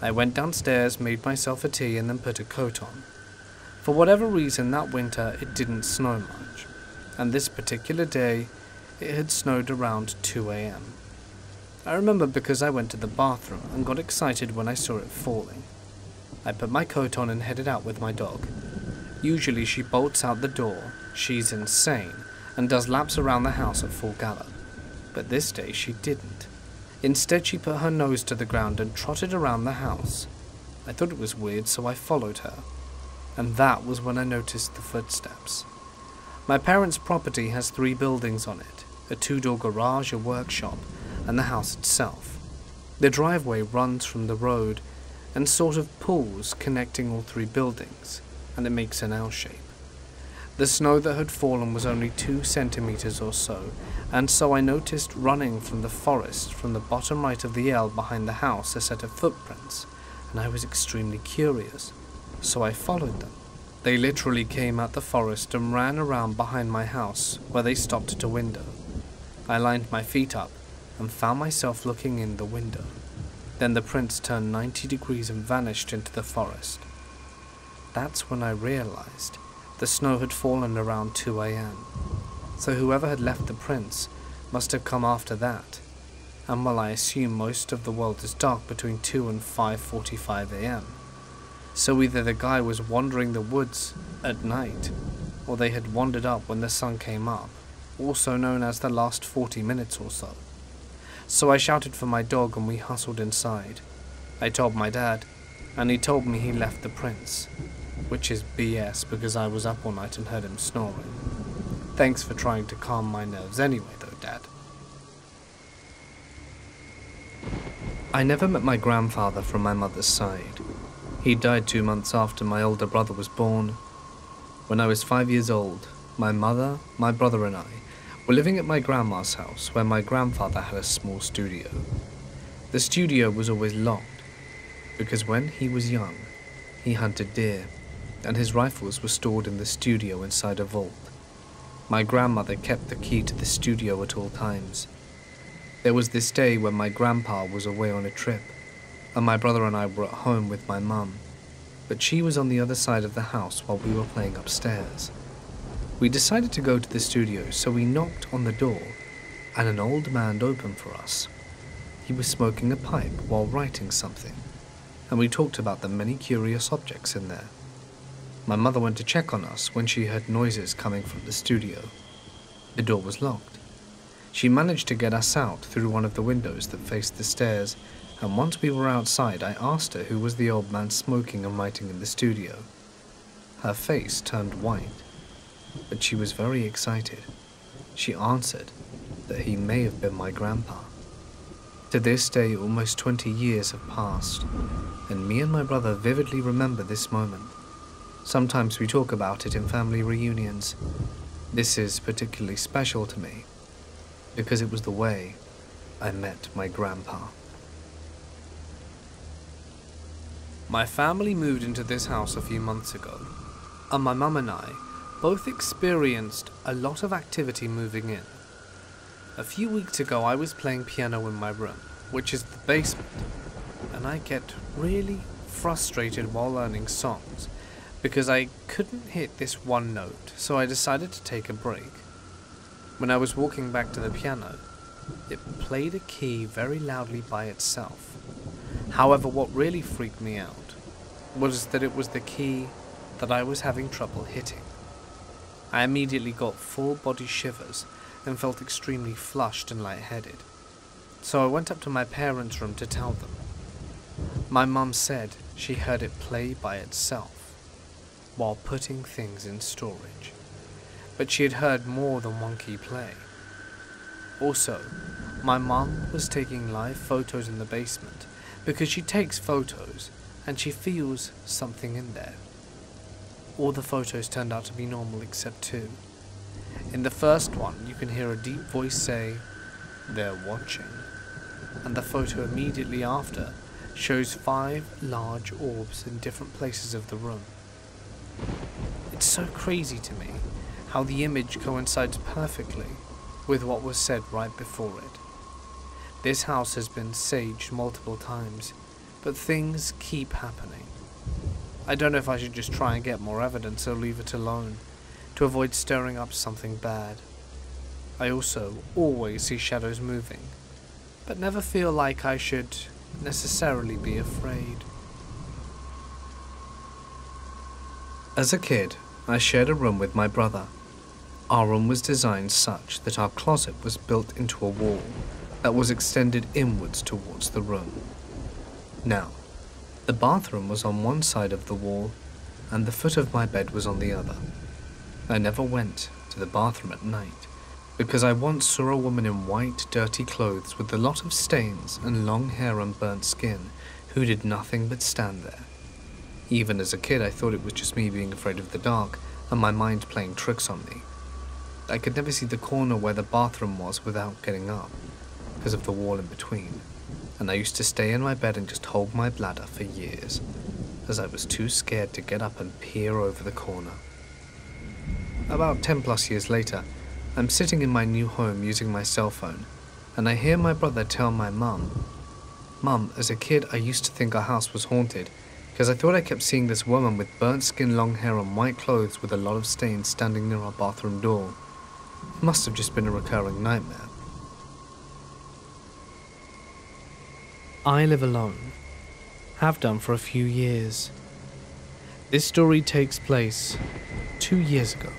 I went downstairs, made myself a tea, and then put a coat on. For whatever reason, that winter it didn't snow much, and this particular day it had snowed around two a m I remember because I went to the bathroom and got excited when I saw it falling. I put my coat on and headed out with my dog. Usually she bolts out the door, she's insane, and does laps around the house at full gallop. But this day she didn't. Instead, she put her nose to the ground and trotted around the house. I thought it was weird, so I followed her. And that was when I noticed the footsteps. My parents' property has three buildings on it, a two-door garage, a workshop, and the house itself. The driveway runs from the road and sort of pulls, connecting all three buildings, and it makes an L shape. The snow that had fallen was only two centimeters or so, and so I noticed running from the forest from the bottom right of the L behind the house a set of footprints, and I was extremely curious, so I followed them. They literally came out the forest and ran around behind my house, where they stopped at a window. I lined my feet up and found myself looking in the window. Then the prints turned ninety degrees and vanished into the forest. That's when I realized the snow had fallen around two a m, so whoever had left the prints must have come after that, and while I assume most of the world is dark between two and five forty-five a m, so either the guy was wandering the woods at night, or they had wandered up when the sun came up, also known as the last forty minutes or so. So I shouted for my dog and we hustled inside. I told my dad, and he told me he left the prints. Which is B S because I was up all night and heard him snoring. Thanks for trying to calm my nerves anyway though, Dad. I never met my grandfather from my mother's side. He died two months after my older brother was born. When I was five years old, my mother, my brother and I were living at my grandma's house where my grandfather had a small studio. The studio was always locked because when he was young, he hunted deer, and his rifles were stored in the studio inside a vault. My grandmother kept the key to the studio at all times. There was this day when my grandpa was away on a trip, and my brother and I were at home with my mum, but she was on the other side of the house while we were playing upstairs. We decided to go to the studio, so we knocked on the door, and an old man opened for us. He was smoking a pipe while writing something, and we talked about the many curious objects in there. My mother went to check on us when she heard noises coming from the studio. The door was locked. She managed to get us out through one of the windows that faced the stairs, and once we were outside, I asked her who was the old man smoking and writing in the studio. Her face turned white, but she was very excited. She answered that he may have been my grandpa. To this day, almost twenty years have passed, and me and my brother vividly remember this moment. Sometimes we talk about it in family reunions. This is particularly special to me because it was the way I met my grandpa. My family moved into this house a few months ago, and my mum and I both experienced a lot of activity moving in. A few weeks ago, I was playing piano in my room, which is the basement, and I get really frustrated while learning songs, because I couldn't hit this one note, so I decided to take a break. When I was walking back to the piano, it played a key very loudly by itself. However, what really freaked me out was that it was the key that I was having trouble hitting. I immediately got full body shivers and felt extremely flushed and lightheaded. So I went up to my parents' room to tell them. My mum said she heard it play by itself while putting things in storage, but she had heard more than one key play. Also, my mum was taking live photos in the basement because she takes photos and she feels something in there. All the photos turned out to be normal except two. In the first one, you can hear a deep voice say, "They're watching," and the photo immediately after shows five large orbs in different places of the room. It's so crazy to me how the image coincides perfectly with what was said right before it. This house has been saged multiple times, but things keep happening. I don't know if I should just try and get more evidence or leave it alone, to avoid stirring up something bad. I also always see shadows moving, but never feel like I should necessarily be afraid. As a kid, I shared a room with my brother. Our room was designed such that our closet was built into a wall that was extended inwards towards the room. Now, the bathroom was on one side of the wall, and the foot of my bed was on the other. I never went to the bathroom at night, because I once saw a woman in white, dirty clothes with a lot of stains and long hair and burnt skin, who did nothing but stand there. Even as a kid, I thought it was just me being afraid of the dark and my mind playing tricks on me. I could never see the corner where the bathroom was without getting up, because of the wall in between, and I used to stay in my bed and just hold my bladder for years, as I was too scared to get up and peer over the corner. About ten plus years later, I'm sitting in my new home using my cell phone, and I hear my brother tell my mum, "Mum, as a kid I used to think our house was haunted, because I thought I kept seeing this woman with burnt skin, long hair and white clothes with a lot of stains standing near our bathroom door. It must have just been a recurring nightmare." I live alone, have done for a few years. This story takes place two years ago,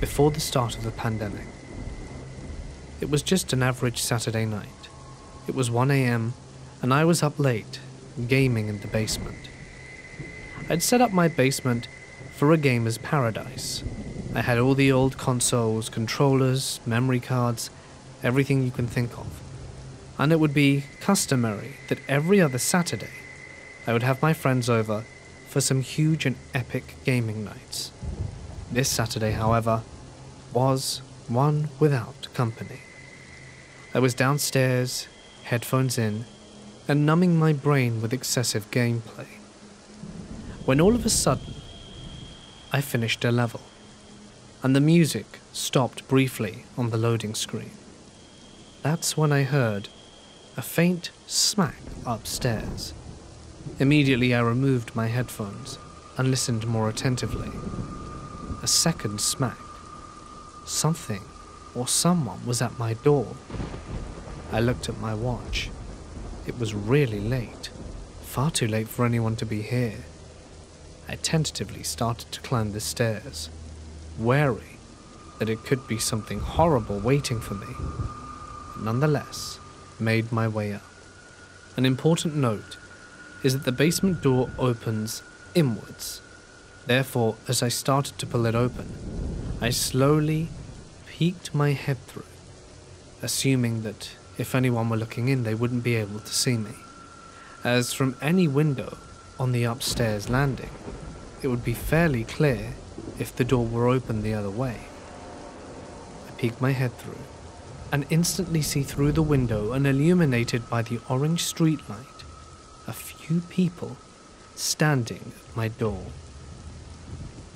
before the start of the pandemic. It was just an average Saturday night. It was one a m and I was up late, gaming in the basement. I'd set up my basement for a gamer's paradise. I had all the old consoles, controllers, memory cards, everything you can think of. And it would be customary that every other Saturday, I would have my friends over for some huge and epic gaming nights. This Saturday, however, was one without company. I was downstairs, headphones in, and numbing my brain with excessive gameplay, when all of a sudden, I finished a level, and the music stopped briefly on the loading screen. That's when I heard a faint smack upstairs. Immediately, I removed my headphones and listened more attentively. A second smack. Something or someone was at my door. I looked at my watch. It was really late, far too late for anyone to be here. I tentatively started to climb the stairs, wary that it could be something horrible waiting for me. Nonetheless, made my way up. An important note is that the basement door opens inwards. Therefore, as I started to pull it open, I slowly peeked my head through, assuming that if anyone were looking in, they wouldn't be able to see me, as from any window on the upstairs landing, it would be fairly clear if the door were open the other way. I peeked my head through, and instantly see through the window and illuminated by the orange streetlight, a few people standing at my door.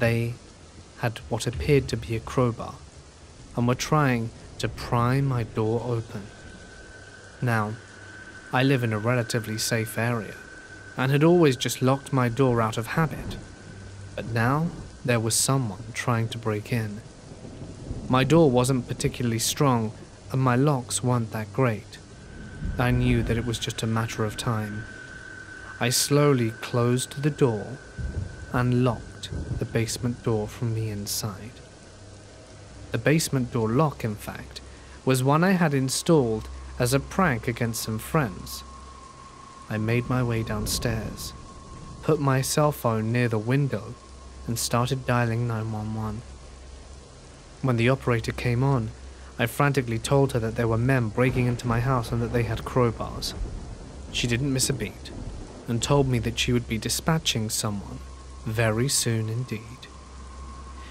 They had what appeared to be a crowbar and were trying to pry my door open. Now, I live in a relatively safe area and had always just locked my door out of habit, but now there was someone trying to break in. My door wasn't particularly strong and my locks weren't that great. I knew that it was just a matter of time. I slowly closed the door and locked the basement door from the inside. The basement door lock, in fact, was one I had installed as a prank against some friends. I made my way downstairs, put my cell phone near the window, and started dialing nine one one. When the operator came on, I frantically told her that there were men breaking into my house and that they had crowbars. She didn't miss a beat and told me that she would be dispatching someone very soon indeed.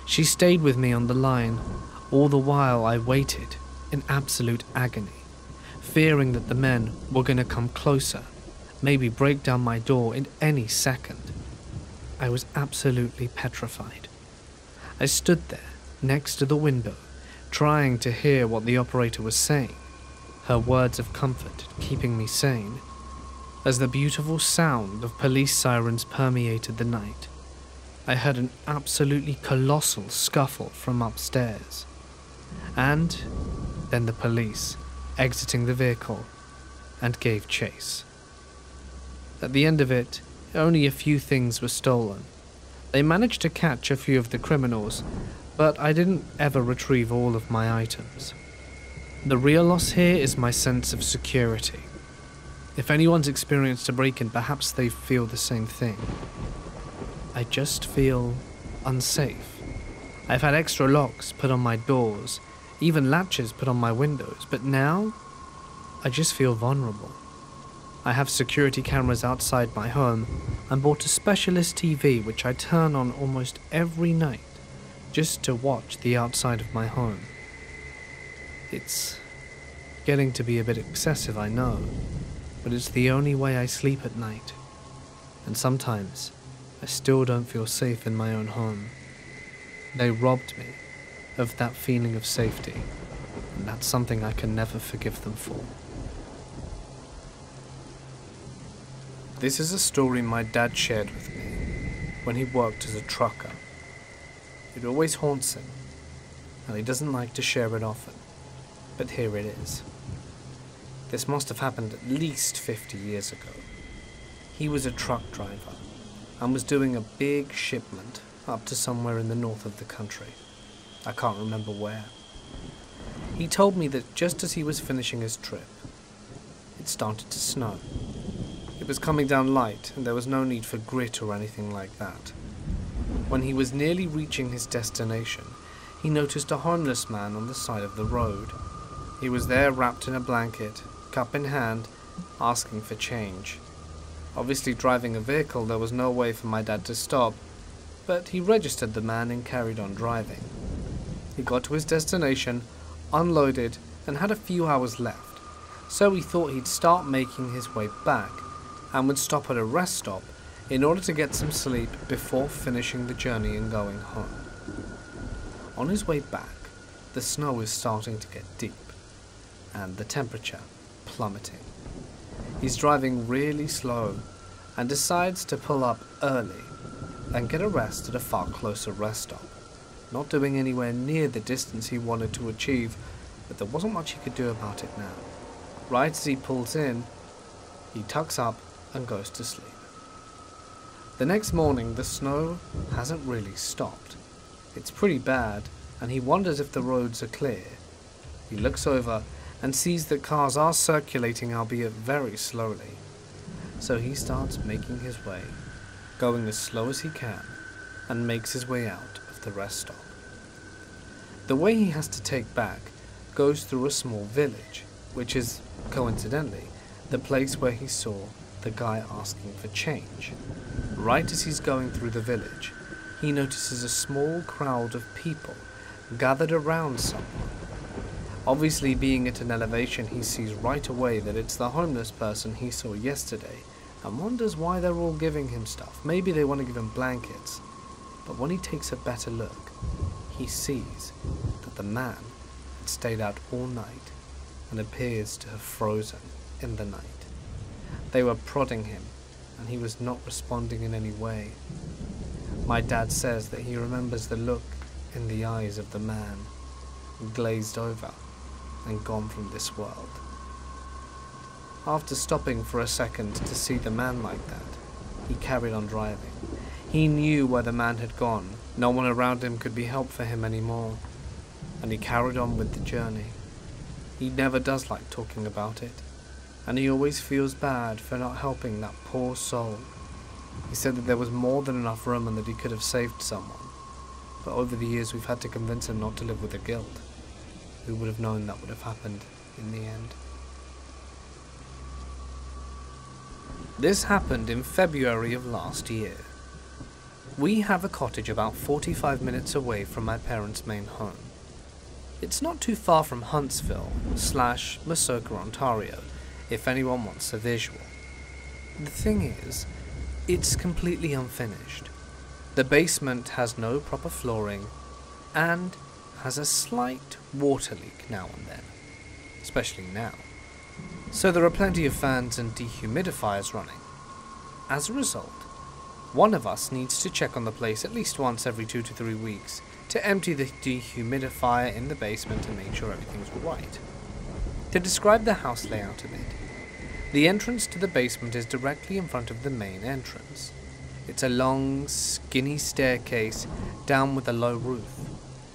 She stayed with me on the line. All the while I waited in absolute agony, fearing that the men were going to come closer, maybe break down my door in any second. I was absolutely petrified. I stood there next to the window, trying to hear what the operator was saying, her words of comfort keeping me sane, as the beautiful sound of police sirens permeated the night. I heard an absolutely colossal scuffle from upstairs, and then the police exiting the vehicle and gave chase. At the end of it, only a few things were stolen. They managed to catch a few of the criminals, but I didn't ever retrieve all of my items. The real loss here is my sense of security. If anyone's experienced a break-in, perhaps they feel the same thing. I just feel unsafe. I've had extra locks put on my doors, even latches put on my windows, but now I just feel vulnerable. I have security cameras outside my home and bought a specialist T V which I turn on almost every night just to watch the outside of my home. It's getting to be a bit excessive, I know, but it's the only way I sleep at night, and sometimes I still don't feel safe in my own home. They robbed me of that feeling of safety, and that's something I can never forgive them for. This is a story my dad shared with me when he worked as a trucker. It always haunts him, and he doesn't like to share it often, but here it is. This must have happened at least fifty years ago. He was a truck driver and was doing a big shipment up to somewhere in the north of the country. I can't remember where. He told me that just as he was finishing his trip, it started to snow. It was coming down light, and there was no need for grit or anything like that. When he was nearly reaching his destination, he noticed a homeless man on the side of the road. He was there wrapped in a blanket, cup in hand, asking for change. Obviously driving a vehicle, there was no way for my dad to stop, but he registered the man and carried on driving. He got to his destination, unloaded, and had a few hours left, so he thought he'd start making his way back and would stop at a rest stop in order to get some sleep before finishing the journey and going home. On his way back, the snow is starting to get deep and the temperature plummeting. He's driving really slow and decides to pull up early and get a rest at a far closer rest stop, not doing anywhere near the distance he wanted to achieve, but there wasn't much he could do about it now. Right as he pulls in, he tucks up and goes to sleep. The next morning, the snow hasn't really stopped. It's pretty bad, and he wonders if the roads are clear. He looks over and sees that cars are circulating, albeit very slowly. So he starts making his way, going as slow as he can, and makes his way out of the rest stop. The way he has to take back goes through a small village, which is, coincidentally, the place where he saw the guy asking for change. Right as he's going through the village, he notices a small crowd of people gathered around someone. Obviously, being at an elevation, he sees right away that it's the homeless person he saw yesterday and wonders why they're all giving him stuff. Maybe they want to give him blankets. But when he takes a better look, he sees that the man had stayed out all night and appears to have frozen in the night. They were prodding him, and he was not responding in any way. My dad says that he remembers the look in the eyes of the man, glazed over and gone from this world. After stopping for a second to see the man like that, he carried on driving. He knew where the man had gone. No one around him could be help for him anymore, and he carried on with the journey. He never does like talking about it, and he always feels bad for not helping that poor soul. He said that there was more than enough room and that he could have saved someone, but over the years we've had to convince him not to live with the guilt. who would have known that would have happened in the end. This happened in February of last year. We have a cottage about forty-five minutes away from my parents' main home. It's not too far from Huntsville slash Muskoka, Ontario, if anyone wants a visual. The thing is, it's completely unfinished. The basement has no proper flooring and has a slight water leak now and then, especially now. So there are plenty of fans and dehumidifiers running. As a result, one of us needs to check on the place at least once every two to three weeks to empty the dehumidifier in the basement and make sure everything's right. To describe the house layout a bit, the entrance to the basement is directly in front of the main entrance. It's a long, skinny staircase down with a low roof,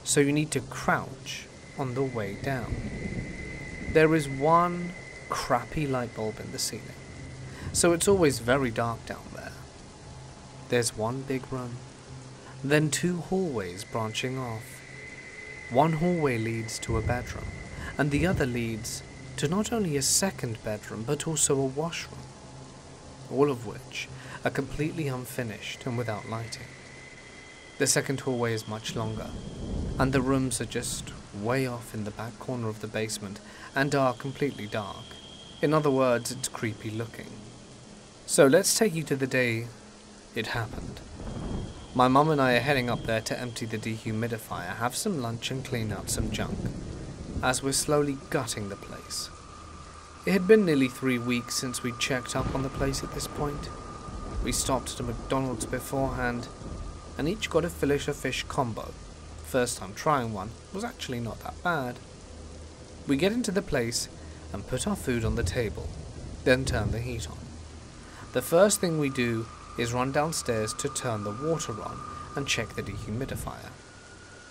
so you need to crouch on the way down. There is one crappy light bulb in the ceiling, so it's always very dark down there. There's one big room, then two hallways branching off. One hallway leads to a bedroom, and the other leads to not only a second bedroom, but also a washroom, all of which are completely unfinished and without lighting. The second hallway is much longer, and the rooms are just way off in the back corner of the basement and are completely dark. In other words, it's creepy looking. So let's take you to the day it happened. My mum and I are heading up there to empty the dehumidifier, have some lunch and clean out some junk, as we're slowly gutting the place. It had been nearly three weeks since we checked up on the place at this point. We stopped at a McDonald's beforehand, and each got a filet-o-fish combo. First time trying one was actually not that bad. We get into the place and put our food on the table, then turn the heat on. The first thing we do is run downstairs to turn the water on and check the dehumidifier.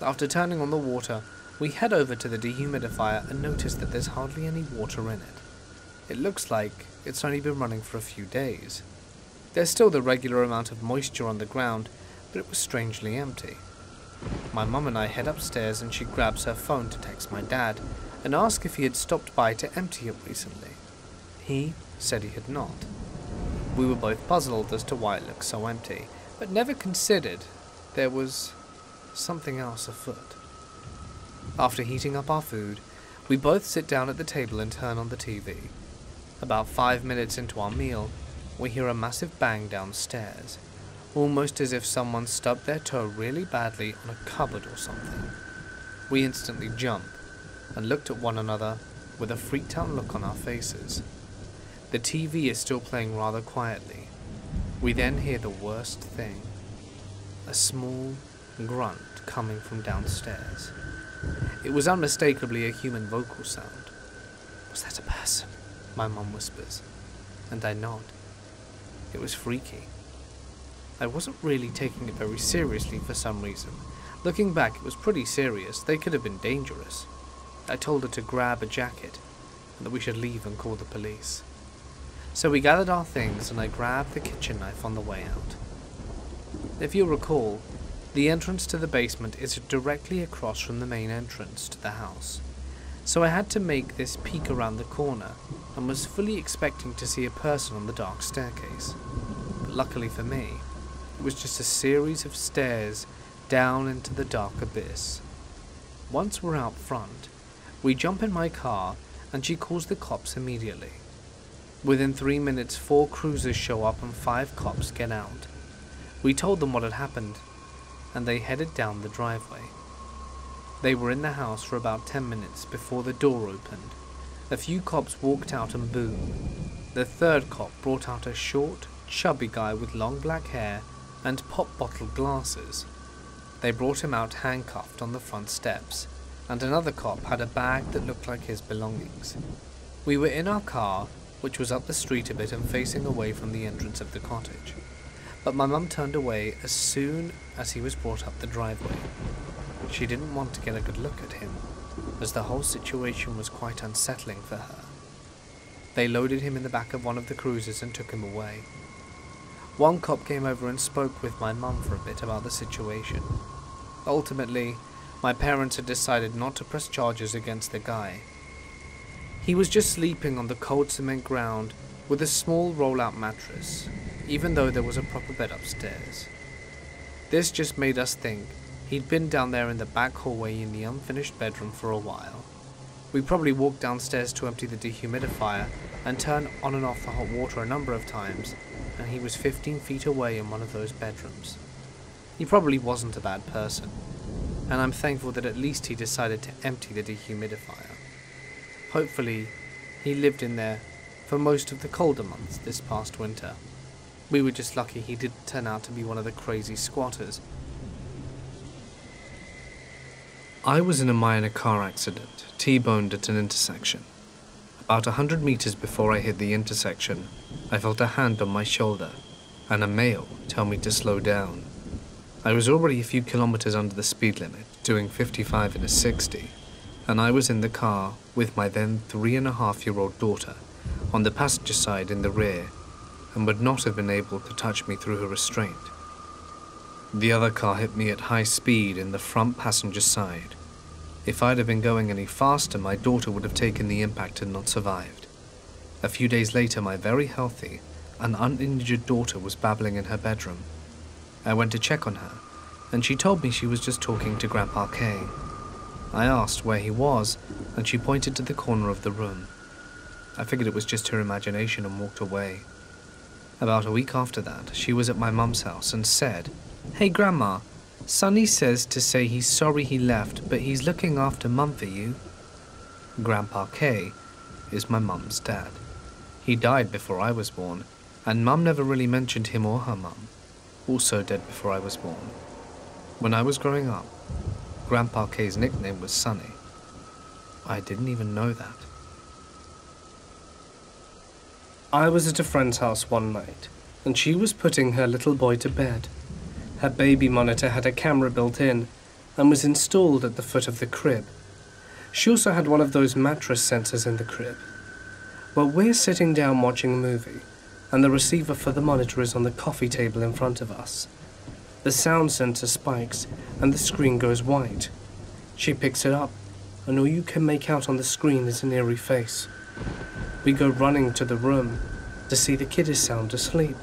After turning on the water, we head over to the dehumidifier and notice that there's hardly any water in it. It looks like it's only been running for a few days. There's still the regular amount of moisture on the ground, but it was strangely empty. My mum and I head upstairs and she grabs her phone to text my dad and ask if he had stopped by to empty it recently. He said he had not. We were both puzzled as to why it looked so empty, but never considered there was something else afoot. After heating up our food, we both sit down at the table and turn on the T V. About five minutes into our meal, we hear a massive bang downstairs, almost as if someone stubbed their toe really badly on a cupboard or something. We instantly jump and looked at one another with a freaked out look on our faces. The T V is still playing rather quietly. We then hear the worst thing, a small grunt coming from downstairs. It was unmistakably a human vocal sound. "Was that a person?" my mum whispers, and I nod. It was freaky. I wasn't really taking it very seriously for some reason. Looking back, it was pretty serious. They could have been dangerous. I told her to grab a jacket and that we should leave and call the police. So we gathered our things and I grabbed the kitchen knife on the way out. If you'll recall, the entrance to the basement is directly across from the main entrance to the house. So I had to make this peek around the corner and was fully expecting to see a person on the dark staircase. But luckily for me, it was just a series of stairs down into the dark abyss. Once we're out front, we jump in my car and she calls the cops immediately. Within three minutes, four cruisers show up and five cops get out. We told them what had happened and they headed down the driveway. They were in the house for about ten minutes before the door opened. A few cops walked out and boom. The third cop brought out a short, chubby guy with long black hair and pop bottle glasses. They brought him out handcuffed on the front steps, and another cop had a bag that looked like his belongings. We were in our car, which was up the street a bit and facing away from the entrance of the cottage, but my mum turned away as soon as he was brought up the driveway. She didn't want to get a good look at him, as the whole situation was quite unsettling for her. They loaded him in the back of one of the cruisers and took him away. One cop came over and spoke with my mum for a bit about the situation. Ultimately, My parents had decided not to press charges against the guy. He was just sleeping on the cold cement ground with a small roll-out mattress, even though there was a proper bed upstairs. This just made us think he'd been down there in the back hallway in the unfinished bedroom for a while. We probably walked downstairs to empty the dehumidifier and turn on and off the hot water a number of times, and he was fifteen feet away in one of those bedrooms. He probably wasn't a bad person, and I'm thankful that at least he decided to empty the dehumidifier. Hopefully, he lived in there for most of the colder months this past winter. We were just lucky he didn't turn out to be one of the crazy squatters. I was in a minor car accident, T-boned at an intersection. About a hundred meters before I hit the intersection, I felt a hand on my shoulder, and a male tell me to slow down. I was already a few kilometers under the speed limit, doing fifty-five in a sixty, and I was in the car with my then three-and-a-half-year-old daughter, on the passenger side in the rear, and would not have been able to touch me through her restraint. The other car hit me at high speed in the front passenger side. If I'd have been going any faster, my daughter would have taken the impact and not survived. A few days later, my very healthy and uninjured daughter was babbling in her bedroom. I went to check on her, and she told me she was just talking to Grandpa K. I asked where he was, and she pointed to the corner of the room. I figured it was just her imagination and walked away. About a week after that, she was at my mum's house and said, "Hey Grandma, Sonny says to say he's sorry he left, but he's looking after Mum for you." Grandpa K is my mum's dad. He died before I was born, and Mum never really mentioned him or her mum. Also dead before I was born. When I was growing up, Grandpa K's nickname was Sonny. I didn't even know that. I was at a friend's house one night, and she was putting her little boy to bed. Her baby monitor had a camera built in and was installed at the foot of the crib. She also had one of those mattress sensors in the crib. Well, we're sitting down watching a movie, and the receiver for the monitor is on the coffee table in front of us. The sound sensor spikes, and the screen goes white. She picks it up, and all you can make out on the screen is an eerie face. We go running to the room to see the kid is sound asleep.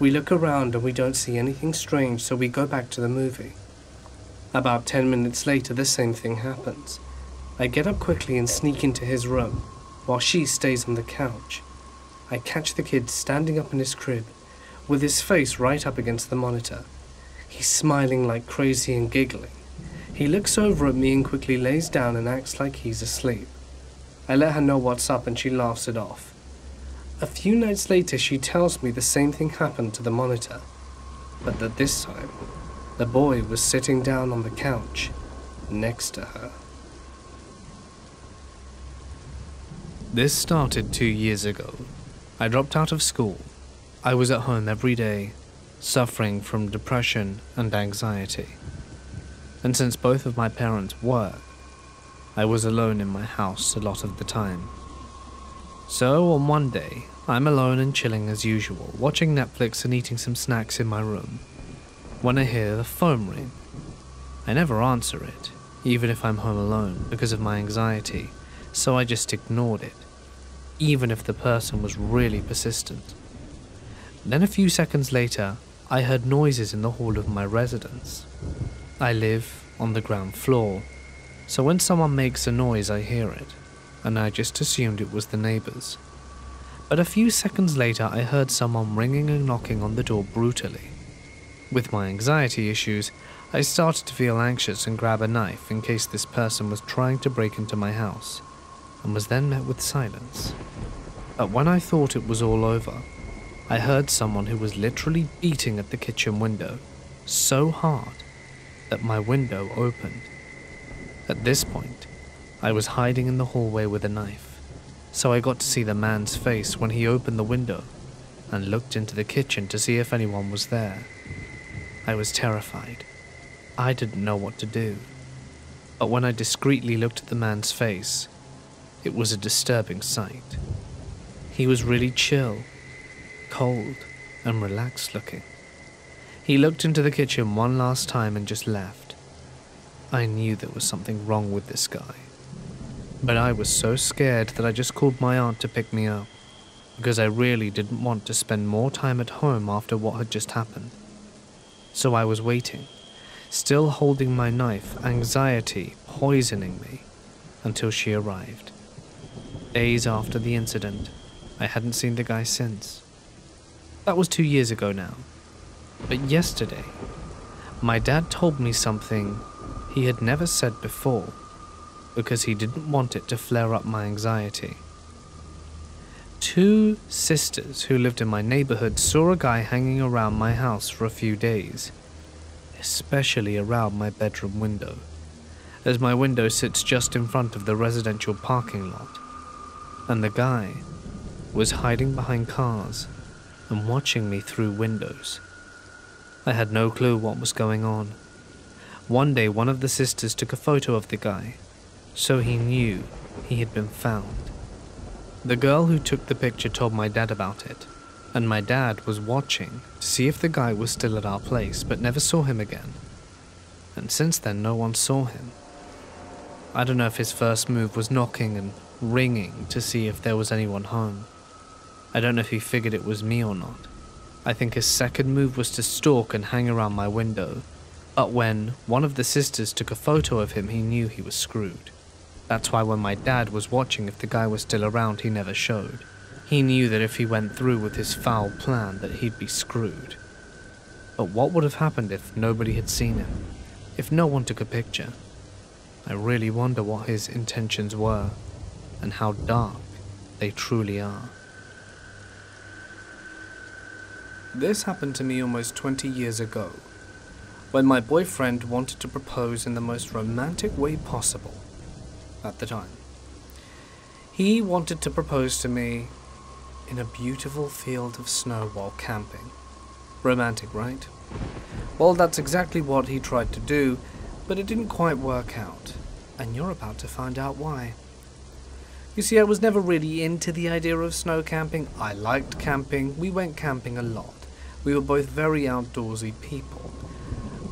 We look around and we don't see anything strange, so we go back to the movie. About ten minutes later, the same thing happens. I get up quickly and sneak into his room, while she stays on the couch. I catch the kid standing up in his crib, with his face right up against the monitor. He's smiling like crazy and giggling. He looks over at me and quickly lays down and acts like he's asleep. I let her know what's up and she laughs it off. A few nights later, she tells me the same thing happened to the monitor, but that this time, the boy was sitting down on the couch next to her. This started two years ago. I dropped out of school. I was at home every day, suffering from depression and anxiety. And since both of my parents worked, I was alone in my house a lot of the time. So on one day, I'm alone and chilling as usual, watching Netflix and eating some snacks in my room, when I hear the phone ring. I never answer it, even if I'm home alone, because of my anxiety, so I just ignored it, even if the person was really persistent. Then a few seconds later, I heard noises in the hall of my residence. I live on the ground floor, so when someone makes a noise, I hear it, and I just assumed it was the neighbors. But a few seconds later, I heard someone ringing and knocking on the door brutally. With my anxiety issues, I started to feel anxious and grab a knife in case this person was trying to break into my house, and was then met with silence. But when I thought it was all over, I heard someone who was literally beating at the kitchen window so hard that my window opened. At this point, I was hiding in the hallway with a knife, so I got to see the man's face when he opened the window and looked into the kitchen to see if anyone was there. I was terrified. I didn't know what to do. But when I discreetly looked at the man's face, it was a disturbing sight. He was really chill, cold, and relaxed looking. He looked into the kitchen one last time and just left. I knew there was something wrong with this guy. But I was so scared that I just called my aunt to pick me up, because I really didn't want to spend more time at home after what had just happened. So I was waiting, still holding my knife, anxiety poisoning me, until she arrived. Days after the incident, I hadn't seen the guy since. That was two years ago now. But yesterday, my dad told me something he had never said before, because he didn't want it to flare up my anxiety. Two sisters who lived in my neighborhood saw a guy hanging around my house for a few days, especially around my bedroom window, as my window sits just in front of the residential parking lot. And the guy was hiding behind cars and watching me through windows. I had no clue what was going on. One day, one of the sisters took a photo of the guy, so he knew he had been found. The girl who took the picture told my dad about it, and my dad was watching to see if the guy was still at our place, but never saw him again. And since then, no one saw him. I don't know if his first move was knocking and ringing to see if there was anyone home. I don't know if he figured it was me or not. I think his second move was to stalk and hang around my window, but when one of the sisters took a photo of him, he knew he was screwed. That's why when my dad was watching, if the guy was still around, he never showed. He knew that if he went through with his foul plan that he'd be screwed. But what would have happened if nobody had seen him? If no one took a picture? I really wonder what his intentions were, and how dark they truly are. This happened to me almost twenty years ago, when my boyfriend wanted to propose in the most romantic way possible at the time. He wanted to propose to me in a beautiful field of snow while camping. Romantic, right? Well, that's exactly what he tried to do, but it didn't quite work out, and you're about to find out why. You see, I was never really into the idea of snow camping. I liked camping. We went camping a lot. We were both very outdoorsy people.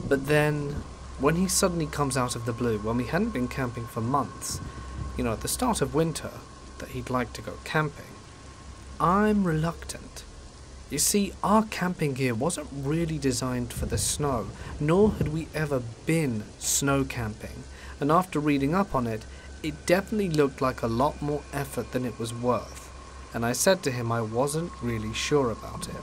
But then, when he suddenly comes out of the blue, when we hadn't been camping for months, you know, at the start of winter, that he'd like to go camping, I'm reluctant. You see, our camping gear wasn't really designed for the snow, nor had we ever been snow camping, and after reading up on it, it definitely looked like a lot more effort than it was worth, and I said to him I wasn't really sure about it.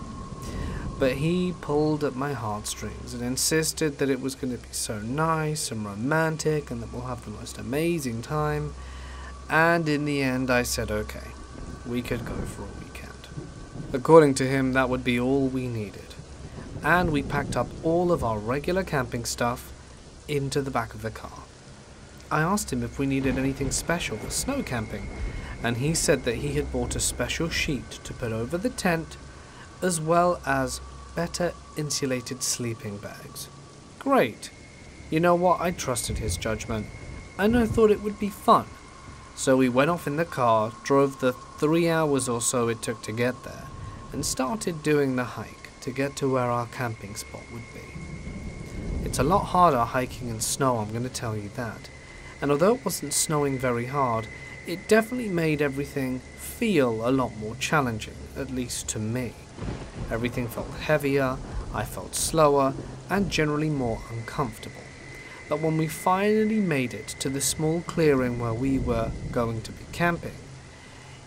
But he pulled at my heartstrings and insisted that it was going to be so nice and romantic and that we'll have the most amazing time. And in the end, I said, okay, we could go for a weekend. According to him, that would be all we needed. And we packed up all of our regular camping stuff into the back of the car. I asked him if we needed anything special for snow camping, and he said that he had bought a special sheet to put over the tent, as well as better insulated sleeping bags. Great. You know what? I trusted his judgment, and I thought it would be fun. So we went off in the car, drove the three hours or so it took to get there, and started doing the hike to get to where our camping spot would be. It's a lot harder hiking in snow, I'm going to tell you that. And although it wasn't snowing very hard, it definitely made everything feel a lot more challenging, at least to me. Everything felt heavier, I felt slower, and generally more uncomfortable. But when we finally made it to the small clearing where we were going to be camping,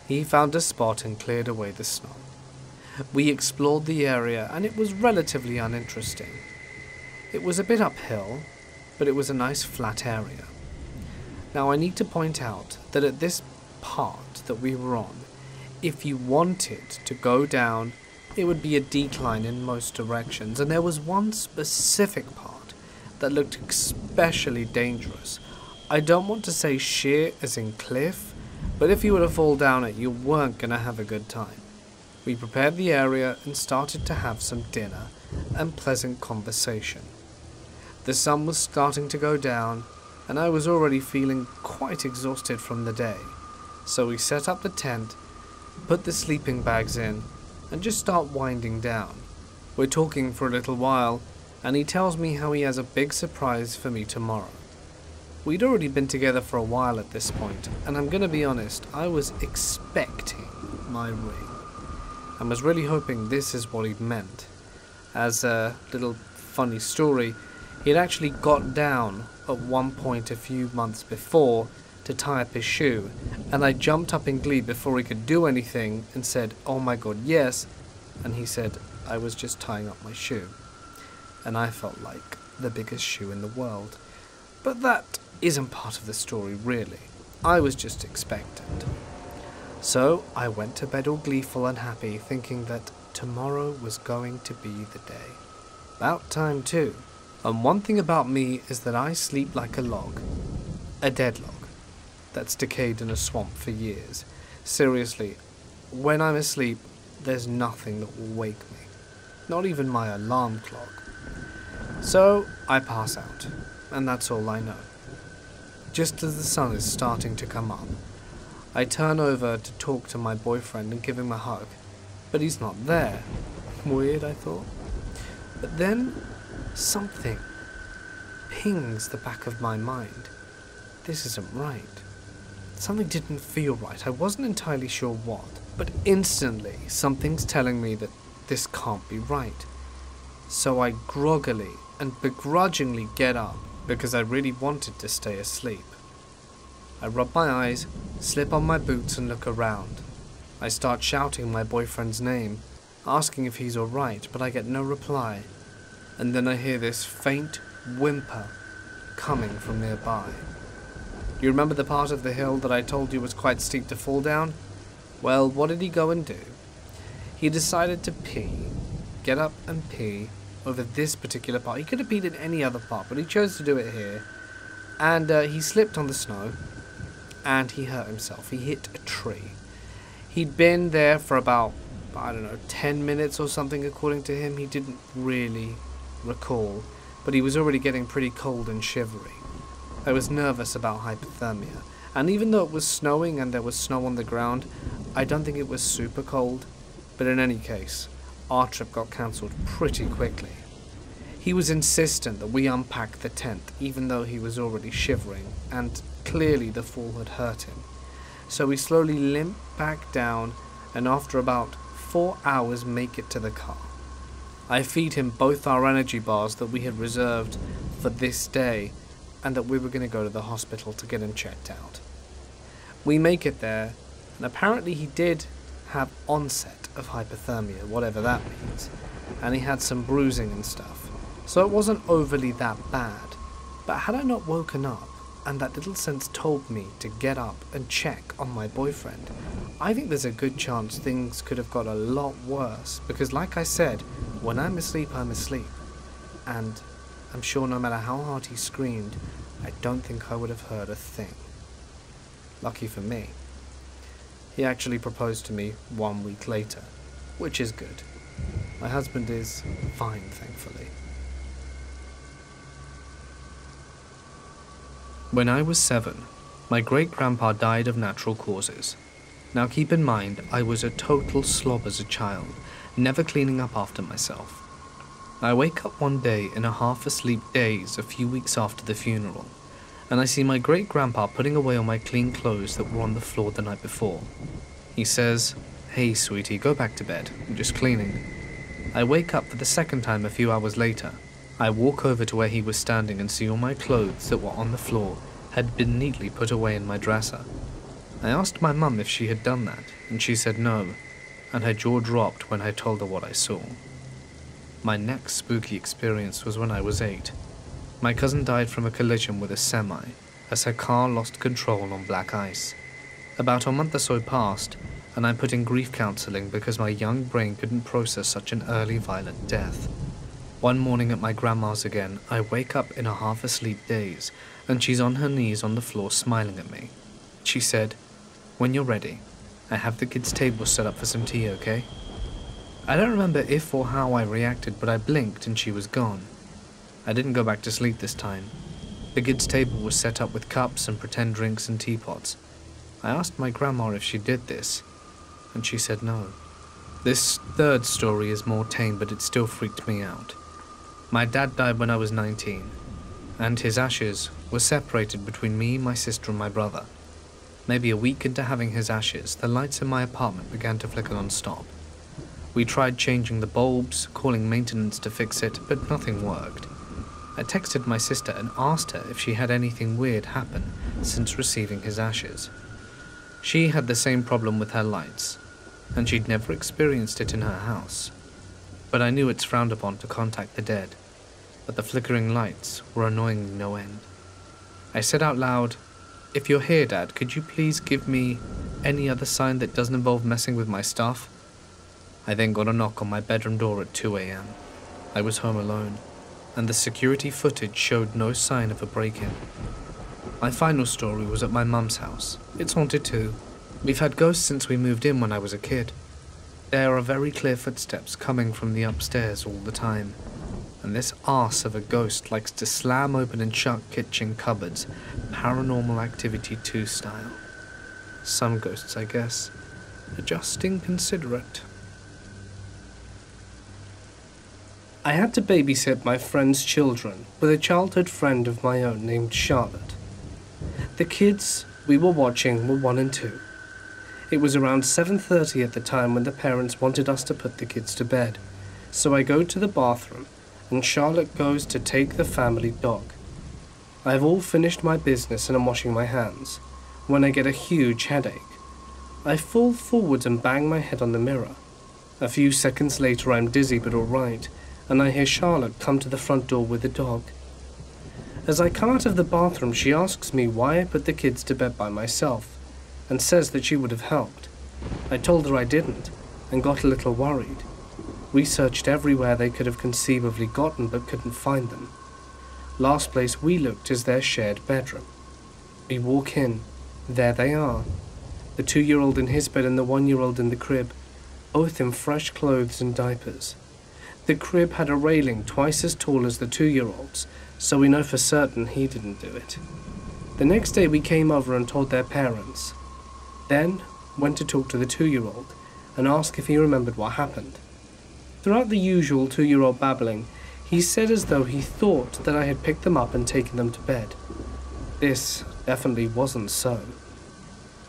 he found a spot and cleared away the snow. We explored the area, and it was relatively uninteresting. It was a bit uphill, but it was a nice flat area. Now, I need to point out that at this part that we were on, if you wanted to go down, it would be a decline in most directions, and there was one specific part that looked especially dangerous. I don't want to say sheer as in cliff, but if you were to fall down it, you weren't going to have a good time. We prepared the area and started to have some dinner and pleasant conversation. The sun was starting to go down, and I was already feeling quite exhausted from the day, so we set up the tent, put the sleeping bags in, and just start winding down. We're talking for a little while, and he tells me how he has a big surprise for me tomorrow. We'd already been together for a while at this point, and I'm gonna be honest, I was expecting my ring. I was really hoping this is what he'd meant. As a little funny story, he'd actually got down at one point a few months before to tie up his shoe, and I jumped up in glee before he could do anything and said, "Oh my god, yes," and he said, "I was just tying up my shoe," and I felt like the biggest shoe in the world. But that isn't part of the story, really. I was just expectant. So I went to bed all gleeful and happy, thinking that tomorrow was going to be the day. About time too. And one thing about me is that I sleep like a log. A dead log that's decayed in a swamp for years. Seriously, when I'm asleep, there's nothing that will wake me. Not even my alarm clock. So I pass out, and that's all I know. Just as the sun is starting to come up, I turn over to talk to my boyfriend and give him a hug, but he's not there. Weird, I thought. But then something pings the back of my mind. This isn't right. Something didn't feel right. I wasn't entirely sure what, but instantly something's telling me that this can't be right. So I groggily and begrudgingly get up because I really wanted to stay asleep. I rub my eyes, slip on my boots and look around. I start shouting my boyfriend's name, asking if he's alright, but I get no reply. And then I hear this faint whimper coming from nearby. You remember the part of the hill that I told you was quite steep to fall down? Well, what did he go and do? He decided to pee. Get up and pee over this particular part. He could have peed in any other part, but he chose to do it here. And uh, he slipped on the snow, and he hurt himself. He hit a tree. He'd been there for about, I don't know, ten minutes or something, according to him. He didn't really recall, but he was already getting pretty cold and shivery. I was nervous about hypothermia, and even though it was snowing and there was snow on the ground, I don't think it was super cold, but in any case, our trip got cancelled pretty quickly. He was insistent that we unpack the tent, even though he was already shivering, and clearly the fall had hurt him. So we slowly limped back down, and after about four hours make it to the car. I feed him both our energy bars that we had reserved for this day, and that we were going to go to the hospital to get him checked out. We make it there, and apparently he did have onset of hypothermia, whatever that means, and he had some bruising and stuff, so it wasn't overly that bad. But had I not woken up, and that little sense told me to get up and check on my boyfriend, I think there's a good chance things could have got a lot worse, because like I said, when I'm asleep, I'm asleep, and I'm sure no matter how hard he screamed, I don't think I would have heard a thing. Lucky for me. He actually proposed to me one week later, which is good. My husband is fine, thankfully. When I was seven, my great-grandpa died of natural causes. Now keep in mind, I was a total slob as a child, never cleaning up after myself. I wake up one day in a half-asleep daze a few weeks after the funeral, and I see my great-grandpa putting away all my clean clothes that were on the floor the night before. He says, "Hey, sweetie, go back to bed. I'm just cleaning." I wake up for the second time a few hours later. I walk over to where he was standing and see all my clothes that were on the floor had been neatly put away in my dresser. I asked my mum if she had done that, and she said no, and her jaw dropped when I told her what I saw. My next spooky experience was when I was eight. My cousin died from a collision with a semi as her car lost control on black ice. About a month or so passed, and I put in grief counselling because my young brain couldn't process such an early violent death. One morning at my grandma's again, I wake up in a half-asleep daze, and she's on her knees on the floor smiling at me. She said, "When you're ready, I have the kids' table set up for some tea, okay?" I don't remember if or how I reacted, but I blinked and she was gone. I didn't go back to sleep this time. The kids' table was set up with cups and pretend drinks and teapots. I asked my grandma if she did this, and she said no. This third story is more tame, but it still freaked me out. My dad died when I was nineteen. and his ashes were separated between me, my sister, and my brother. Maybe a week into having his ashes, the lights in my apartment began to flicker non-stop. We tried changing the bulbs, calling maintenance to fix it, but nothing worked. I texted my sister and asked her if she had anything weird happen since receiving his ashes. She had the same problem with her lights, and she'd never experienced it in her house. But I knew it's frowned upon to contact the dead, but the flickering lights were annoying no end. I said out loud, "If you're here, Dad, could you please give me any other sign that doesn't involve messing with my stuff?" I then got a knock on my bedroom door at two a m I was home alone, and the security footage showed no sign of a break-in. My final story was at my mum's house. It's haunted too. We've had ghosts since we moved in when I was a kid. There are very clear footsteps coming from the upstairs all the time, and this arse of a ghost likes to slam open and shut kitchen cupboards, Paranormal Activity two style. Some ghosts, I guess, are just inconsiderate. I had to babysit my friend's children with a childhood friend of my own named Charlotte. The kids we were watching were one and two. It was around seven thirty at the time when the parents wanted us to put the kids to bed, so I go to the bathroom and Charlotte goes to take the family dog. I have all finished my business and I'm washing my hands, when I get a huge headache. I fall forwards and bang my head on the mirror. A few seconds later I'm dizzy but alright, and I hear Charlotte come to the front door with the dog. As I come out of the bathroom, she asks me why I put the kids to bed by myself, and says that she would have helped. I told her I didn't, and got a little worried. We searched everywhere they could have conceivably gotten, but couldn't find them. Last place we looked is their shared bedroom. We walk in. There they are. The two-year-old in his bed and the one-year-old in the crib, both in fresh clothes and diapers. The crib had a railing twice as tall as the two-year-old's, so we know for certain he didn't do it. The next day we came over and told their parents, then went to talk to the two-year-old and ask if he remembered what happened. Throughout the usual two-year-old babbling, he said as though he thought that I had picked them up and taken them to bed. This definitely wasn't so.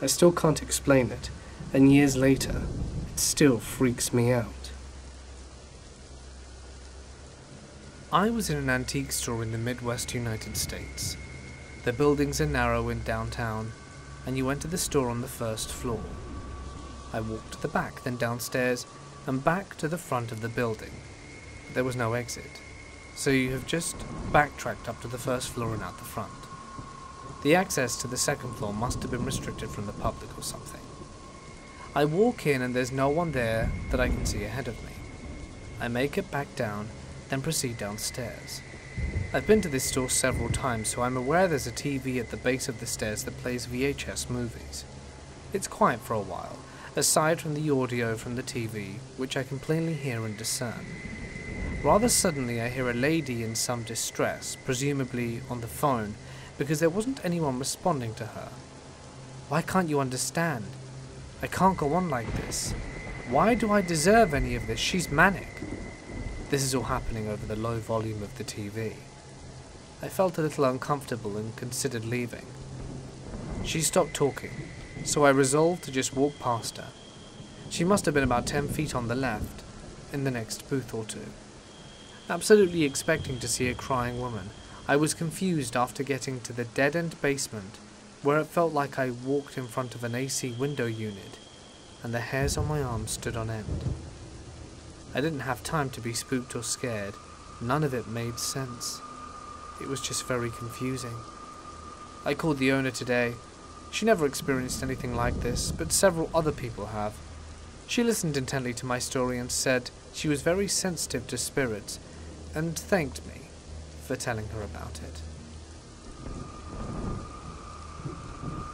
I still can't explain it, and years later, it still freaks me out. I was in an antique store in the Midwest United States. The buildings are narrow in downtown, and you enter the store on the first floor. I walked to the back, then downstairs, and back to the front of the building. There was no exit, so you have just backtracked up to the first floor and out the front. The access to the second floor must have been restricted from the public or something. I walk in and there's no one there that I can see ahead of me. I make it back down, then proceed downstairs. I've been to this store several times, so I'm aware there's a T V at the base of the stairs that plays V H S movies. It's quiet for a while, aside from the audio from the T V, which I can plainly hear and discern. Rather suddenly I hear a lady in some distress, presumably on the phone, because there wasn't anyone responding to her. "Why can't you understand? I can't go on like this. Why do I deserve any of this? She's manic." This is all happening over the low volume of the T V. I felt a little uncomfortable and considered leaving. She stopped talking, so I resolved to just walk past her. She must have been about ten feet on the left, in the next booth or two. Absolutely expecting to see a crying woman, I was confused after getting to the dead-end basement, where it felt like I walked in front of an A C window unit, and the hairs on my arms stood on end. I didn't have time to be spooked or scared. None of it made sense. It was just very confusing. I called the owner today. She never experienced anything like this, but several other people have. She listened intently to my story and said she was very sensitive to spirits, and thanked me for telling her about it.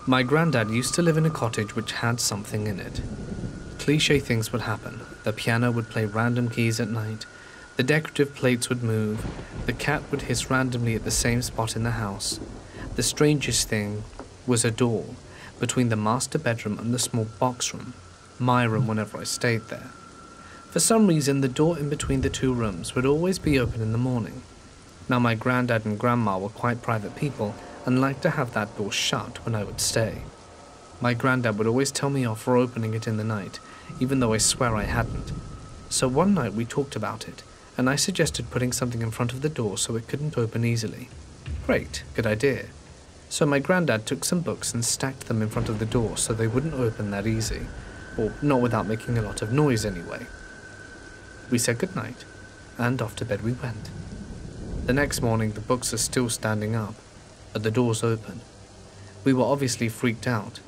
My granddad used to live in a cottage which had something in it. Cliché things would happen. The piano would play random keys at night, the decorative plates would move, the cat would hiss randomly at the same spot in the house. The strangest thing was a door between the master bedroom and the small box room, my room whenever I stayed there. For some reason, the door in between the two rooms would always be open in the morning. Now my granddad and grandma were quite private people and liked to have that door shut when I would stay. My granddad would always tell me off for opening it in the night, even though I swear I hadn't. So one night we talked about it, and I suggested putting something in front of the door so it couldn't open easily. Great, good idea. So my granddad took some books and stacked them in front of the door so they wouldn't open that easy, or not without making a lot of noise anyway. We said goodnight, and off to bed we went. The next morning the books are still standing up, but the door's open. We were obviously freaked out.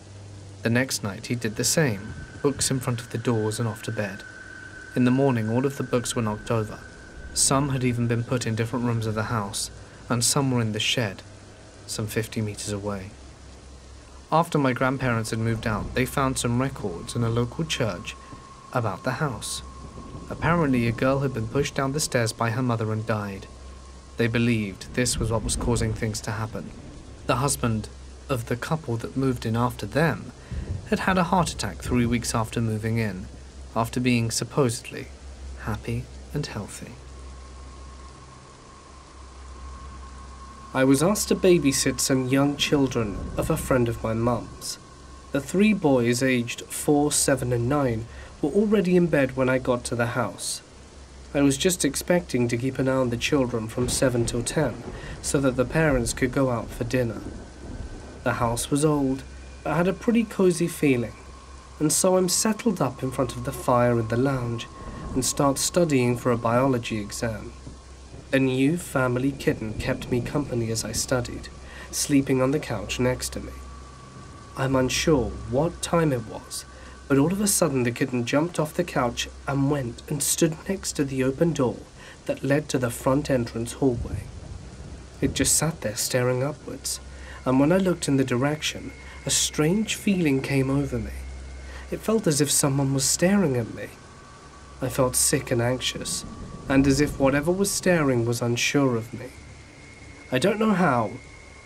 The next night he did the same, books in front of the doors and off to bed. In the morning all of the books were knocked over. Some had even been put in different rooms of the house, and some were in the shed, some fifty meters away. After my grandparents had moved out, they found some records in a local church about the house. Apparently a girl had been pushed down the stairs by her mother and died. They believed this was what was causing things to happen. The husband of the couple that moved in after them had had a heart attack three weeks after moving in, after being supposedly happy and healthy. I was asked to babysit some young children of a friend of my mum's. The three boys aged four, seven and nine were already in bed when I got to the house. I was just expecting to keep an eye on the children from seven till ten, so that the parents could go out for dinner. The house was old, but had a pretty cozy feeling, and so I'm settled up in front of the fire in the lounge and start studying for a biology exam. A new family kitten kept me company as I studied, sleeping on the couch next to me. I'm unsure what time it was, but all of a sudden the kitten jumped off the couch and went and stood next to the open door that led to the front entrance hallway. It just sat there staring upwards, and when I looked in the direction, a strange feeling came over me. It felt as if someone was staring at me. I felt sick and anxious, and as if whatever was staring was unsure of me. I don't know how,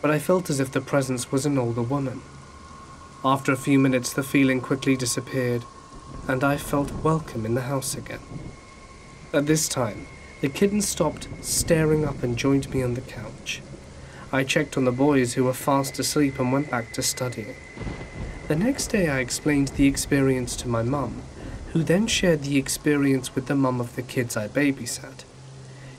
but I felt as if the presence was an older woman. After a few minutes, the feeling quickly disappeared, and I felt welcome in the house again. At this time, the kitten stopped staring up and joined me on the couch. I checked on the boys who were fast asleep and went back to studying. The next day I explained the experience to my mum, who then shared the experience with the mum of the kids I babysat.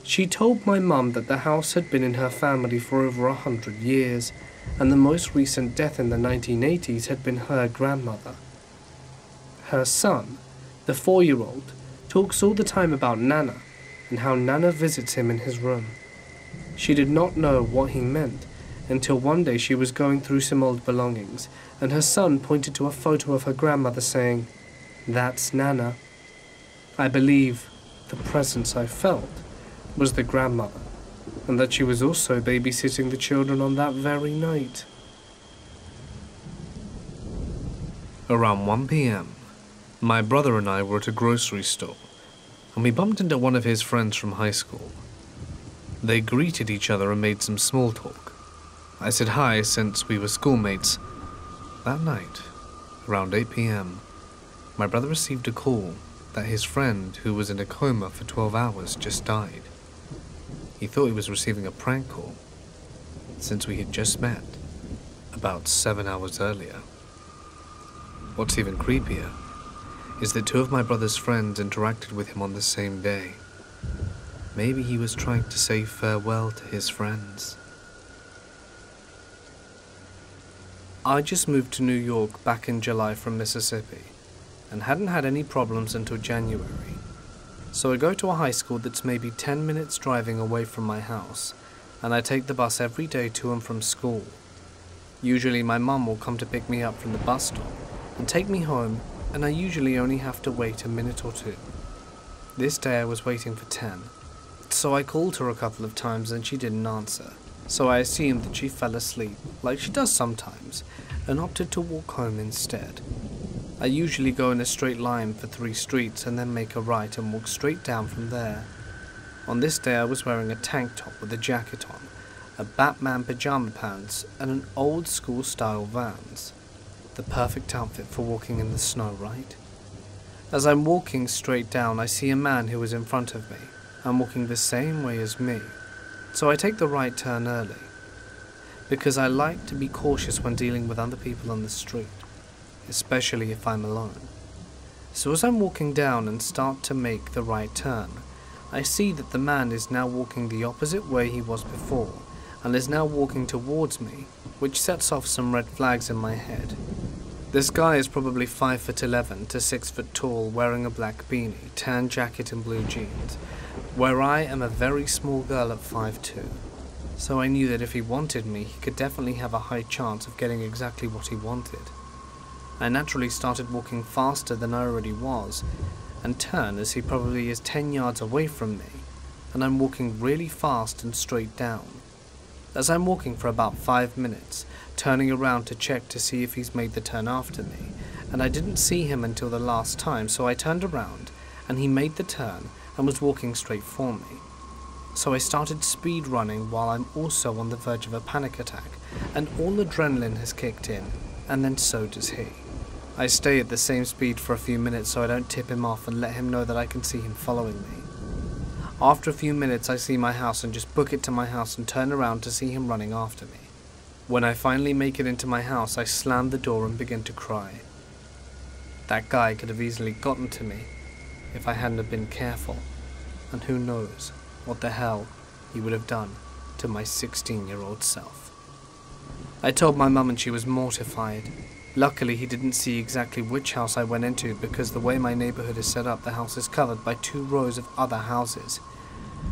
She told my mum that the house had been in her family for over a hundred years, and the most recent death in the nineteen eighties had been her grandmother. Her son, the four-year-old, talks all the time about Nana and how Nana visits him in his room. She did not know what he meant until one day she was going through some old belongings and her son pointed to a photo of her grandmother saying, "That's Nana." I believe the presence I felt was the grandmother and that she was also babysitting the children on that very night. Around one p m, my brother and I were at a grocery store and we bumped into one of his friends from high school. They greeted each other and made some small talk. I said hi since we were schoolmates. That night, around eight p m, my brother received a call that his friend, who was in a coma for twelve hours, just died. He thought he was receiving a prank call, since we had just met about seven hours earlier. What's even creepier is that two of my brother's friends interacted with him on the same day. Maybe he was trying to say farewell to his friends. I just moved to New York back in July from Mississippi and hadn't had any problems until January. So I go to a high school that's maybe ten minutes driving away from my house, and I take the bus every day to and from school. Usually my mum will come to pick me up from the bus stop and take me home, and I usually only have to wait a minute or two. This day I was waiting for ten. So I called her a couple of times and she didn't answer, so I assumed that she fell asleep, like she does sometimes, and opted to walk home instead. I usually go in a straight line for three streets and then make a right and walk straight down from there. On this day I was wearing a tank top with a jacket on, a Batman pajama pants and an old school style Vans. The perfect outfit for walking in the snow, right? As I'm walking straight down I see a man who is in front of me. I'm walking the same way as me, So I take the right turn early, because I like to be cautious when dealing with other people on the street, especially if I'm alone. So as I'm walking down and start to make the right turn, I see that the man is now walking the opposite way he was before, and is now walking towards me, which sets off some red flags in my head. This guy is probably five foot eleven to six foot tall, wearing a black beanie, tan jacket and blue jeans, where I am a very small girl at five two. So I knew that if he wanted me, he could definitely have a high chance of getting exactly what he wanted. I naturally started walking faster than I already was, and turn as he probably is ten yards away from me, and I'm walking really fast and straight down. As I'm walking for about five minutes, turning around to check to see if he's made the turn after me, and I didn't see him until the last time, so I turned around, and he made the turn and was walking straight for me. So I started speed running while I'm also on the verge of a panic attack, and all adrenaline has kicked in, and then so does he. I stay at the same speed for a few minutes so I don't tip him off and let him know that I can see him following me. After a few minutes I see my house and just book it to my house and turn around to see him running after me. When I finally make it into my house, I slam the door and begin to cry. That guy could have easily gotten to me if I hadn't have been careful, and who knows what the hell he would have done to my sixteen-year-old self. I told my mum and she was mortified. Luckily, he didn't see exactly which house I went into, because the way my neighborhood is set up, the house is covered by two rows of other houses,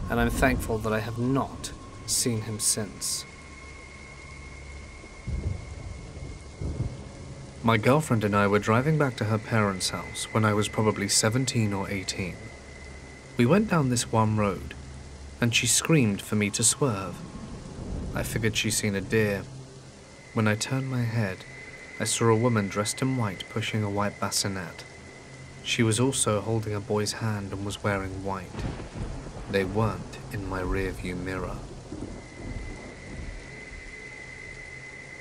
and I'm thankful that I have not seen him since. My girlfriend and I were driving back to her parents' house when I was probably seventeen or eighteen. We went down this one road, and she screamed for me to swerve. I figured she'd seen a deer. When I turned my head, I saw a woman dressed in white pushing a white bassinet. She was also holding a boy's hand and was wearing white. They weren't in my rearview mirror.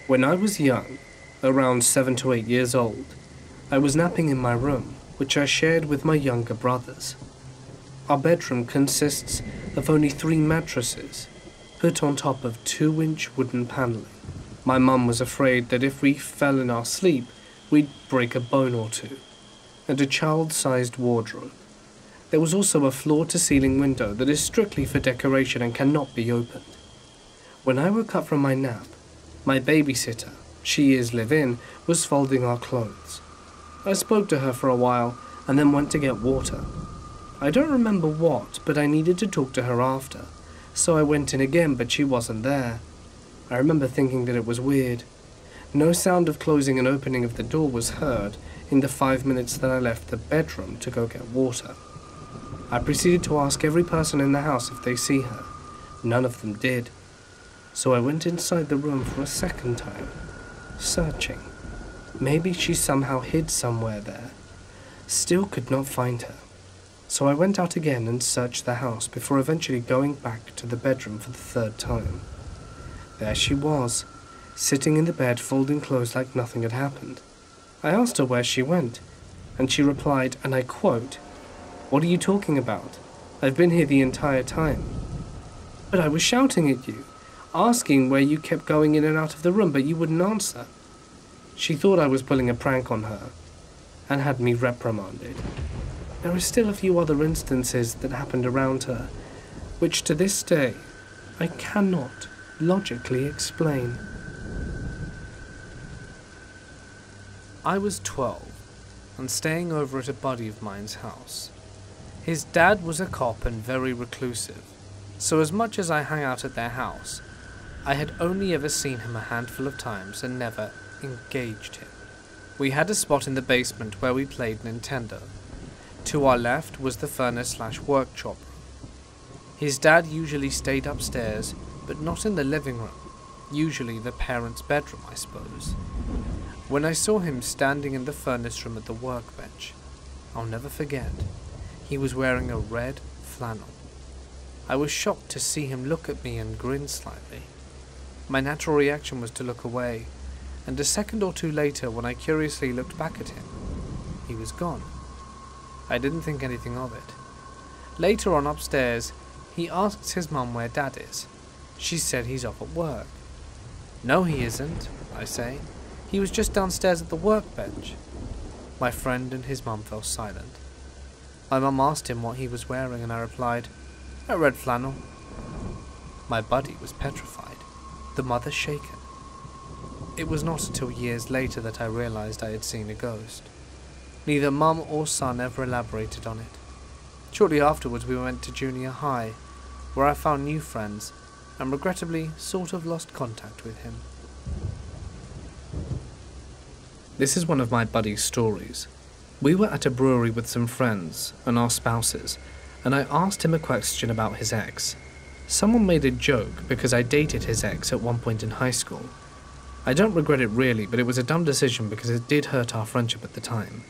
When I was young, around seven to eight years old, I was napping in my room, which I shared with my younger brothers. Our bedroom consists of only three mattresses, put on top of two-inch wooden paneling. My mum was afraid that if we fell in our sleep, we'd break a bone or two, and a child-sized wardrobe. There was also a floor-to-ceiling window that is strictly for decoration and cannot be opened. When I woke up from my nap, my babysitter, she is live-in, was folding our clothes. I spoke to her for a while and then went to get water. I don't remember what, but I needed to talk to her after, so I went in again, but she wasn't there. I remember thinking that it was weird. No sound of closing and opening of the door was heard in the five minutes that I left the bedroom to go get water. I proceeded to ask every person in the house if they see her. None of them did. So I went inside the room for a second time, searching. Maybe she somehow hid somewhere there. Still could not find her. So I went out again and searched the house before eventually going back to the bedroom for the third time. There she was, sitting in the bed folding clothes like nothing had happened. I asked her where she went, and she replied, and I quote, "What are you talking about? I've been here the entire time." But I was shouting at you, asking where you kept going in and out of the room, but you wouldn't answer. She thought I was pulling a prank on her, and had me reprimanded. There are still a few other instances that happened around her, which to this day, I cannot logically explain. I was twelve and staying over at a buddy of mine's house. His dad was a cop and very reclusive, so as much as I hung out at their house, I had only ever seen him a handful of times and never engaged him. We had a spot in the basement where we played Nintendo. To our left was the furnace slash workshop. His dad usually stayed upstairs, but not in the living room, usually the parents' bedroom, I suppose. When I saw him standing in the furnace room at the workbench, I'll never forget, he was wearing a red flannel. I was shocked to see him look at me and grin slightly. My natural reaction was to look away, and a second or two later, when I curiously looked back at him, he was gone. I didn't think anything of it. Later on upstairs, he asks his mum where Dad is, She said he's off at work. No, he isn't, I say. He was just downstairs at the workbench. My friend and his mum fell silent. My mum asked him what he was wearing, and I replied, a red flannel. My buddy was petrified, the mother shaken. It was not until years later that I realized I had seen a ghost. Neither mum or son ever elaborated on it. Shortly afterwards we went to junior high, where I found new friends, and regrettably sort of lost contact with him. This is one of my buddy's stories. We were at a brewery with some friends and our spouses, and I asked him a question about his ex. Someone made a joke because I dated his ex at one point in high school. I don't regret it really, but it was a dumb decision because it did hurt our friendship at the time.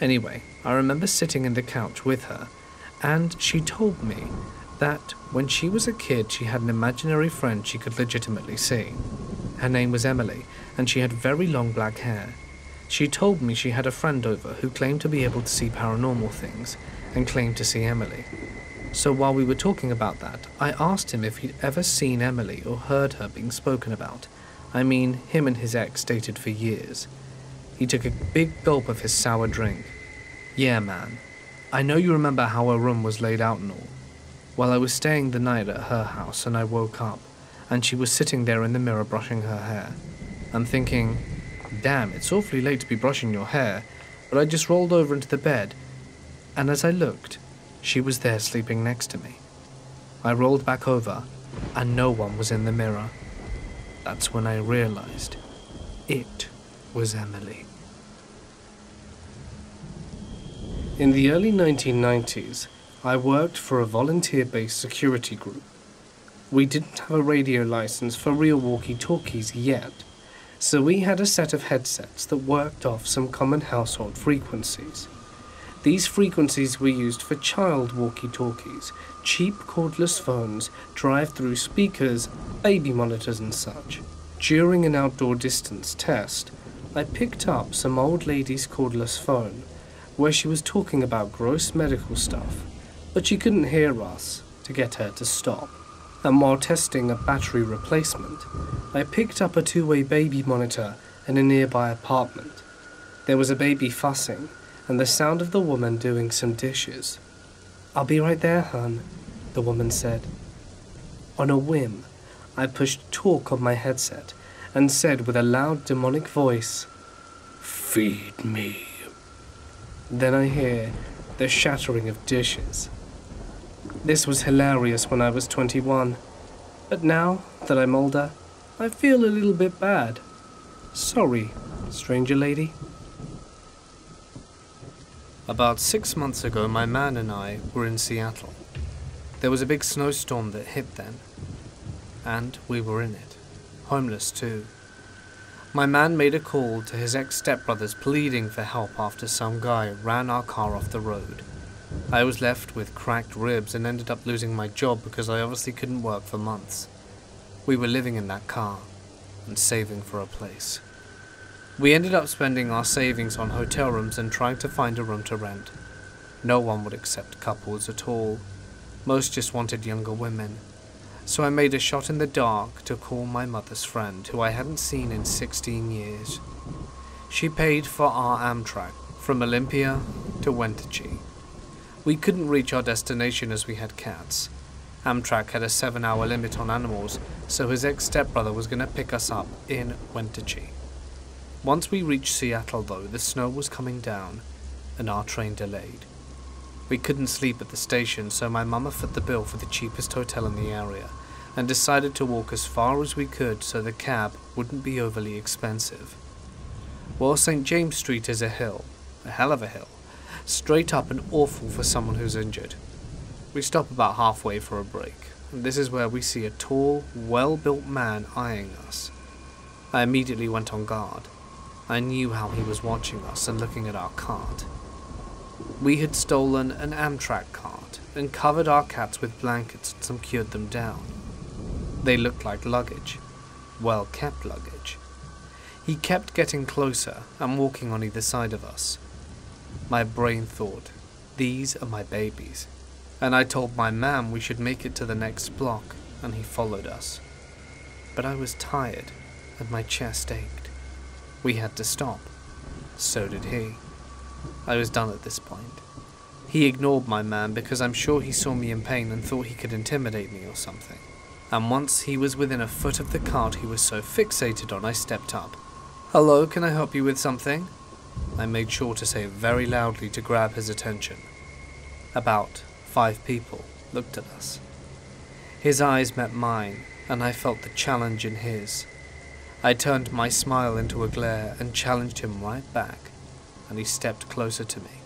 Anyway, I remember sitting in the couch with her, and she told me that when she was a kid she had an imaginary friend she could legitimately see. Her name was Emily, and she had very long black hair. She told me she had a friend over who claimed to be able to see paranormal things, and claimed to see Emily. So while we were talking about that, I asked him if he'd ever seen Emily or heard her being spoken about. I mean, him and his ex dated for years. He took a big gulp of his sour drink. Yeah, man. I know you remember how her room was laid out and all. Well, I was staying the night at her house and I woke up, and she was sitting there in the mirror brushing her hair. I'm thinking, damn, it's awfully late to be brushing your hair, but I just rolled over into the bed, and as I looked, she was there sleeping next to me. I rolled back over, and no one was in the mirror. That's when I realized it was Emily. In the early nineteen nineties, I worked for a volunteer-based security group. We didn't have a radio license for real walkie-talkies yet, so we had a set of headsets that worked off some common household frequencies. These frequencies were used for child walkie-talkies, cheap cordless phones, drive-through speakers, baby monitors and such. During an outdoor distance test, I picked up some old lady's cordless phone, where she was talking about gross medical stuff, but she couldn't hear us to get her to stop. And while testing a battery replacement, I picked up a two-way baby monitor in a nearby apartment. There was a baby fussing, and the sound of the woman doing some dishes. I'll be right there, hun, the woman said. On a whim, I pushed talk on my headset and said with a loud demonic voice, "Feed me." Then I hear the shattering of dishes. This was hilarious when I was twenty-one, but now that I'm older, I feel a little bit bad. Sorry, stranger lady. About six months ago, my man and I were in Seattle. There was a big snowstorm that hit then, and we were in it, homeless too. My man made a call to his ex-stepbrothers pleading for help after some guy ran our car off the road. I was left with cracked ribs and ended up losing my job because I obviously couldn't work for months. We were living in that car and saving for a place. We ended up spending our savings on hotel rooms and trying to find a room to rent. No one would accept couples at all. Most just wanted younger women. So I made a shot in the dark to call my mother's friend, who I hadn't seen in sixteen years. She paid for our Amtrak from Olympia to Wenatchee. We couldn't reach our destination as we had cats. Amtrak had a seven-hour limit on animals, so his ex-stepbrother was going to pick us up in Wenatchee. Once we reached Seattle, though, the snow was coming down, and our train delayed. We couldn't sleep at the station, so my mama foot the bill for the cheapest hotel in the area, and decided to walk as far as we could so the cab wouldn't be overly expensive. Well, Saint James Street is a hill, a hell of a hill, straight up and awful for someone who's injured. We stop about halfway for a break, and this is where we see a tall, well-built man eyeing us. I immediately went on guard. I knew how he was watching us and looking at our cart. We had stolen an Amtrak cart and covered our cats with blankets and some cured them down. They looked like luggage, well-kept luggage. He kept getting closer and walking on either side of us. My brain thought, these are my babies, and I told my ma'am we should make it to the next block and he followed us. But I was tired and my chest ached. We had to stop. So did he. I was done at this point. He ignored my man because I'm sure he saw me in pain and thought he could intimidate me or something. And once he was within a foot of the cart he was so fixated on, I stepped up. "Hello, can I help you with something?" I made sure to say it very loudly to grab his attention. About five people looked at us. His eyes met mine, and I felt the challenge in his. I turned my smile into a glare and challenged him right back, and he stepped closer to me.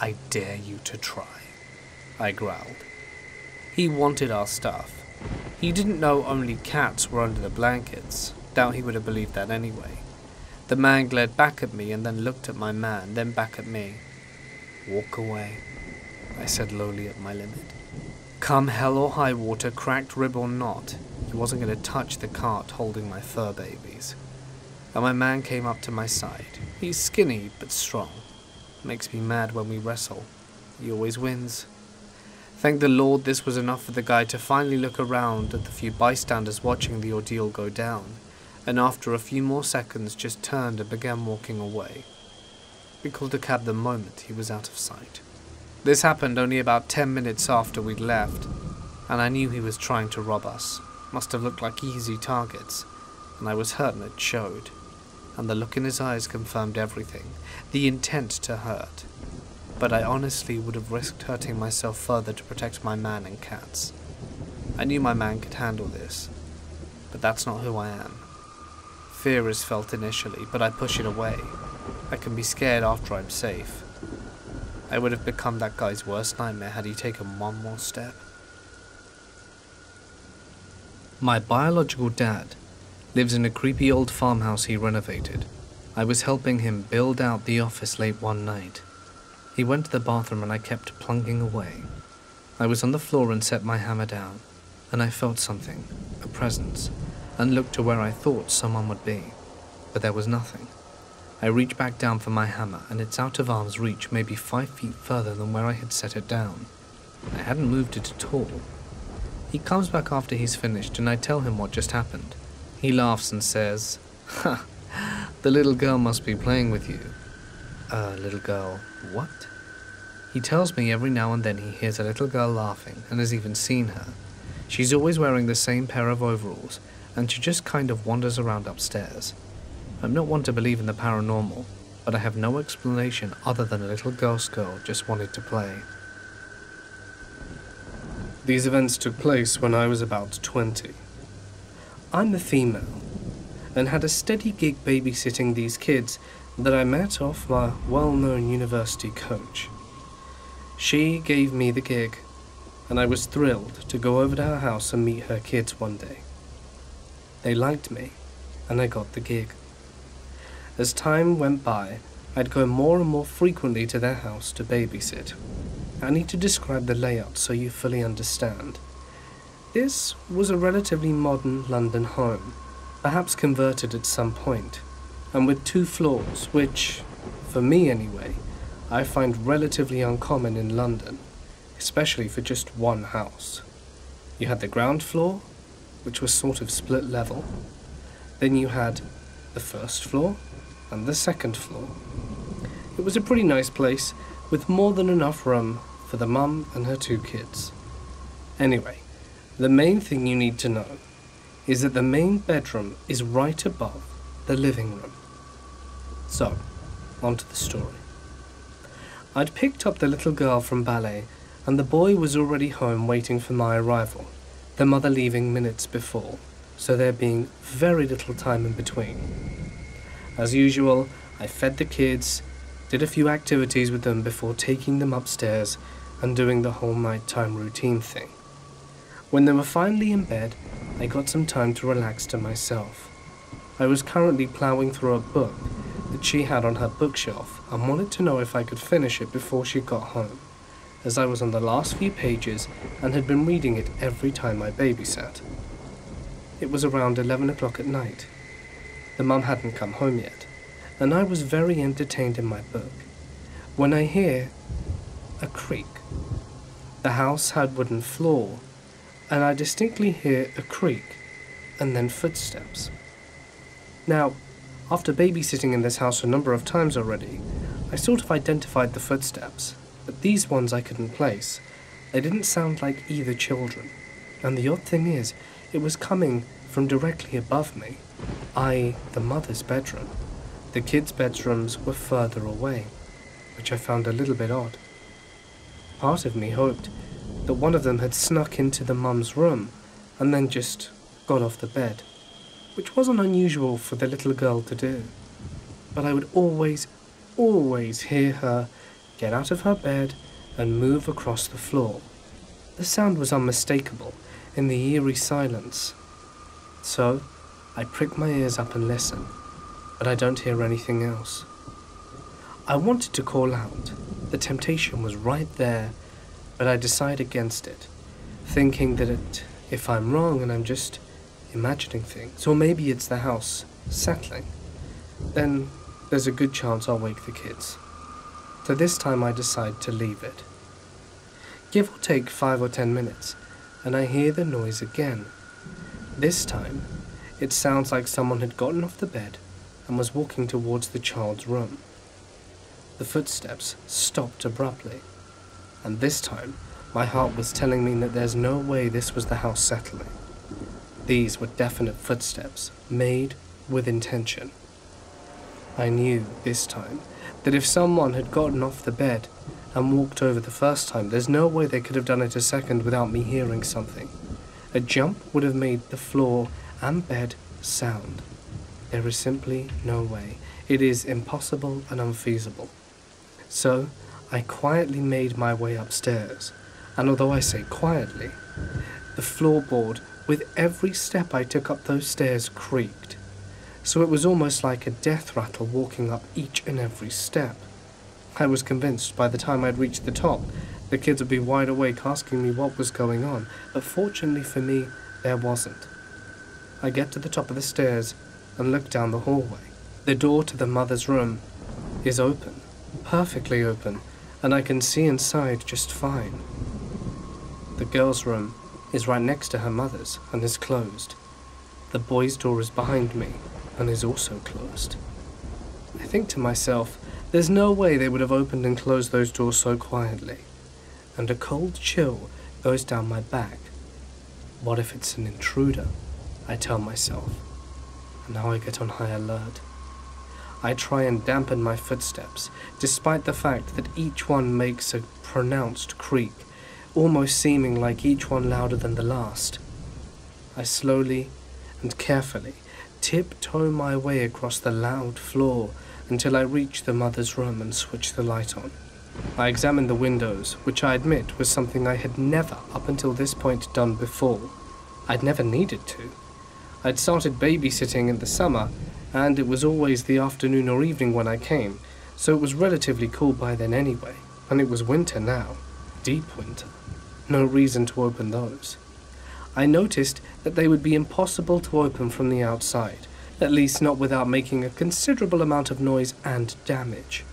"I dare you to try," I growled. He wanted our stuff. He didn't know only cats were under the blankets. Doubt he would have believed that anyway. The man glared back at me and then looked at my man, then back at me. "Walk away," I said lowly at my limit. Come hell or high water, cracked rib or not, he wasn't going to touch the cart holding my fur babies. And my man came up to my side. He's skinny but strong. Makes me mad when we wrestle. He always wins. Thank the Lord this was enough for the guy to finally look around at the few bystanders watching the ordeal go down, and after a few more seconds just turned and began walking away. We called a cab the moment he was out of sight. This happened only about ten minutes after we'd left, and I knew he was trying to rob us. Must have looked like easy targets, and I was hurt and it showed. And the look in his eyes confirmed everything, the intent to hurt. But I honestly would have risked hurting myself further to protect my man and cats. I knew my man could handle this, but that's not who I am. Fear is felt initially, but I push it away. I can be scared after I'm safe. I would have become that guy's worst nightmare had he taken one more step. My biological dad lives in a creepy old farmhouse he renovated. I was helping him build out the office late one night. He went to the bathroom and I kept plunking away. I was on the floor and set my hammer down, and I felt something, a presence, and looked to where I thought someone would be, but there was nothing. I reached back down for my hammer, and it's out of arm's reach, maybe five feet further than where I had set it down. I hadn't moved it at all. He comes back after he's finished, and I tell him what just happened. He laughs and says, "Ha, the little girl must be playing with you." Uh, little girl, what? He tells me every now and then he hears a little girl laughing and has even seen her. She's always wearing the same pair of overalls, and she just kind of wanders around upstairs. I'm not one to believe in the paranormal, but I have no explanation other than a little ghost girl just wanted to play. These events took place when I was about twenty. I'm a female, and had a steady gig babysitting these kids that I met off my well-known university coach. She gave me the gig, and I was thrilled to go over to her house and meet her kids one day. They liked me, and I got the gig. As time went by, I'd go more and more frequently to their house to babysit. I need to describe the layout so you fully understand. This was a relatively modern London home, perhaps converted at some point, and with two floors, which, for me anyway, I find relatively uncommon in London, especially for just one house. You had the ground floor, which was sort of split level. Then you had the first floor and the second floor. It was a pretty nice place, with more than enough room for the mum and her two kids. Anyway, the main thing you need to know is that the main bedroom is right above the living room. So, onto the story. I'd picked up the little girl from ballet, and the boy was already home waiting for my arrival, the mother leaving minutes before, so there being very little time in between. As usual, I fed the kids, did a few activities with them before taking them upstairs and doing the whole nighttime routine thing. When they were finally in bed, I got some time to relax to myself. I was currently ploughing through a book that she had on her bookshelf and wanted to know if I could finish it before she got home, as I was on the last few pages and had been reading it every time I babysat. It was around eleven o'clock at night. The mum hadn't come home yet, and I was very entertained in my book, when I hear a creak. The house had wooden floor, and I distinctly hear a creak and then footsteps. Now, after babysitting in this house a number of times already, I sort of identified the footsteps, but these ones I couldn't place. They didn't sound like either children, and the odd thing is, it was coming from directly above me, that is the mother's bedroom. The kids' bedrooms were further away, which I found a little bit odd. Part of me hoped that one of them had snuck into the mum's room and then just got off the bed, which wasn't unusual for the little girl to do. But I would always, always hear her get out of her bed and move across the floor. The sound was unmistakable in the eerie silence. So I pricked my ears up and listened, but I don't hear anything else. I wanted to call out. The temptation was right there, but I decide against it, thinking that it, if I'm wrong and I'm just imagining things, or maybe it's the house settling, then there's a good chance I'll wake the kids. So this time I decide to leave it. Give or take five or ten minutes, and I hear the noise again. This time, it sounds like someone had gotten off the bed and was walking towards the child's room. The footsteps stopped abruptly, and this time my heart was telling me that there's no way this was the house settling. These were definite footsteps, made with intention. I knew this time that if someone had gotten off the bed and walked over the first time, there's no way they could have done it a second without me hearing something. A jump would have made the floor and bed sound. There is simply no way. It is impossible and unfeasible. So I quietly made my way upstairs, and although I say quietly, the floorboard with every step I took up those stairs creaked, so it was almost like a death rattle walking up each and every step. I was convinced by the time I'd reached the top, the kids would be wide awake asking me what was going on, but fortunately for me, there wasn't. I get to the top of the stairs and look down the hallway. The door to the mother's room is open, perfectly open, and I can see inside just fine. The girl's room is right next to her mother's and is closed. The boy's door is behind me and is also closed. I think to myself, there's no way they would have opened and closed those doors so quietly, and a cold chill goes down my back. What if it's an intruder? I tell myself, and now I get on high alert. I try and dampen my footsteps, despite the fact that each one makes a pronounced creak, almost seeming like each one louder than the last. I slowly and carefully tiptoe my way across the loud floor until I reach the mother's room and switch the light on. I examine the windows, which I admit was something I had never up until this point done before. I'd never needed to. I'd started babysitting in the summer, and it was always the afternoon or evening when I came, so it was relatively cool by then anyway, and it was winter now, deep winter. No reason to open those. I noticed that they would be impossible to open from the outside, at least not without making a considerable amount of noise and damage.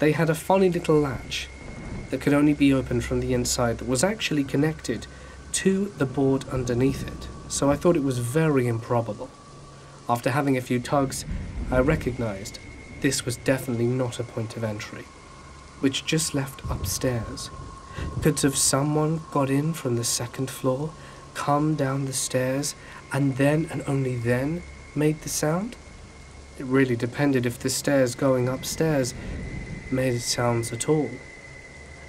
They had a funny little latch that could only be opened from the inside that was actually connected to the board underneath it, so I thought it was very improbable. After having a few tugs, I recognized this was definitely not a point of entry, which just left upstairs. Could have someone got in from the second floor, come down the stairs, and then and only then made the sound? It really depended if the stairs going upstairs made sounds at all.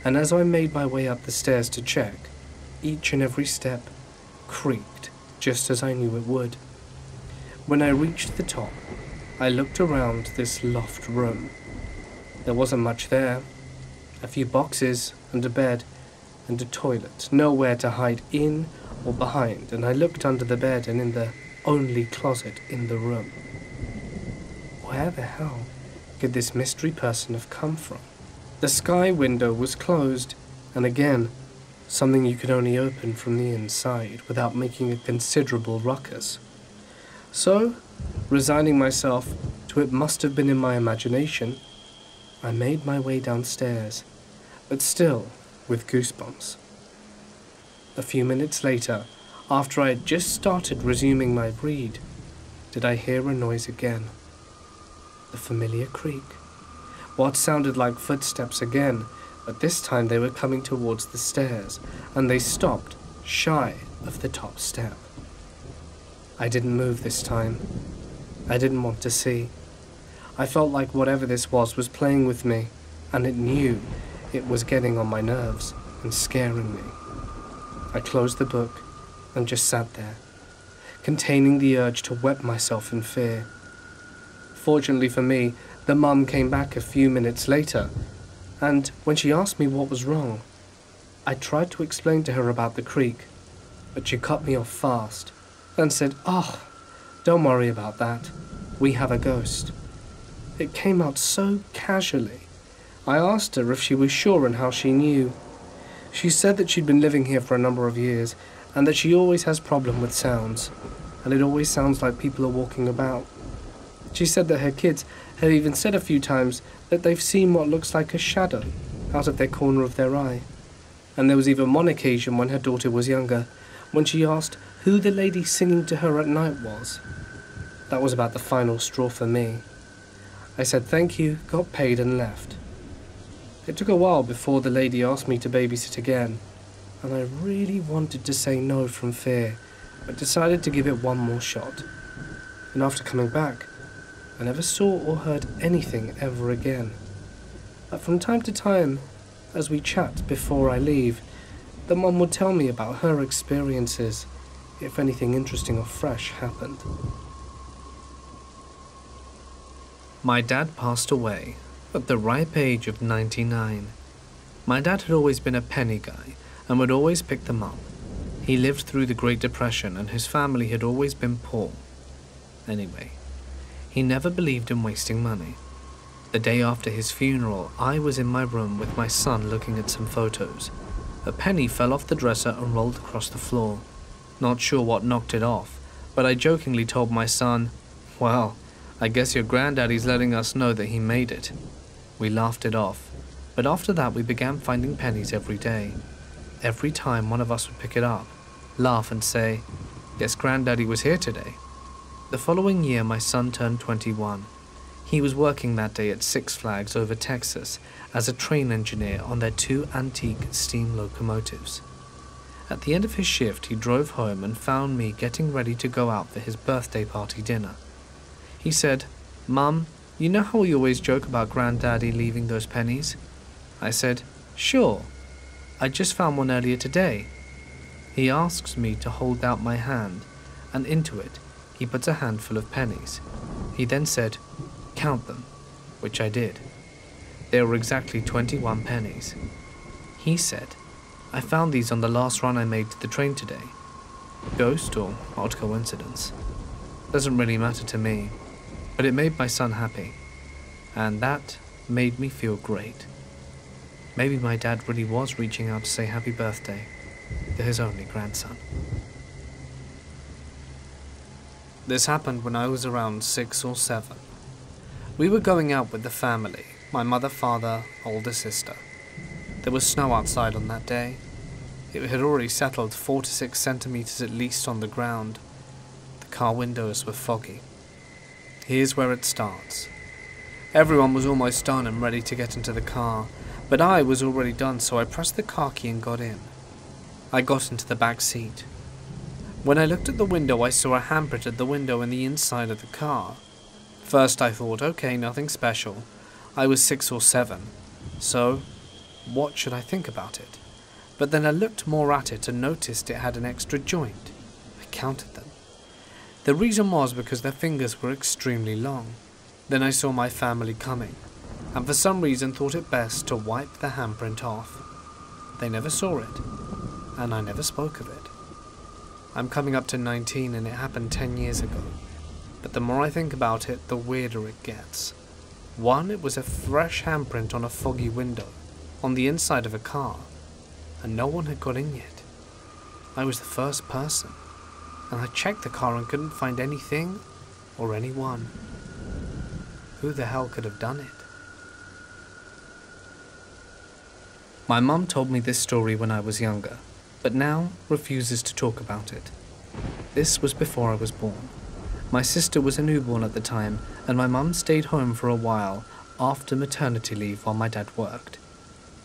And as I made my way up the stairs to check, each and every step creaked, just as I knew it would. When I reached the top, I looked around this loft room. There wasn't much there. A few boxes and a bed and a toilet, nowhere to hide in or behind, and I looked under the bed and in the only closet in the room. Where the hell could this mystery person have come from? The sky window was closed, and again, something you could only open from the inside without making a considerable ruckus. So, resigning myself to it must have been in my imagination, I made my way downstairs, but still with goosebumps. a few minutes later, after I had just started resuming my read, did I hear a noise again. The familiar creak. What sounded like footsteps again, but this time they were coming towards the stairs, and they stopped, shy of the top step. I didn't move this time. I didn't want to see. I felt like whatever this was was playing with me, and it knew it was getting on my nerves and scaring me. I closed the book and just sat there, containing the urge to wet myself in fear. Fortunately for me, the mum came back a few minutes later, and when she asked me what was wrong, I tried to explain to her about the creek, but she cut me off fast and said, "Oh, don't worry about that. We have a ghost." It came out so casually. I asked her if she was sure and how she knew. She said that she'd been living here for a number of years and that she always has problem with sounds, and it always sounds like people are walking about. She said that her kids have even said a few times that they've seen what looks like a shadow out of their corner of their eye. And there was even one occasion when her daughter was younger, when she asked who the lady singing to her at night was. That was about the final straw for me. I said thank you, got paid and left. It took a while before the lady asked me to babysit again, and I really wanted to say no from fear, but decided to give it one more shot. And after coming back, I never saw or heard anything ever again. But from time to time, as we chat before I leave, the mum would tell me about her experiences, if anything interesting or fresh happened. My dad passed away at the ripe age of ninety-nine. My dad had always been a penny guy and would always pick them up. He lived through the Great Depression and his family had always been poor. Anyway, he never believed in wasting money. The day after his funeral, I was in my room with my son looking at some photos. A penny fell off the dresser and rolled across the floor. Not sure what knocked it off, but I jokingly told my son, "Well, I guess your granddaddy's letting us know that he made it." We laughed it off, but after that we began finding pennies every day. Every time one of us would pick it up, laugh and say, "Guess granddaddy was here today." The following year, my son turned twenty-one. He was working that day at Six Flags over Texas as a train engineer on their two antique steam locomotives. At the end of his shift, he drove home and found me getting ready to go out for his birthday party dinner. He said, "Mum, you know how we always joke about Granddaddy leaving those pennies?" I said, "Sure. I just found one earlier today." He asks me to hold out my hand, and into it, he puts a handful of pennies. He then said, "Count them," which I did. There were exactly twenty-one pennies. He said, "I found these on the last run I made to the train today." Ghost or odd coincidence? Doesn't really matter to me, but it made my son happy, and that made me feel great. Maybe my dad really was reaching out to say happy birthday to his only grandson. This happened when I was around six or seven. We were going out with the family, my mother, father, older sister. There was snow outside on that day. It had already settled four to six centimeters at least on the ground. The car windows were foggy. Here's where it starts. Everyone was almost done and ready to get into the car, but I was already done, so I pressed the car key and got in. I got into the back seat. When I looked at the window, I saw a handprint at the window and the inside of the car. First I thought, okay, nothing special. I was six or seven, so what should I think about it? But then I looked more at it and noticed it had an extra joint. I counted them. The reason was because their fingers were extremely long. Then I saw my family coming, and for some reason thought it best to wipe the handprint off. They never saw it, and I never spoke of it. I'm coming up to nineteen and it happened ten years ago, but the more I think about it, the weirder it gets. One, it was a fresh handprint on a foggy window, on the inside of a car, and no one had got in yet. I was the first person, and I checked the car and couldn't find anything or anyone. Who the hell could have done it? My mum told me this story when I was younger, but now refuses to talk about it. This was before I was born. My sister was a newborn at the time, and my mum stayed home for a while after maternity leave while my dad worked.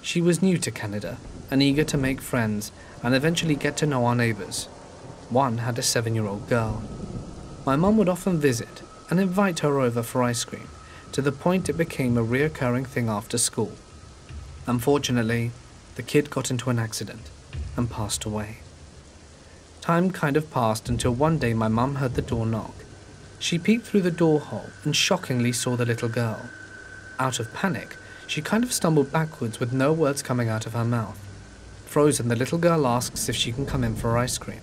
She was new to Canada and eager to make friends and eventually get to know our neighbours. One had a seven-year-old girl. My mum would often visit and invite her over for ice cream, to the point it became a reoccurring thing after school. Unfortunately, the kid got into an accident and passed away. Time kind of passed until one day my mum heard the door knock. She peeped through the door hole and shockingly saw the little girl. Out of panic, she kind of stumbled backwards with no words coming out of her mouth. Frozen, the little girl asks if she can come in for ice cream.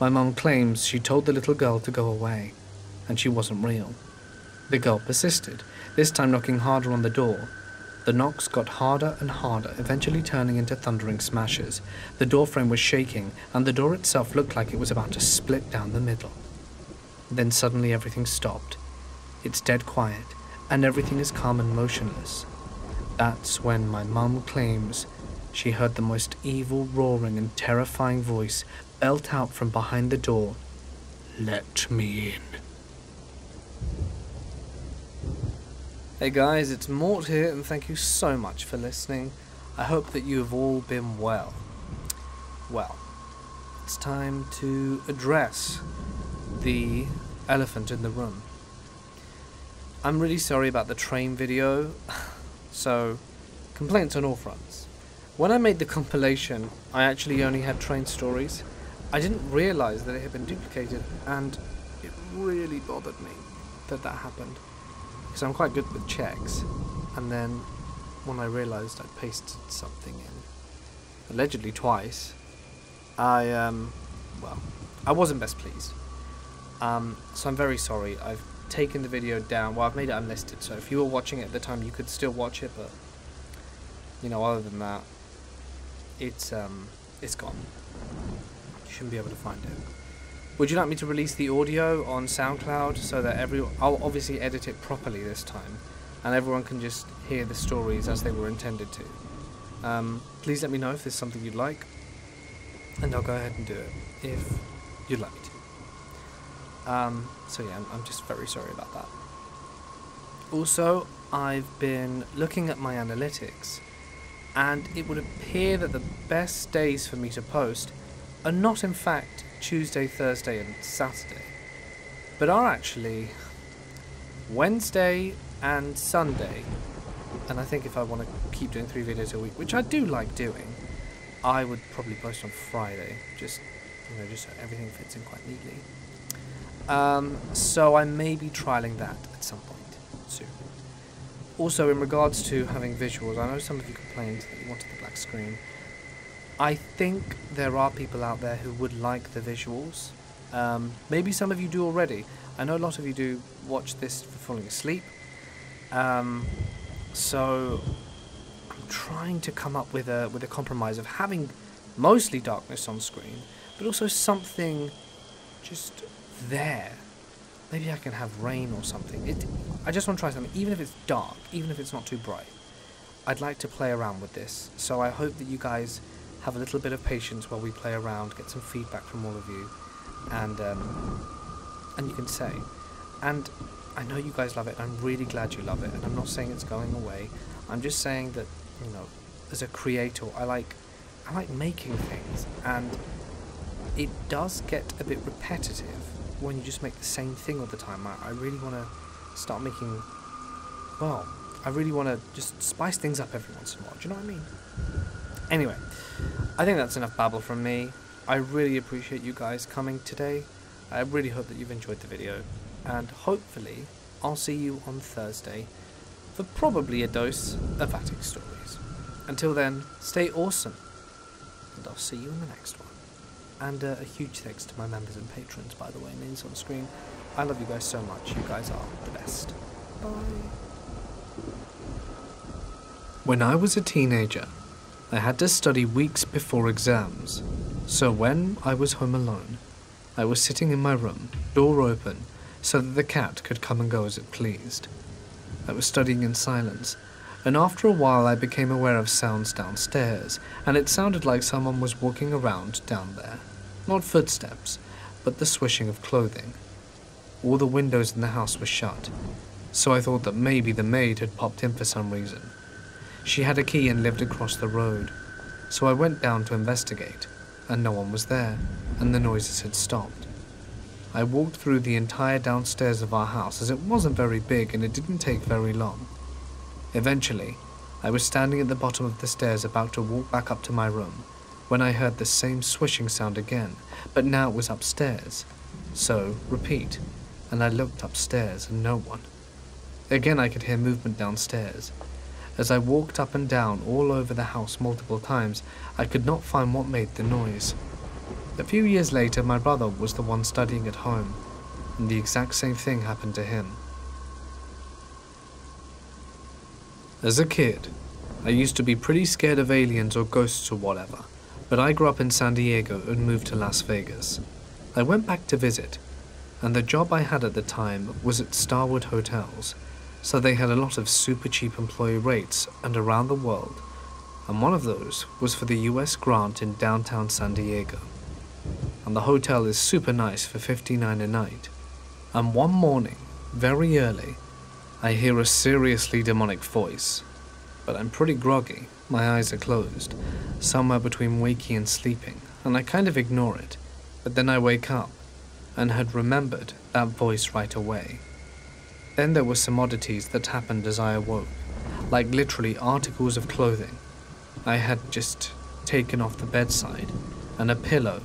My mum claims she told the little girl to go away, and she wasn't real. The girl persisted, this time knocking harder on the door. The knocks got harder and harder, eventually turning into thundering smashes. The doorframe was shaking, and the door itself looked like it was about to split down the middle. Then suddenly everything stopped. It's dead quiet, and everything is calm and motionless. That's when my mum claims she heard the most evil, roaring and terrifying voice belt out from behind the door, "Let me in." Hey guys, it's Mort here, and thank you so much for listening. I hope that you have all been well. Well, it's time to address the elephant in the room. I'm really sorry about the train video, so complaints on all fronts. When I made the compilation, I actually only had train stories. I didn't realise that it had been duplicated, and it really bothered me that that happened. Because I'm quite good with checks, and then when I realised I pasted something in, allegedly twice, I, um, well, I wasn't best pleased. Um, so I'm very sorry, I've taken the video down. Well, I've made it unlisted, so if you were watching it at the time, you could still watch it, but, you know, other than that, it's, um, it's gone. You shouldn't be able to find it. Would you like me to release the audio on SoundCloud so that everyone... I'll obviously edit it properly this time, and everyone can just hear the stories as they were intended to. Um, please let me know if there's something you'd like, and I'll go ahead and do it if you'd like me to. Um, so yeah, I'm, I'm just very sorry about that. Also, I've been looking at my analytics, and it would appear that the best days for me to post are not in fact Tuesday, Thursday and Saturday, but are actually Wednesday and Sunday. And I think if I want to keep doing three videos a week, which I do like doing, I would probably post on Friday, just, you know, just so everything fits in quite neatly. Um, so I may be trialing that at some point soon. Also, in regards to having visuals, I know some of you complained that you wanted the black screen. I think there are people out there who would like the visuals. Um, maybe some of you do already. I know a lot of you do watch this for falling asleep. Um, so I'm trying to come up with a with a compromise of having mostly darkness on screen, but also something just there. Maybe I can have rain or something. It, I just want to try something, even if it's dark, even if it's not too bright. I'd like to play around with this, so I hope that you guys have a little bit of patience while we play around, get some feedback from all of you, and um, and you can say. And I know you guys love it, and I'm really glad you love it, and I'm not saying it's going away. I'm just saying that, you know, as a creator, I like, I like making things, and it does get a bit repetitive when you just make the same thing all the time. I, I really want to start making, well, I really want to just spice things up every once in a while, do you know what I mean? Anyway, I think that's enough babble from me. I really appreciate you guys coming today. I really hope that you've enjoyed the video, and hopefully I'll see you on Thursday for probably a dose of Attic Stories. Until then, stay awesome, and I'll see you in the next one. And uh, a huge thanks to my members and patrons, by the way, names on screen. I love you guys so much. You guys are the best. Bye. When I was a teenager, I had to study weeks before exams, so when I was home alone, I was sitting in my room, door open, so that the cat could come and go as it pleased. I was studying in silence, and after a while I became aware of sounds downstairs, and it sounded like someone was walking around down there. Not footsteps, but the swishing of clothing. All the windows in the house were shut, so I thought that maybe the maid had popped in for some reason. She had a key and lived across the road, so I went down to investigate, and no one was there, and the noises had stopped. I walked through the entire downstairs of our house, as it wasn't very big and it didn't take very long. Eventually, I was standing at the bottom of the stairs about to walk back up to my room, when I heard the same swishing sound again, but now it was upstairs. So, repeat, and I looked upstairs and no one. Again I could hear movement downstairs. As I walked up and down all over the house multiple times, I could not find what made the noise. A few years later, my brother was the one studying at home, and the exact same thing happened to him. As a kid, I used to be pretty scared of aliens or ghosts or whatever, but I grew up in San Diego and moved to Las Vegas. I went back to visit, and the job I had at the time was at Starwood Hotels, so they had a lot of super cheap employee rates and around the world, and one of those was for the U S Grant in downtown San Diego. And the hotel is super nice for fifty-nine dollars a night. And one morning, very early, I hear a seriously demonic voice. But I'm pretty groggy, my eyes are closed, somewhere between wakey and sleeping, and I kind of ignore it. But then I wake up, and had remembered that voice right away. Then there were some oddities that happened as I awoke, like literally articles of clothing I had just taken off the bedside, and a pillow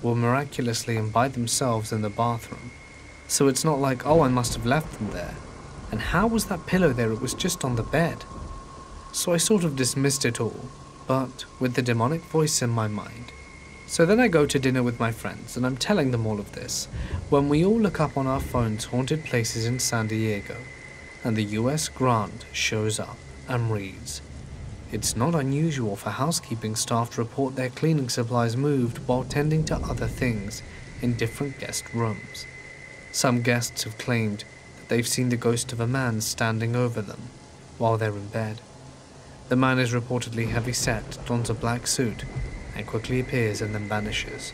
were miraculously and by themselves in the bathroom. So it's not like, oh, I must have left them there. And how was that pillow there? It was just on the bed. So I sort of dismissed it all, but with the demonic voice in my mind. So then I go to dinner with my friends and I'm telling them all of this, when we all look up on our phones haunted places in San Diego, and the U S Grant shows up and reads, "It's not unusual for housekeeping staff to report their cleaning supplies moved while tending to other things in different guest rooms. Some guests have claimed that they've seen the ghost of a man standing over them while they're in bed. The man is reportedly heavy-set, dons a black suit, and quickly appears and then vanishes.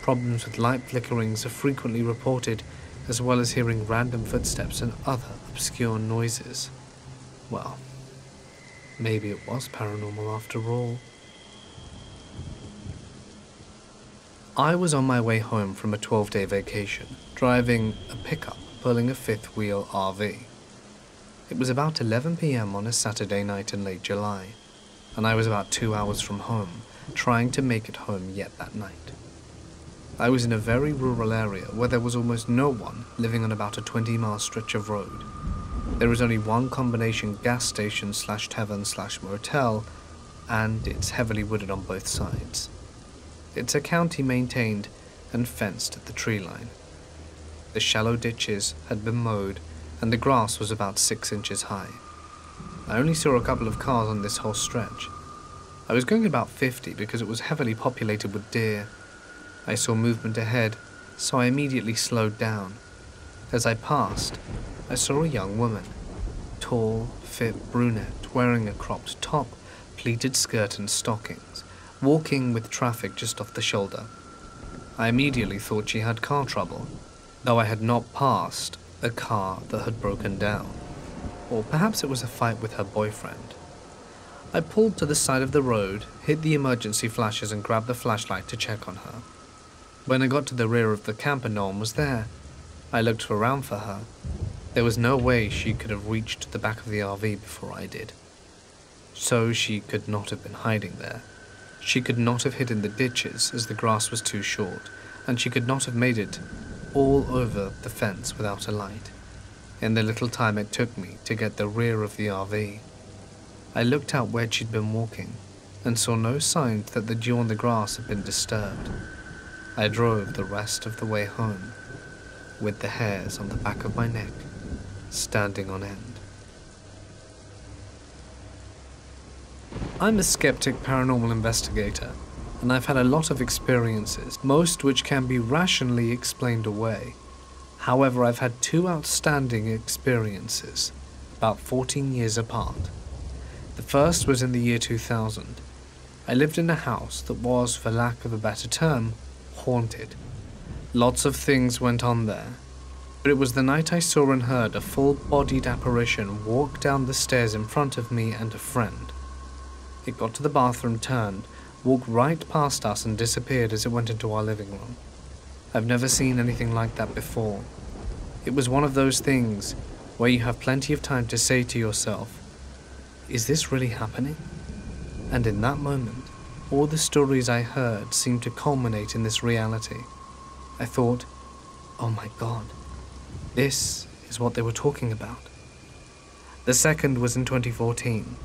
Problems with light flickerings are frequently reported, as well as hearing random footsteps and other obscure noises." Well, maybe it was paranormal after all. I was on my way home from a twelve-day vacation, driving a pickup pulling a fifth-wheel R V. It was about eleven p m on a Saturday night in late July, and I was about two hours from home, trying to make it home yet that night. I was in a very rural area where there was almost no one living on about a twenty-mile stretch of road. There is only one combination gas station slash tavern slash motel, and it's heavily wooded on both sides. It's a county maintained and fenced at the tree line. The shallow ditches had been mowed and the grass was about six inches high. I only saw a couple of cars on this whole stretch. I was going about fifty because it was heavily populated with deer. I saw movement ahead, so I immediately slowed down. As I passed, I saw a young woman, tall, fit brunette, wearing a cropped top, pleated skirt and stockings, walking with traffic just off the shoulder. I immediately thought she had car trouble, though I had not passed a car that had broken down. Or perhaps it was a fight with her boyfriend. I pulled to the side of the road, hit the emergency flashes and grabbed the flashlight to check on her. When I got to the rear of the camper, no one was there. I looked around for her. There was no way she could have reached the back of the R V before I did. So she could not have been hiding there. She could not have hidden the ditches as the grass was too short, and she could not have made it all over the fence without a light, in the little time it took me to get the rear of the R V. I looked out where she'd been walking and saw no signs that the dew on the grass had been disturbed. I drove the rest of the way home with the hairs on the back of my neck standing on end. I'm a skeptic paranormal investigator, and I've had a lot of experiences, most which can be rationally explained away. However, I've had two outstanding experiences, about fourteen years apart, The first was in the year two thousand. I lived in a house that was, for lack of a better term, haunted. Lots of things went on there, but it was the night I saw and heard a full-bodied apparition walk down the stairs in front of me and a friend. It got to the bathroom, turned, walked right past us and disappeared as it went into our living room. I've never seen anything like that before. It was one of those things where you have plenty of time to say to yourself, is this really happening? And in that moment, all the stories I heard seemed to culminate in this reality. I thought, oh my God, this is what they were talking about. The second was in twenty fourteen.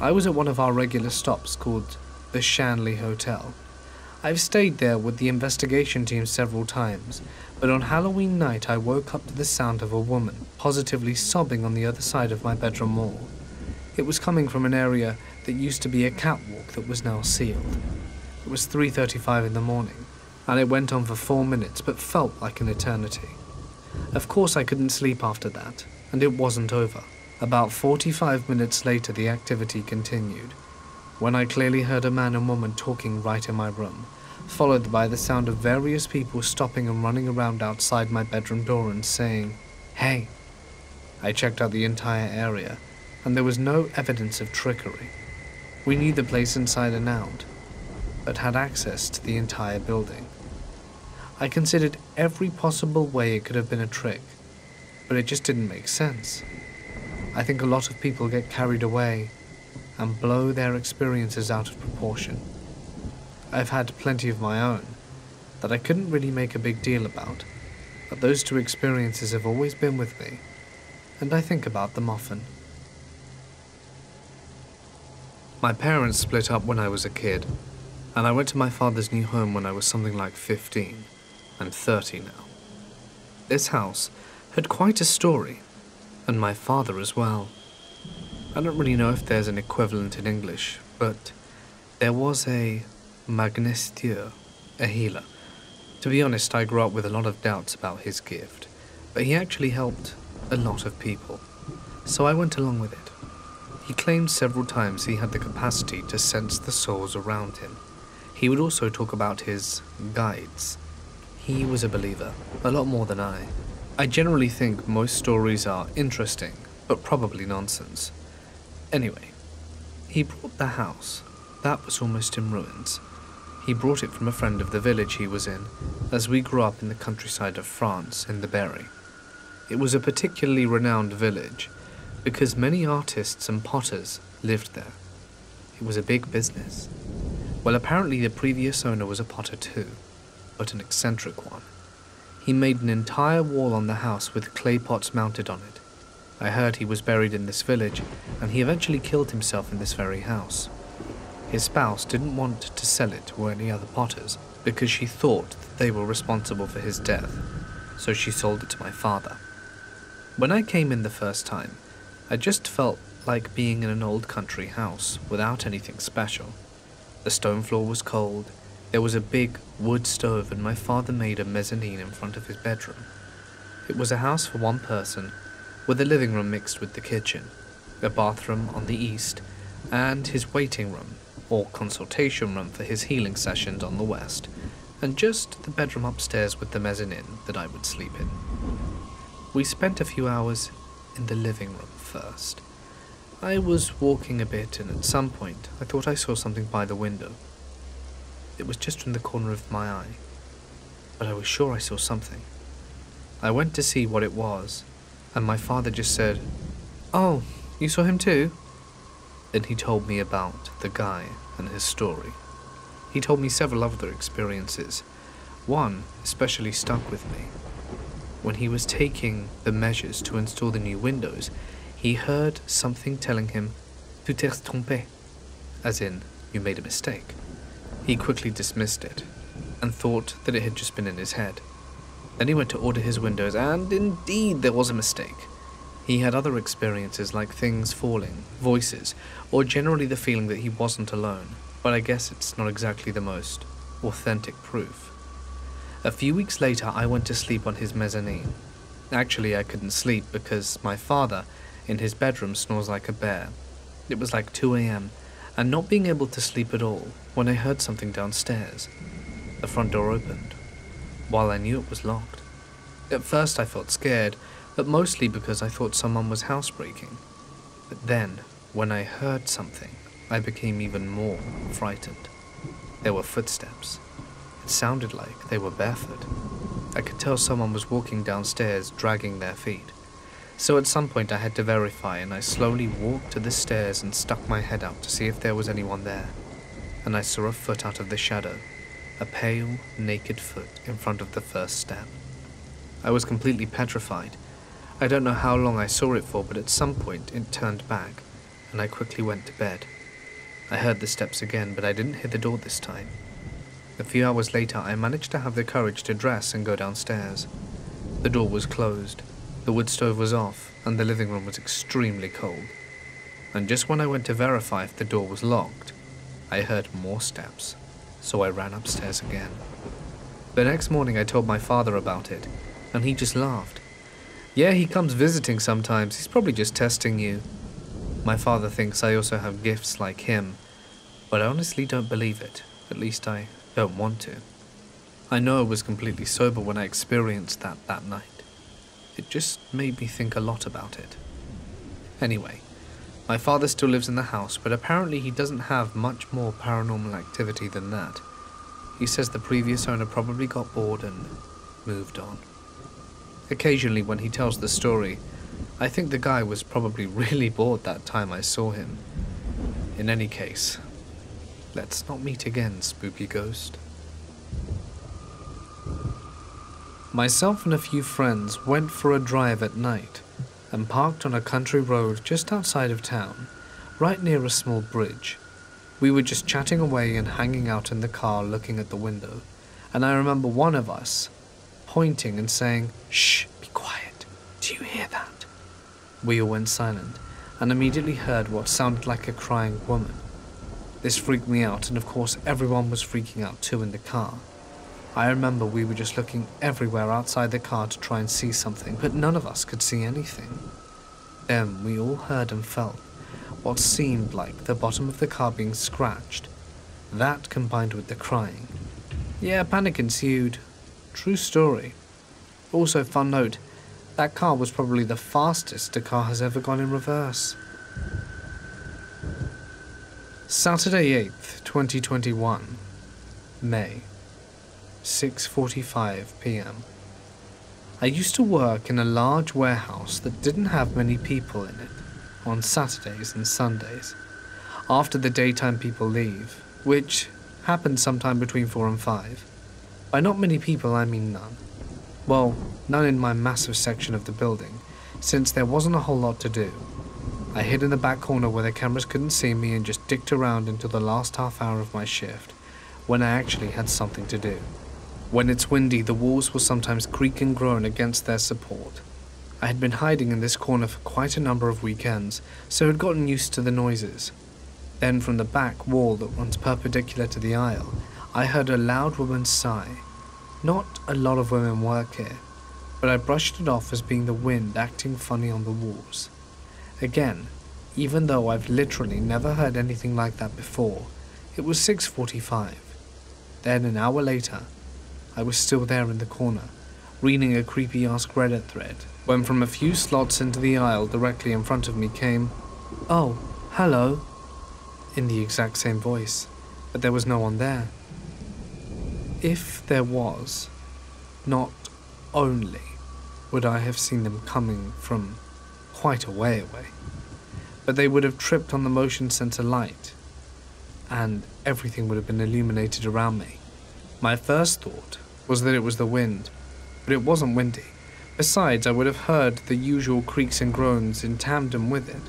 I was at one of our regular stops called the Shanley Hotel. I've stayed there with the investigation team several times, but on Halloween night I woke up to the sound of a woman positively sobbing on the other side of my bedroom wall. It was coming from an area that used to be a catwalk that was now sealed. It was three thirty-five in the morning, and it went on for four minutes but felt like an eternity. Of course I couldn't sleep after that, and it wasn't over. About forty-five minutes later the activity continued, when I clearly heard a man and woman talking right in my room, followed by the sound of various people stopping and running around outside my bedroom door and saying, "Hey." I checked out the entire area, and there was no evidence of trickery. We knew the place inside and out, but had access to the entire building. I considered every possible way it could have been a trick, but it just didn't make sense. I think a lot of people get carried away and blow their experiences out of proportion. I've had plenty of my own that I couldn't really make a big deal about, but those two experiences have always been with me, and I think about them often. My parents split up when I was a kid, and I went to my father's new home when I was something like fifteen. I'm thirty now. This house had quite a story, and my father as well. I don't really know if there's an equivalent in English, but there was a magnétiseur, a healer. To be honest, I grew up with a lot of doubts about his gift, but he actually helped a lot of people, so I went along with it. He claimed several times he had the capacity to sense the souls around him. He would also talk about his guides. He was a believer, a lot more than I. I generally think most stories are interesting, but probably nonsense. Anyway, he brought the house. That was almost in ruins. He brought it from a friend of the village he was in, as we grew up in the countryside of France in the Berry. It was a particularly renowned village, because many artists and potters lived there. It was a big business. Well, apparently the previous owner was a potter too, but an eccentric one. He made an entire wall on the house with clay pots mounted on it. I heard he was buried in this village, and he eventually killed himself in this very house. His spouse didn't want to sell it to any other potters because she thought that they were responsible for his death, so she sold it to my father. When I came in the first time, I just felt like being in an old country house without anything special. The stone floor was cold, there was a big wood stove, and my father made a mezzanine in front of his bedroom. It was a house for one person, with a living room mixed with the kitchen, a bathroom on the east, and his waiting room or consultation room for his healing sessions on the west, and just the bedroom upstairs with the mezzanine that I would sleep in. We spent a few hours in the living room first. I was walking a bit, and at some point I thought I saw something by the window. It was just in the corner of my eye, but I was sure I saw something. I went to see what it was, and my father just said, "Oh, you saw him too?" Then he told me about the guy and his story. He told me several other experiences. One especially stuck with me. When he was taking the measures to install the new windows, he heard something telling him, "Tu t'es trompé," as in, "You made a mistake." He quickly dismissed it and thought that it had just been in his head. Then he went to order his windows, and indeed there was a mistake. He had other experiences like things falling, voices, or generally the feeling that he wasn't alone, but I guess it's not exactly the most authentic proof. A few weeks later, I went to sleep on his mezzanine. Actually, I couldn't sleep because my father in his bedroom snores like a bear, It was like two a m, and not being able to sleep at all when I heard something downstairs. The front door opened. While I knew it was locked, at first I felt scared, but mostly because I thought someone was housebreaking. But then, when I heard something, I became even more frightened. There were footsteps. It sounded like they were barefoot. I could tell someone was walking downstairs, dragging their feet. So at some point I had to verify, and I slowly walked to the stairs and stuck my head out to see if there was anyone there. And I saw a foot out of the shadow, a pale, naked foot in front of the first step. I was completely petrified. I don't know how long I saw it for, but at some point it turned back, and I quickly went to bed. I heard the steps again, but I didn't hear the door this time. A few hours later, I managed to have the courage to dress and go downstairs. The door was closed, the wood stove was off, and the living room was extremely cold. And just when I went to verify if the door was locked, I heard more steps, so I ran upstairs again. The next morning, I told my father about it, and he just laughed. Yeah, he comes visiting sometimes, he's probably just testing you. My father thinks I also have gifts like him, but I honestly don't believe it, at least I don't want to. I know I was completely sober when I experienced that that night. It just made me think a lot about it. Anyway, my father still lives in the house, but apparently he doesn't have much more paranormal activity than that. He says the previous owner probably got bored and moved on. Occasionally when he tells the story, I think the guy was probably really bored that time I saw him. In any case, let's not meet again, spooky ghost. Myself and a few friends went for a drive at night and parked on a country road just outside of town, right near a small bridge. We were just chatting away and hanging out in the car looking at the window, and I remember one of us pointing and saying, "Shh, be quiet, do you hear that?" We all went silent and immediately heard what sounded like a crying woman. This freaked me out, and of course everyone was freaking out too in the car. I remember we were just looking everywhere outside the car to try and see something, but none of us could see anything. Then we all heard and felt what seemed like the bottom of the car being scratched. That combined with the crying. Yeah, panic ensued. True story. Also, fun note, that car was probably the fastest a car has ever gone in reverse. Saturday eighth, twenty twenty-one, May, six forty-five p m I used to work in a large warehouse that didn't have many people in it on Saturdays and Sundays, after the daytime people leave, which happened sometime between four and five. By not many people, I mean none. Well, none in my massive section of the building, since there wasn't a whole lot to do. I hid in the back corner where the cameras couldn't see me and just dicked around until the last half hour of my shift, when I actually had something to do. When it's windy, the walls will sometimes creak and groan against their support. I had been hiding in this corner for quite a number of weekends, so had gotten used to the noises. Then from the back wall that runs perpendicular to the aisle, I heard a loud woman's sigh. Not a lot of women work here, but I brushed it off as being the wind acting funny on the walls. Again, even though I've literally never heard anything like that before, it was six forty-five. Then an hour later, I was still there in the corner, reading a creepy-ass Reddit thread, when from a few slots into the aisle directly in front of me came, "Oh, hello," in the exact same voice, but there was no one there. If there was, not only would I have seen them coming from quite a way away, but they would have tripped on the motion sensor light, and everything would have been illuminated around me. My first thought was that it was the wind, but it wasn't windy. Besides, I would have heard the usual creaks and groans in tandem with it.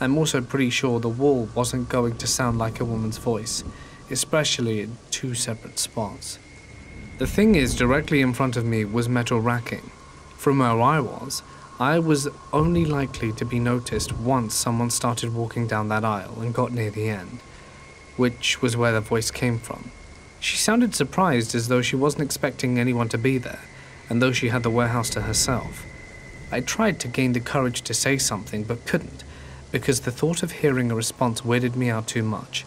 I'm also pretty sure the wall wasn't going to sound like a woman's voice, especially in two separate spots. The thing is, directly in front of me was metal racking. From where I was, I was only likely to be noticed once someone started walking down that aisle and got near the end, which was where the voice came from. She sounded surprised, as though she wasn't expecting anyone to be there, and though she had the warehouse to herself. I tried to gain the courage to say something, but couldn't, because the thought of hearing a response weirded me out too much.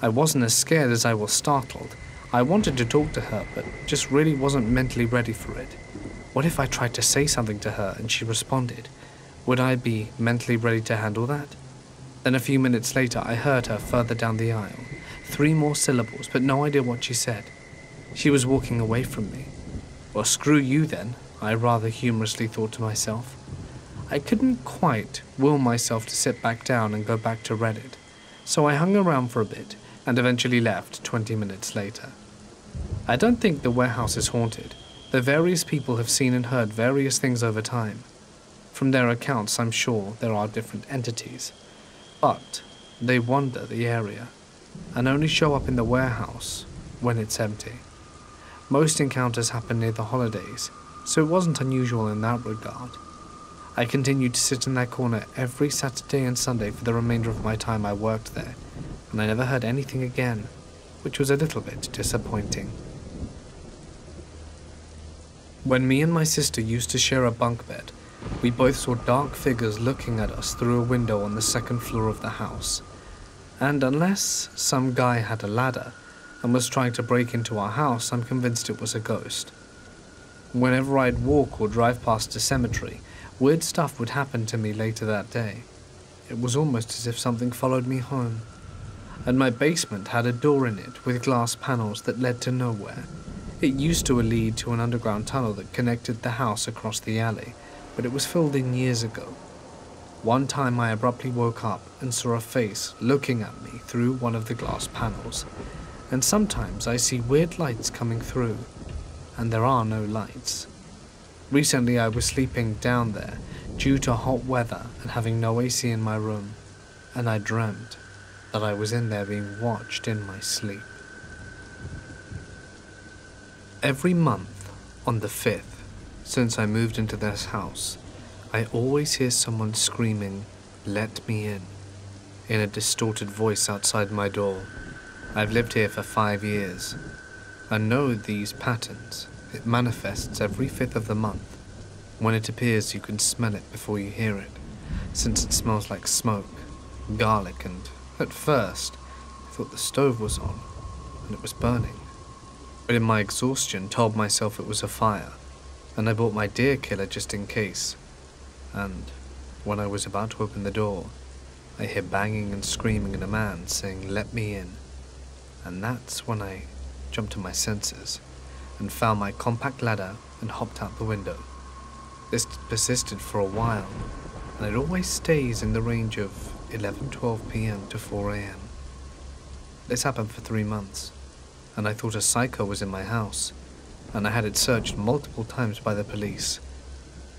I wasn't as scared as I was startled. I wanted to talk to her, but just really wasn't mentally ready for it. What if I tried to say something to her and she responded? Would I be mentally ready to handle that? Then a few minutes later, I heard her further down the aisle. Three more syllables, but no idea what she said. She was walking away from me. Well, screw you then, I rather humorously thought to myself. I couldn't quite will myself to sit back down and go back to Reddit, so I hung around for a bit and eventually left twenty minutes later. I don't think the warehouse is haunted. The various people have seen and heard various things over time. From their accounts, I'm sure there are different entities, but they wander the area and only show up in the warehouse when it's empty. Most encounters happen near the holidays, so it wasn't unusual in that regard. I continued to sit in that corner every Saturday and Sunday for the remainder of my time I worked there, and I never heard anything again, which was a little bit disappointing. When me and my sister used to share a bunk bed, we both saw dark figures looking at us through a window on the second floor of the house. And unless some guy had a ladder and was trying to break into our house, I'm convinced it was a ghost. Whenever I'd walk or drive past a cemetery, weird stuff would happen to me later that day. It was almost as if something followed me home. And my basement had a door in it with glass panels that led to nowhere. It used to lead to an underground tunnel that connected the house across the alley, but it was filled in years ago. One time I abruptly woke up and saw a face looking at me through one of the glass panels. And sometimes I see weird lights coming through, and there are no lights. Recently I was sleeping down there due to hot weather and having no A C in my room, and I dreamt that I was in there being watched in my sleep. Every month, on the fifth, since I moved into this house, I always hear someone screaming, "Let me in," in a distorted voice outside my door. I've lived here for five years. I know these patterns. It manifests every fifth of the month. When it appears, you can smell it before you hear it, since it smells like smoke, garlic, and at first, I thought the stove was on, and it was burning. But in my exhaustion, told myself it was a fire, and I bought my deer killer just in case. And when I was about to open the door, I hear banging and screaming and a man saying, "Let me in." And that's when I jumped to my senses and found my compact ladder and hopped out the window. This persisted for a while, and it always stays in the range of eleven twelve p m to four a m This happened for three months, and I thought a psycho was in my house, and I had it searched multiple times by the police.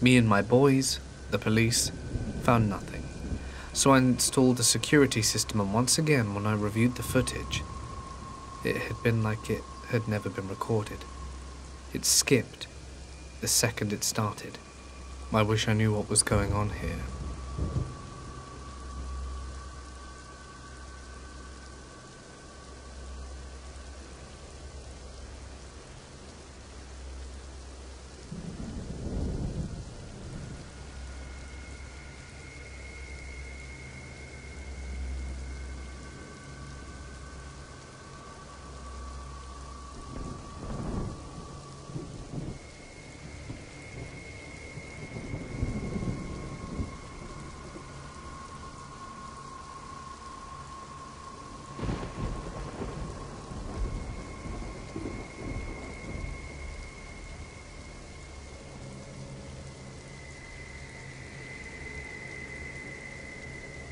Me and my boys, the police, found nothing. So I installed a security system, and once again, when I reviewed the footage, it had been like it had never been recorded. It skipped the second it started. I wish I knew what was going on here.